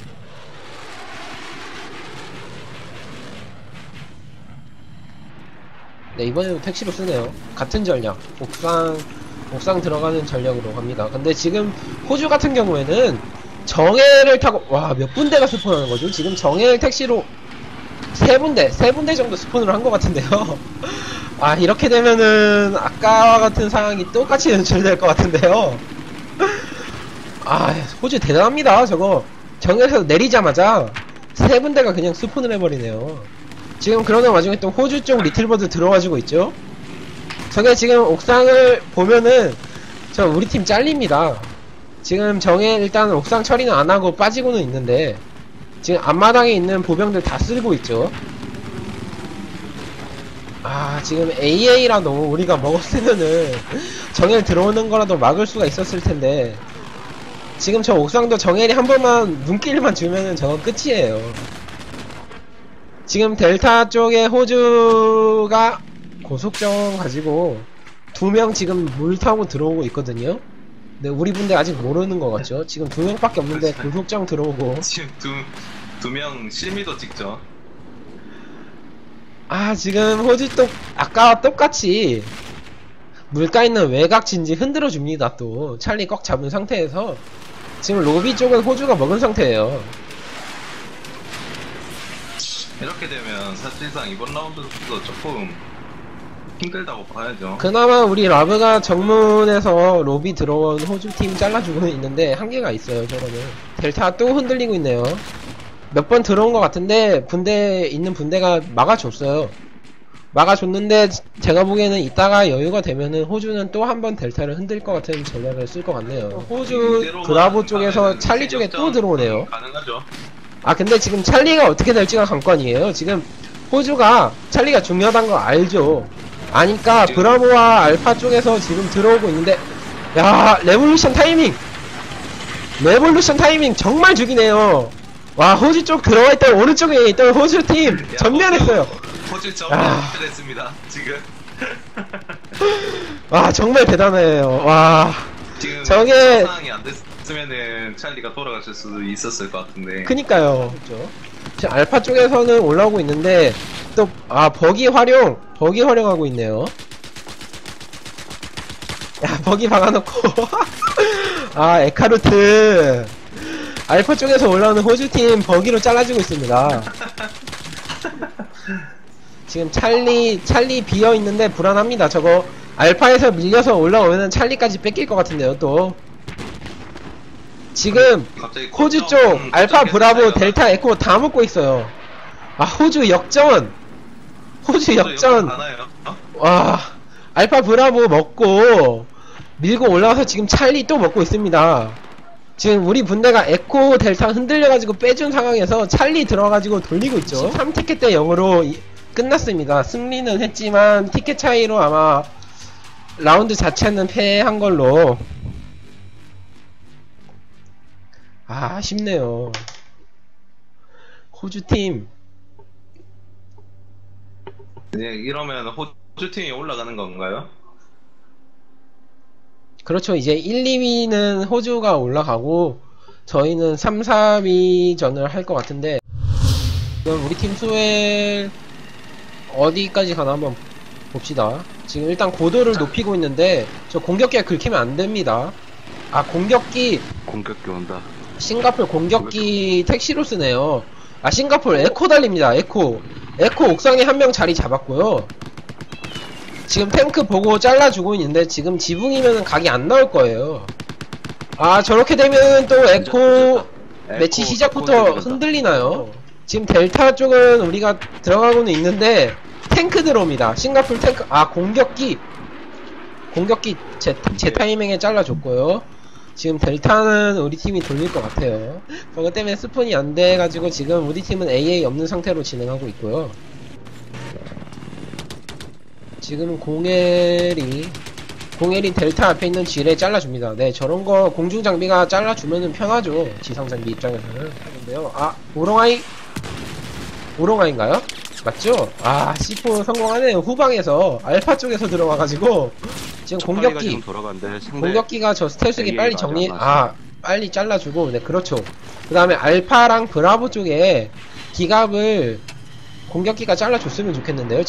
네, 이번에도 택시로 쓰네요. 같은 전략, 옥상 들어가는 전략으로 갑니다. 근데 지금 호주 같은 경우에는 정예를 타고, 와, 몇 분대가 스폰하는 거죠? 지금 정예 택시로 세 분대 정도 스폰을 한 것 같은데요. 아, 이렇게 되면은 아까와 같은 상황이 똑같이 연출될 것 같은데요. 아, 호주 대단합니다. 저거 정예에서 내리자마자 세 분대가 그냥 스폰을 해버리네요. 지금 그러는 와중에 또 호주 쪽 리틀버드 들어와주고 있죠? 저게 지금 옥상을 보면은 저 우리 팀 잘립니다. 지금 정에 일단 옥상 처리는 안하고 빠지고는 있는데 지금 앞마당에 있는 보병들 다 쓸고 있죠. 아, 지금 AA라도 우리가 먹었으면은 정에 들어오는 거라도 막을 수가 있었을 텐데 지금 저 옥상도 정엘이 한 번만 눈길만 주면은 저건 끝이에요. 지금 델타 쪽에 호주가 고속정 가지고 두 명 지금 물 타고 들어오고 있거든요. 근데 우리 분들 아직 모르는 것 같죠? 지금 두 명밖에 없는데 고속정 들어오고 지금 두 명 실미도 찍죠. 아, 지금 호주 또 아까와 똑같이 물가 있는 외곽 진지 흔들어 줍니다. 또 찰리 꽉 잡은 상태에서 지금 로비 쪽은 호주가 먹은 상태예요. 이렇게 되면 사실상 이번 라운드도 조금 힘들다고 봐야죠. 그나마 우리 라브가 정문에서 로비 들어온 호주팀 잘라주고는 있는데 한계가 있어요. 저거는 델타 또 흔들리고 있네요. 몇 번 들어온 것 같은데 분대 있는 분대가 막아줬어요. 막아줬는데 제가 보기에는 이따가 여유가 되면은 호주는 또 한 번 델타를 흔들 것 같은 전략을 쓸 것 같네요. 호주 브라보 쪽에서 찰리 쪽에 또 들어오네요. 가능하죠. 아 근데 지금 찰리가 어떻게 될지가 관건이에요. 지금 호주가 찰리가 중요하다는 거 알죠. 아니까 브라보와 알파 쪽에서 지금 들어오고 있는데, 야 레볼루션 타이밍! 레볼루션 타이밍 정말 죽이네요. 와 호주 쪽 들어갈 때 오른쪽에 있던 호주 팀 전멸했어요. 호주 전멸했습니다 지금. 와 정말 대단해요. 와 지금 저게 상황이 안 됐으면은 찰리가 돌아가실 수도 있었을 것 같은데. 그니까요. 그렇죠. 지금 알파 쪽에서는 올라오고 있는데 또 아 버기 활용하고 있네요. 야 버기 박아놓고 아 에카루트. 알파 쪽에서 올라오는 호주팀 버기로 잘라주고 있습니다. 지금 찰리 비어있는데 불안합니다. 저거 알파에서 밀려서 올라오면은 찰리까지 뺏길 것 같은데요. 또 지금 호주 쪽 알파 브라보 델타 에코 다 먹고 있어요. 아 호주 역전 와 알파 브라보 먹고 밀고 올라와서 지금 찰리 또 먹고 있습니다. 지금 우리 분대가 에코 델타 흔들려가지고 빼준 상황에서 찰리 들어가지고 돌리고 있죠. 3티켓 대 0으로 끝났습니다. 승리는 했지만 티켓 차이로 아마 라운드 자체는 패한 걸로. 아 아쉽네요. 호주팀 네 이러면 호주팀이 올라가는 건가요? 그렇죠. 이제 1, 2위는 호주가 올라가고 저희는 3, 4위전을 할 것 같은데 그럼 우리 팀 수엘 어디까지 가나 한번 봅시다. 지금 일단 고도를 높이고 있는데 저 공격기가 긁히면 안됩니다. 아 공격기 온다. 싱가폴 공격기 택시로 쓰네요. 아 싱가폴 에코 달립니다. 에코 옥상에 한 명 자리 잡았고요. 지금 탱크 보고 잘라주고 있는데 지금 지붕이면 각이 안 나올 거예요. 아 저렇게 되면 또 에코 매치 시작부터 흔들리나요? 지금 델타 쪽은 우리가 들어가고는 있는데 탱크 들어옵니다. 싱가폴 탱크. 아 공격기 제 타이밍에 잘라줬고요. 지금 델타는 우리 팀이 돌릴 것 같아요. 그것 때문에 스폰이 안 돼가지고 지금 우리 팀은 AA 없는 상태로 진행하고 있고요. 지금 공엘이 델타 앞에 있는 지뢰 잘라줍니다. 네, 저런거 공중장비가 잘라주면은 편하죠. 지상장비 입장에서는. 근데요. 아, 오롱아이인가요? 맞죠? 아, C4 성공하네요. 후방에서, 알파 쪽에서 들어와가지고, 지금 공격기가 저 스텔스기 빨리 빨리 잘라주고, 네, 그렇죠. 그 다음에 알파랑 브라보 쪽에 기갑을 공격기가 잘라줬으면 좋겠는데요.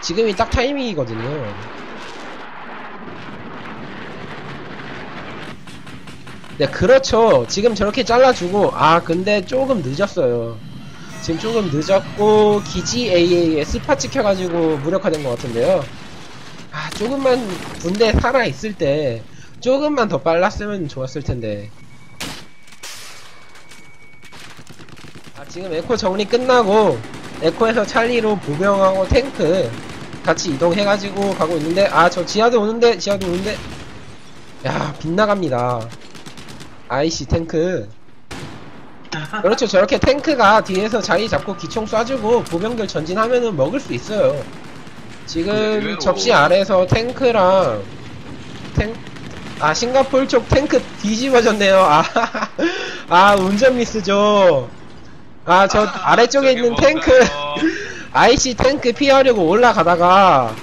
지금이 딱 타이밍이거든요. 네 그렇죠. 지금 저렇게 잘라주고 아 근데 조금 늦었어요. 지금 조금 늦었고 기지 AA에 스팟 찍혀가지고 무력화된 것 같은데요. 아 조금만 군대 살아있을 때 조금만 더 빨랐으면 좋았을 텐데. 아 지금 에코 정리 끝나고 에코에서 찰리로 보병하고 탱크 같이 이동해가지고 가고 있는데 아 저 지하도 오는데 야 빗나갑니다. 아이씨 탱크. 그렇죠. 저렇게 탱크가 뒤에서 자리 잡고 기총 쏴주고 보병들 전진하면은 먹을 수 있어요. 지금 접시 아래에서 탱크랑 아 싱가폴 쪽 탱크 뒤집어졌네요. 아 운전 미스죠. 아 저 아래쪽에 있는 탱크 IC 탱크 피하려고 올라가다가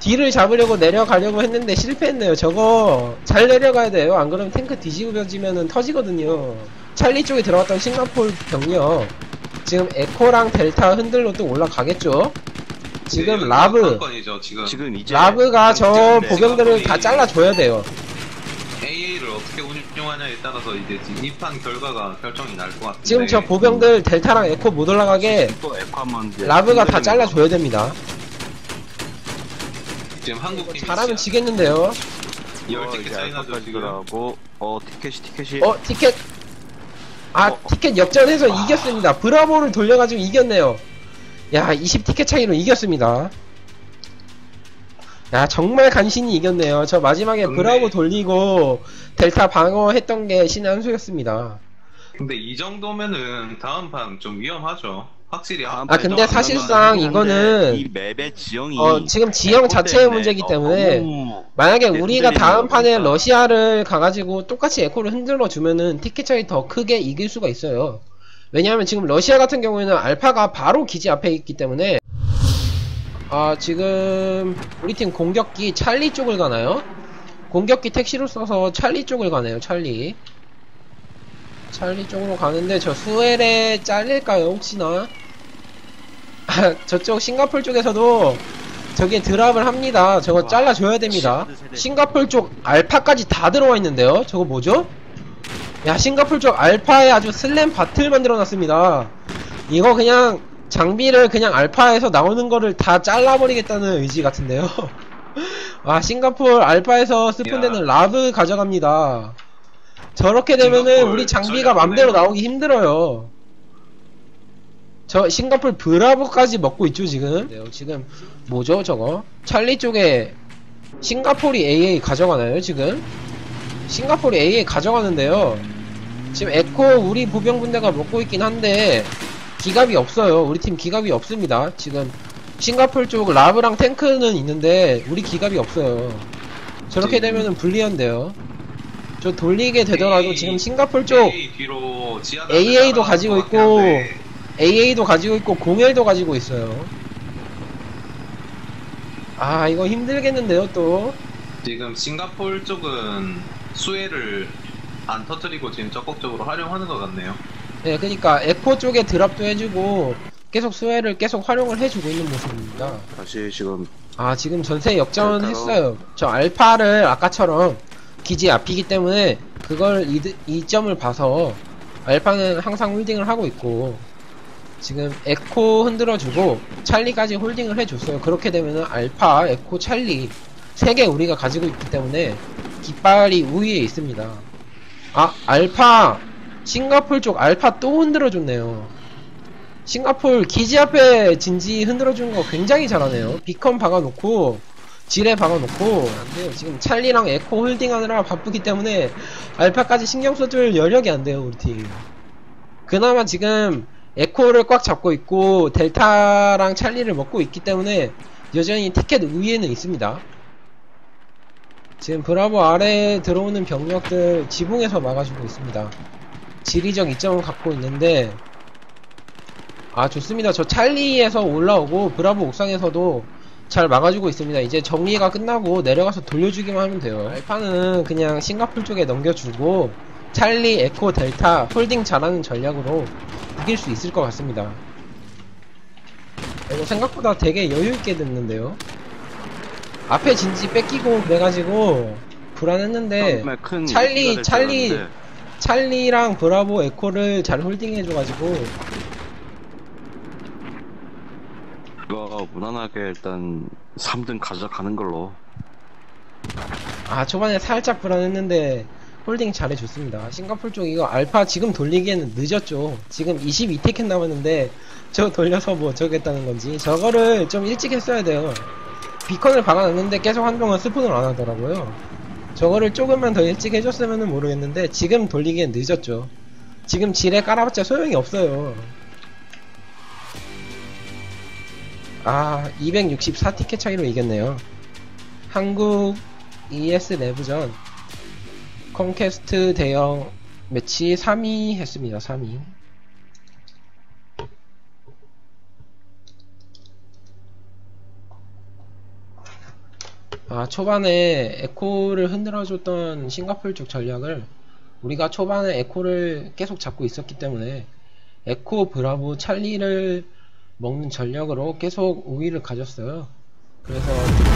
뒤를 잡으려고 내려가려고 했는데 실패했네요. 저거 잘 내려가야 돼요. 안그러면 탱크 뒤집어지면은 터지거든요. 찰리 쪽에 들어갔던 싱가폴 병력 지금 에코랑 델타 흔들로 또 올라가겠죠. 지금 라브가 저 보병들을 다 잘라줘야 돼요. AA를 어떻게 운영하냐에 따라서 이제 입판 결과가 결정이 날 것 같아요. 지금 저 보병들 델타랑 에코 못 올라가게 라브가 다 잘라줘야 됩니다. 지금 한국 팀 잘하면 지겠는데요. 10티켓 차이나죠 지금. 티켓이. 티켓. 티켓 역전해서 이겼습니다. 브라보를 돌려가지고 이겼네요. 야, 20티켓 차이로 이겼습니다. 야, 정말 간신히 이겼네요. 저 마지막에 근데... 브라보 돌리고 델타 방어했던 게 신의 한 수였습니다. 근데 이 정도면은 다음 판 좀 위험하죠. 확실히 근데 사실상 이거는 이 맵의 지형이 지금 지형 자체의 문제이기 때문에 만약에 우리가 다음 판에 러시아를 가가지고 똑같이 에코를 흔들어 주면은 티켓 차이 더 크게 이길 수가 있어요. 왜냐하면 지금 러시아 같은 경우에는 알파가 바로 기지 앞에 있기 때문에 지금 우리 팀 공격기 찰리 쪽을 가나요? 공격기 택시로 써서 찰리 쪽을 가네요. 찰리 쪽으로 가는데 저 수엘에 잘릴까요 혹시나? 저쪽 싱가폴 쪽에서도 저게 드랍을 합니다. 저거 잘라줘야 됩니다. 싱가폴 쪽 알파까지 다 들어와 있는데요? 저거 뭐죠? 야, 싱가폴 쪽 알파에 아주 슬램 바틀 만들어놨습니다. 이거 그냥 장비를 그냥 알파에서 나오는 거를 다 잘라버리겠다는 의지 같은데요? 와, 싱가폴 알파에서 스폰되는 라브 가져갑니다. 저렇게 되면은 우리 장비가 맘대로 나오기 힘들어요. 저 싱가폴 브라보까지 먹고 있죠 지금? 지금 뭐죠 저거? 찰리 쪽에 싱가폴이 AA 가져가나요 지금? 싱가폴이 AA 가져가는데요, 지금 에코 우리 보병분대가 먹고 있긴 한데 기갑이 없어요. 우리 팀 기갑이 없습니다. 지금 싱가폴 쪽 라브랑 탱크는 있는데 우리 기갑이 없어요. 저렇게 되면은 불리한데요. 저 돌리게 되더라도 지금 싱가폴 쪽 AA도 가지고 있고 공헬도 가지고 있어요. 이거 힘들겠는데요 또. 지금 싱가폴 쪽은 수혜를 안 터뜨리고 지금 적극적으로 활용하는 것 같네요. 네, 그러니까 에코 쪽에 드랍도 해주고 계속 수혜를 계속 활용을 해주고 있는 모습입니다. 다시 지금 지금 전세 역전했어요. 저 알파를 아까처럼 기지 앞이기 때문에 그걸 이점을 봐서 알파는 항상 홀딩을 하고 있고, 지금 에코 흔들어주고 찰리까지 홀딩을 해줬어요. 그렇게 되면은 알파, 에코, 찰리 3개 우리가 가지고 있기 때문에 깃발이 우위에 있습니다. 알파 싱가폴 쪽 알파 또 흔들어줬네요. 싱가폴 기지 앞에 진지 흔들어준 거 굉장히 잘하네요. 비컨 박아놓고 지뢰 박아놓고. 안돼요 지금 찰리랑 에코 홀딩하느라 바쁘기 때문에 알파까지 신경써줄 여력이 안돼요 우리팀. 그나마 지금 에코를 꽉 잡고 있고 델타랑 찰리를 먹고 있기 때문에 여전히 티켓 위에는 있습니다. 지금 브라보 아래에 들어오는 병력들 지붕에서 막아주고 있습니다. 지리적 이점을 갖고 있는데 좋습니다. 저 찰리에서 올라오고 브라보 옥상에서도 잘 막아주고 있습니다. 이제 정리가 끝나고 내려가서 돌려주기만 하면 돼요. 알파는 그냥 싱가폴 쪽에 넘겨주고 찰리, 에코, 델타 홀딩 잘하는 전략으로 이길 수 있을 것 같습니다. 이거 생각보다 되게 여유있게 됐는데요. 앞에 진지 뺏기고 그래가지고 불안했는데 찰리랑 브라보, 에코를 잘 홀딩해줘가지고 무난하게 일단 3등 가져가는 걸로. 초반에 살짝 불안했는데 홀딩 잘해줬습니다. 싱가폴 쪽 이거 알파 지금 돌리기에는 늦었죠. 지금 22티켓 남았는데 저거 돌려서 뭐 저겠다는 건지 저거를 좀 일찍 했어야 돼요. 비컨을 박아놨는데 계속 한동안 스폰을 안 하더라고요. 저거를 조금만 더 일찍 해줬으면 모르겠는데 지금 돌리기엔 늦었죠. 지금 지뢰 깔아봤자 소용이 없어요. 264티켓 차이로 이겼네요. 한국 ES-Rev 콘퀘스트 대형 매치 3위 했습니다. 3위. 초반에 에코를 흔들어줬던 싱가폴 쪽 전략을 우리가 초반에 에코를 계속 잡고 있었기 때문에 에코, 브라보, 찰리를 먹는 전략으로 계속 우위를 가졌어요. 그래서